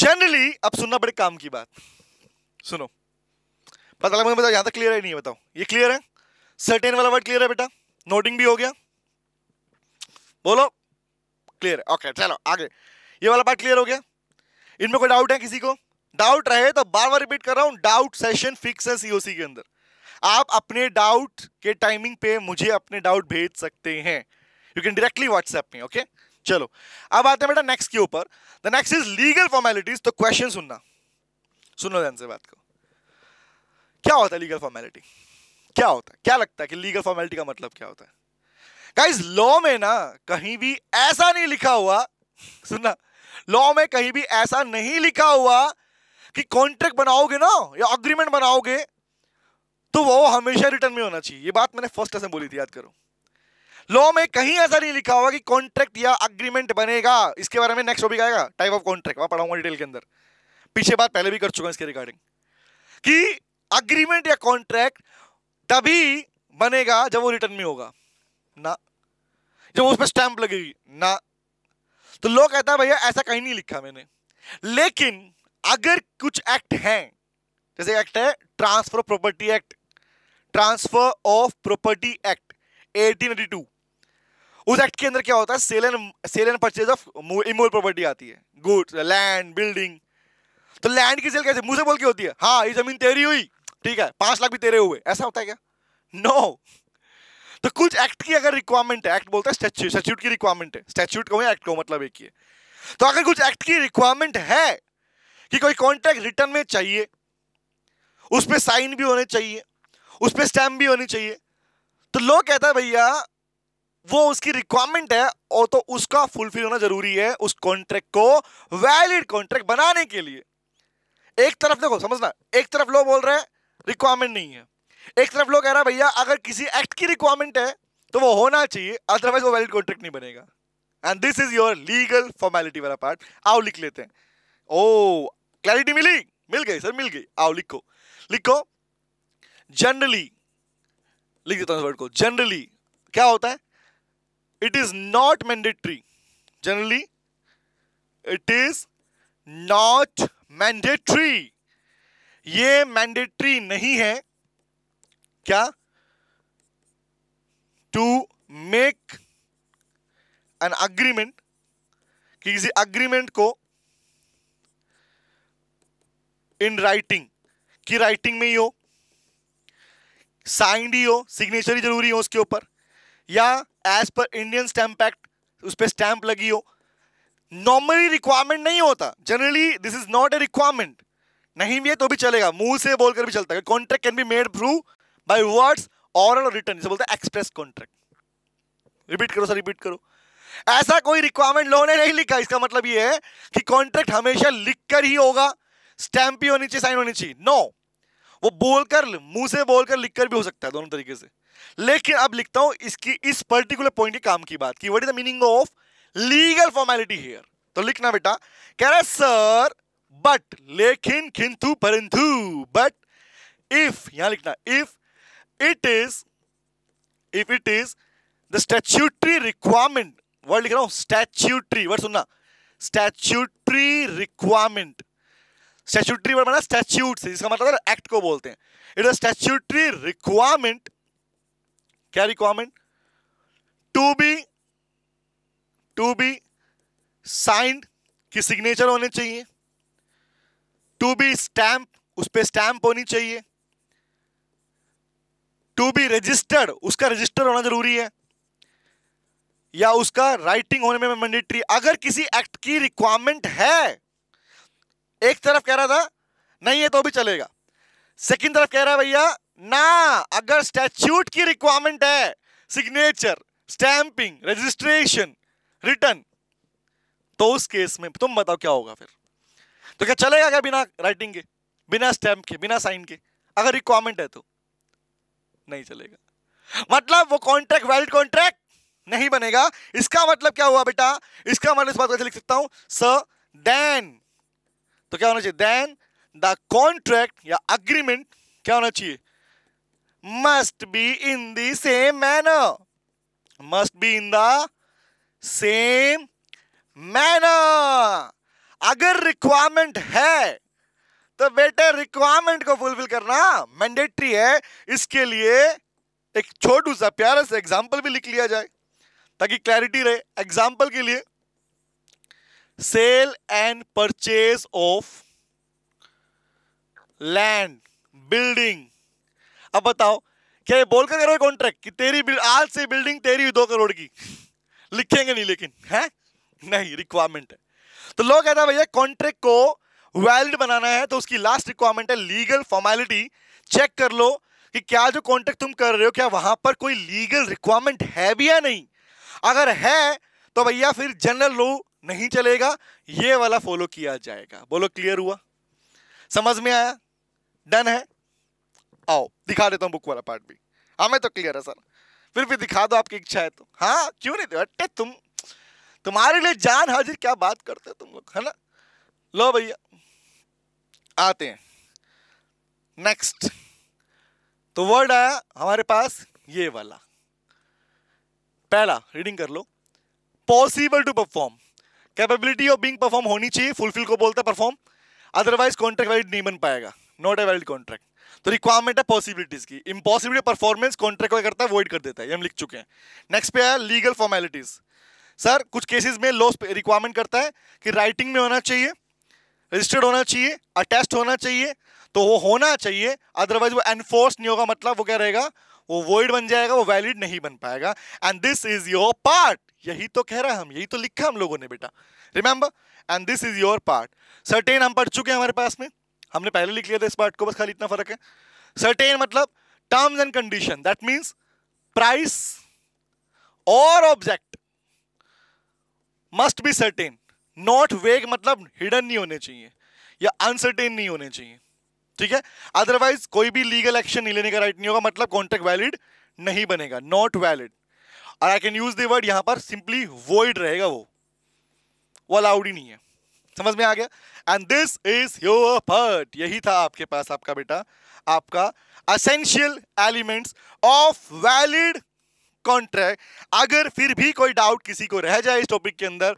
generally. अब सुनना बड़े काम की बात, सुनो पता लगा मुझे, बताओ यहाँ तक क्लियर है नहीं है, बताओ ये क्लियर है, सर्टेन वाला वर्ड क्लियर है बेटा, नोटिंग भी हो गया, बोलो क्लियर है, ओके चलो आगे, ये वाला पार्ट क्लियर हो गया। इनमें कोई डाउट है किसी को, डाउट रहे तो बार बार रिपीट कर रहा हूँ, डाउट सेशन फिक्स है सीओसी के अंदर, आप अपने डाउट के टाइमिंग पे मुझे अपने डाउट भेज सकते हैं, यू कैन डायरेक्टली व्हाट्सएप में, ओके। चलो अब आते हैं बेटा नेक्स्ट के ऊपर, the next is legal formalities. तो क्वेश्चन सुनना, सुनो ध्यान से बात को, क्या होता है लीगल फॉर्मेलिटी, क्या होता है, क्या लगता है कि लीगल फॉर्मेलिटी का मतलब क्या होता है। गाइस लॉ में ना कहीं भी ऐसा नहीं लिखा हुआ, सुनना, लॉ में कहीं भी ऐसा नहीं लिखा हुआ कि कॉन्ट्रैक्ट बनाओगे ना या अग्रीमेंट बनाओगे तो वो हमेशा रिटर्न में होना चाहिए, ये बात मैंने फर्स्ट लेसन बोली थी, याद करो। लॉ में कहीं ऐसा नहीं लिखा हुआ कि कॉन्ट्रैक्ट या अग्रीमेंट बनेगा, इसके बारे में नेक्स्ट टॉपिक आएगा, टाइप ऑफ कॉन्ट्रैक्ट, वहां पढ़ाऊंगा डिटेल के अंदर, पीछे बात पहले भी कर चुका हूं इसके रिगार्डिंग, कि अग्रीमेंट या कॉन्ट्रैक्ट तभी बनेगा जब वो रिटर्न में होगा ना, जब उस पर स्टैंप लगेगी ना। तो लॉ कहता है भैया ऐसा कहीं नहीं लिखा मैंने, लेकिन अगर कुछ एक्ट है, जैसे एक्ट है transfer of property act, transfer of property act eighteen eighty two, उस एक्ट के अंदर क्या होता है, sale and sale and purchase of immovable property आती है, गुड्स, लैंड, बिल्डिंग। तो लैंड की सेल कैसे, मुंह से बोल के होती है, हाँ ये जमीन तेरी हुई, ठीक है, पांच लाख भी तेरे हुए, ऐसा होता है क्या? No no. तो कुछ एक्ट की अगर रिक्वायरमेंट है, एक्ट बोलता है स्टैच्यूट, स्टैच्यूट की रिक्वायरमेंट है, स्टैच्यूट को एक्ट को मतलब एक ही है। तो अगर कुछ एक्ट की रिक्वायरमेंट है कि कोई कॉन्ट्रैक्ट रिटर्न में चाहिए, उस पर साइन भी होने चाहिए, उस पर स्टैम्प भी होनी चाहिए, तो लोग कहता है भैया वो उसकी रिक्वायरमेंट है और तो उसका फुलफिल होना जरूरी है उस कॉन्ट्रैक्ट को वैलिड कॉन्ट्रैक्ट बनाने के लिए। एक तरफ देखो समझना, एक तरफ लोग बोल रहे हैं रिक्वायरमेंट नहीं है, एक तरफ लोग कह रहा है भैया अगर किसी एक्ट की रिक्वायरमेंट है तो वो होना चाहिए, अदरवाइज वो वैलिड कॉन्ट्रैक्ट नहीं बनेगा। And this is your legal formality वाला पार्ट। आओ लिख लेते हैं। ओ क्लैरिटी मिली, मिल गई सर, मिल गई। आओ लिखो लिखो। जनरली लिख देता हूं वर्ड को, जनरली क्या होता है, it is not mandatory, generally it is not mandatory, ये मैंडेटरी नहीं है क्या, टू मेक एन अग्रीमेंट, कि किसी अग्रीमेंट को इन राइटिंग, की राइटिंग में ही हो, साइंड ही हो, सिग्नेचर ही जरूरी हो उसके ऊपर, या as per Indian stamp act उस पर स्टैंप लगी हो। नॉर्मली रिक्वायरमेंट नहीं होता, generally this is not a requirement, नहीं भी है तो भी चलेगा, मुंह से बोलकर भी चलता है। Contract can be made through by words, oral और रिटन, इसे बोलते हैं एक्सप्रेस कॉन्ट्रैक्ट। रिपीट करो सर, रिपीट करो। ऐसा कोई रिक्वायरमेंट लॉ ने नहीं लिखा, इसका मतलब ये है कि कॉन्ट्रैक्ट हमेशा लिखकर ही होगा, स्टैंप भी होनी चाहिए, साइन होनी चाहिए। No no. वो बोलकर, मुंह से बोलकर, लिखकर भी हो सकता है, दोनों तरीके से। लेकिन अब लिखता हूं इसकी, इस पर्टिकुलर पॉइंट के काम की बात की, what is the meaning of legal formality here. तो लिखना बेटा, कह रहा है सर बट, लेकिन, किंतु, परंतु, बट इफ, यहां लिखना if it is, if it is the statutory requirement, word लिख रहा हूं स्टैच्यूटरी, वर्ड सुनना, स्टैच्यूटरी रिक्वायरमेंट, स्टैच्यूटरी वर्ड बना स्टैच्यूट से, जिसका मतलब एक्ट को बोलते हैं। इट इज स्टैच्यूटरी रिक्वायरमेंट, क्या requirement, to be to be signed, की सिग्नेचर होने चाहिए, टू बी स्टैम्प, उस पर स्टैम्प होनी चाहिए, टू बी रजिस्टर्ड, उसका रजिस्टर होना जरूरी है, या उसका राइटिंग होने में मैंडेटरी। अगर किसी एक्ट की रिक्वायरमेंट है, एक तरफ कह रहा था नहीं है तो भी चलेगा, सेकंड तरफ कह रहा है भैया ना, अगर स्टैच्यूट की रिक्वायरमेंट है, सिग्नेचर, स्टैंपिंग, रजिस्ट्रेशन, रिटर्न, तो उस केस में तुम बताओ क्या होगा फिर। तो क्या चलेगा क्या बिना राइटिंग के, बिना स्टैंप के, बिना साइन के? अगर रिक्वायरमेंट है तो नहीं चलेगा, मतलब वो कॉन्ट्रैक्ट वैलिड कॉन्ट्रैक्ट नहीं बनेगा। इसका मतलब क्या हुआ बेटा, इसका मतलब इस बात को लिख सकता हूं सर देन, तो क्या होना चाहिए, देन द कॉन्ट्रैक्ट या अग्रीमेंट क्या होना चाहिए, must be in the same manner, must be in the same manner. अगर रिक्वायरमेंट है तो बेटे रिक्वायरमेंट को फुलफिल करना मैंडेटरी है। इसके लिए एक छोटू सा प्यारा सा एग्जाम्पल भी लिख लिया जाए ताकि क्लैरिटी रहे। एग्जाम्पल के लिए sale and purchase of land, building. अब बताओ क्या ये बोलकर करोगे कॉन्ट्रैक्ट कि तेरी आज से बिल्डिंग तेरी हुई दो करोड़ की? लिखेंगे नहीं, लेकिन है नहीं, रिक्वायरमेंट है। तो लोग कहता है भैया कॉन्ट्रैक्ट को वैलिड बनाना है तो उसकी लास्ट रिक्वायरमेंट है लीगल फॉर्मेलिटी। चेक कर लो कि क्या जो कॉन्ट्रैक्ट तुम कर रहे हो क्या वहां पर कोई लीगल रिक्वायरमेंट है भी या नहीं। अगर है तो भैया फिर जनरल लॉ नहीं चलेगा, ये वाला फॉलो किया जाएगा। बोलो क्लियर हुआ, समझ में आया, डन है? आओ दिखा देता हूँ बुक वाला पार्ट भी। हमें तो क्लियर है सर, फिर भी दिखा दो आपकी इच्छा है तो। हाँ क्यों नहीं, अट्टे तुम तुम्हारे लिए जान हाजिर, क्या बात करते हो तुम लोग, है ना। लो भैया आते हैं नेक्स्ट। तो वर्ड आया हमारे पास ये वाला, पहला रीडिंग कर लो, possible to perform, capability of being perform होनी चाहिए, फुलफिल को बोलता है परफॉर्म, अदरवाइज कॉन्ट्रैक्ट वैलिड नहीं बन पाएगा। Not a valid contract. तो रिक्वायरमेंट है पॉसिबिलिटीज की, इम्पॉसिबिलिटी परफॉर्मेंस कॉन्ट्रैक्ट को करता है वॉइड कर देता है, ये हम लिख चुके हैं। नेक्स्ट पे है लीगल फॉर्मेलिटीज। सर कुछ केसेस में लॉ रिक्वायरमेंट करता है कि राइटिंग में होना चाहिए, रजिस्टर्ड होना चाहिए, अटैच्ड होना चाहिए, तो वो होना चाहिए, अदरवाइज वो एनफोर्स नहीं होगा, मतलब वो क्या रहेगा, वो वॉइड बन जाएगा, वो वैलिड नहीं बन पाएगा। And this is your part, यही तो कह रहा है, हम यही तो लिखा हम लोगों ने बेटा, remember, and this is your part. Certain हम पढ़ चुके हैं, हमारे पास में हमने पहले लिख लिया था इस पार्ट को, बस खाली इतना फर्क है। सर्टेन मतलब terms and condition, that means price और object must be certain, not vague, मतलब हिडन नहीं होने चाहिए या अनसर्टेन नहीं होने चाहिए, ठीक है, अदरवाइज कोई भी लीगल एक्शन नहीं लेने का राइट नहीं होगा, मतलब कॉन्ट्रैक्ट वैलिड नहीं बनेगा, नॉट वैलिड। और I can use the word यहां पर सिंपली वॉइड रहेगा, वो वो अलाउड ही नहीं है, समझ में आ गया। And this is your part, यही था आपके पास आपका बेटा आपका essential elements of valid contract. अगर फिर भी कोई डाउट किसी को रह जाए इस टॉपिक के अंदर,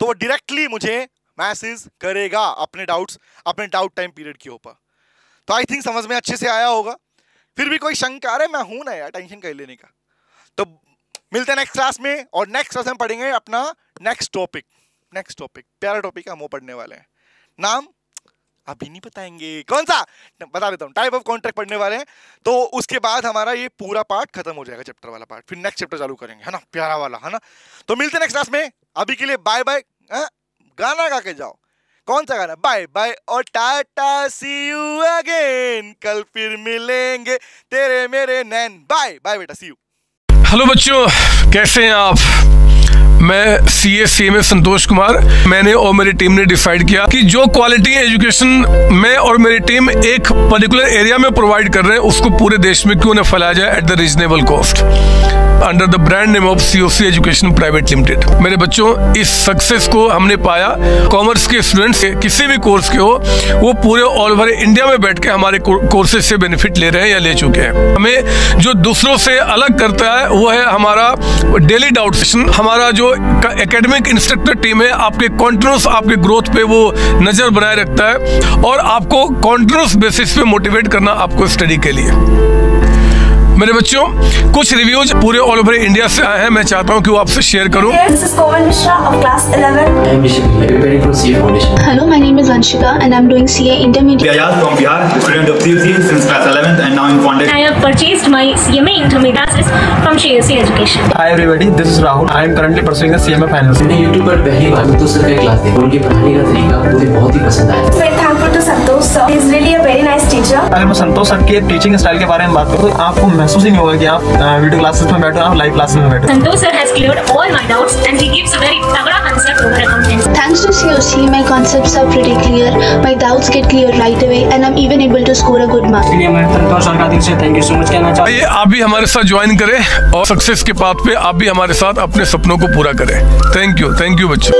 तो वो डायरेक्टली मुझे मैसेज करेगा अपने डाउट्स अपने डाउट टाइम पीरियड के ऊपर। तो आई थिंक समझ में अच्छे से आया होगा। फिर भी कोई शंका, अरे मैं हूं ना यार, टेंशन कर लेने का। तो मिलते हैं नेक्स्ट क्लास में, और नेक्स्ट क्लास में पढ़ेंगे अपना नेक्स्ट टॉपिक। नेक्स्ट टॉपिक प्यारा टॉपिक हम वो पढ़ने वाले हैं, नाम अभी नहीं बताएंगे, कौन सा बता देता हूँ, टाइप ऑफ कॉन्ट्रैक्ट पढ़ने वाले हैं। तो उसके बाद हमारा ये पूरा पार्ट खत्म हो जाएगा, चैप्टर वाला पार्ट, फिर नेक्स्ट चैप्टर चालू करेंगे, है ना, प्यारा वाला, है ना। तो मिलते हैं नेक्स्ट क्लास में, अभी के लिए बाय बाय। गाना गा के जाओ, कौन सा गाना, बाय बाय और टाटा सी यू अगेन, कल फिर मिलेंगे तेरे मेरे नैन, बाय बाय बेटा, सी यू। हेलो बच्चों, कैसे हैं आप? मैं सी ए C M A Santosh Kumar, मैंने और मेरी टीम ने डिसाइड किया कि जो क्वालिटी एजुकेशन मैं और मेरी टीम एक पर्टिकुलर एरिया में प्रोवाइड कर रहे हैं, उसको पूरे देश में क्यों ना फैलाया जाए at the reasonable cost, under the brand name of COC education private limited. मेरे बच्चों, इस सक्सेस को हमने पाया, कॉमर्स के स्टूडेंट्स किसी भी कोर्स के हो, वो पूरे ऑल ओवर इंडिया में बैठ के हमारे कोर्सेज से बेनिफिट ले रहे हैं या ले चुके हैं। हमें जो दूसरों से अलग करता है वो है हमारा डेली डाउट सेशन, हमारा जो एकेडमिक इंस्ट्रक्टर टीम है, आपके कॉन्टिन्यूस आपके ग्रोथ पे वो नजर बनाए रखता है और आपको कॉन्टिन्यूस बेसिस पे मोटिवेट करना आपको स्टडी के लिए। मेरे बच्चों, कुछ रिव्यूज पूरे ऑल ओवर इंडिया से आए हैं, मैं चाहता हूँ कि वो आपसे शेयर करूँ। Hello, my name is Anshika and I am doing CA intermediate. Bihar from Bihar, student of CAC since class eleventh and now in contact. I have purchased my C M A intermediate from C O C Education. Hi everybody, this is Rahul. I am currently pursuing a C M A finals. मैंने YouTube पर पहली बार तो सिर्फ एक क्लास देखी, उनकी पढ़ाने का तरीका मुझे बहुत ही पसंद आया। मैं thankful to Santosh sir, he is really a very nice teacher. अगर मैं संतोष सर के टीचिंग स्टाइल के बारे में बात करूँ, आपको महसूस ही नहीं होगा कि आप वीडियो क्लासेस में बैठो, आप लाइव क्लासेस में बैठो। Santosh sir has cleared all my doubts and he gives a very तगड़ा answer to my questions. Thanks to C O C my concepts are pretty clear, my doubts get clear right away and I am even able to score a good marks. इसलिए मैं संतोष सर का दिल से थैंक यू सो मच कहना चाहता हूं। आप भी हमारे साथ ज्वाइन करें और सक्सेस के पाथ पे आप भी हमारे साथ अपने सपनों को पूरा करें। थैंक यू, थैंक यू बच्चों।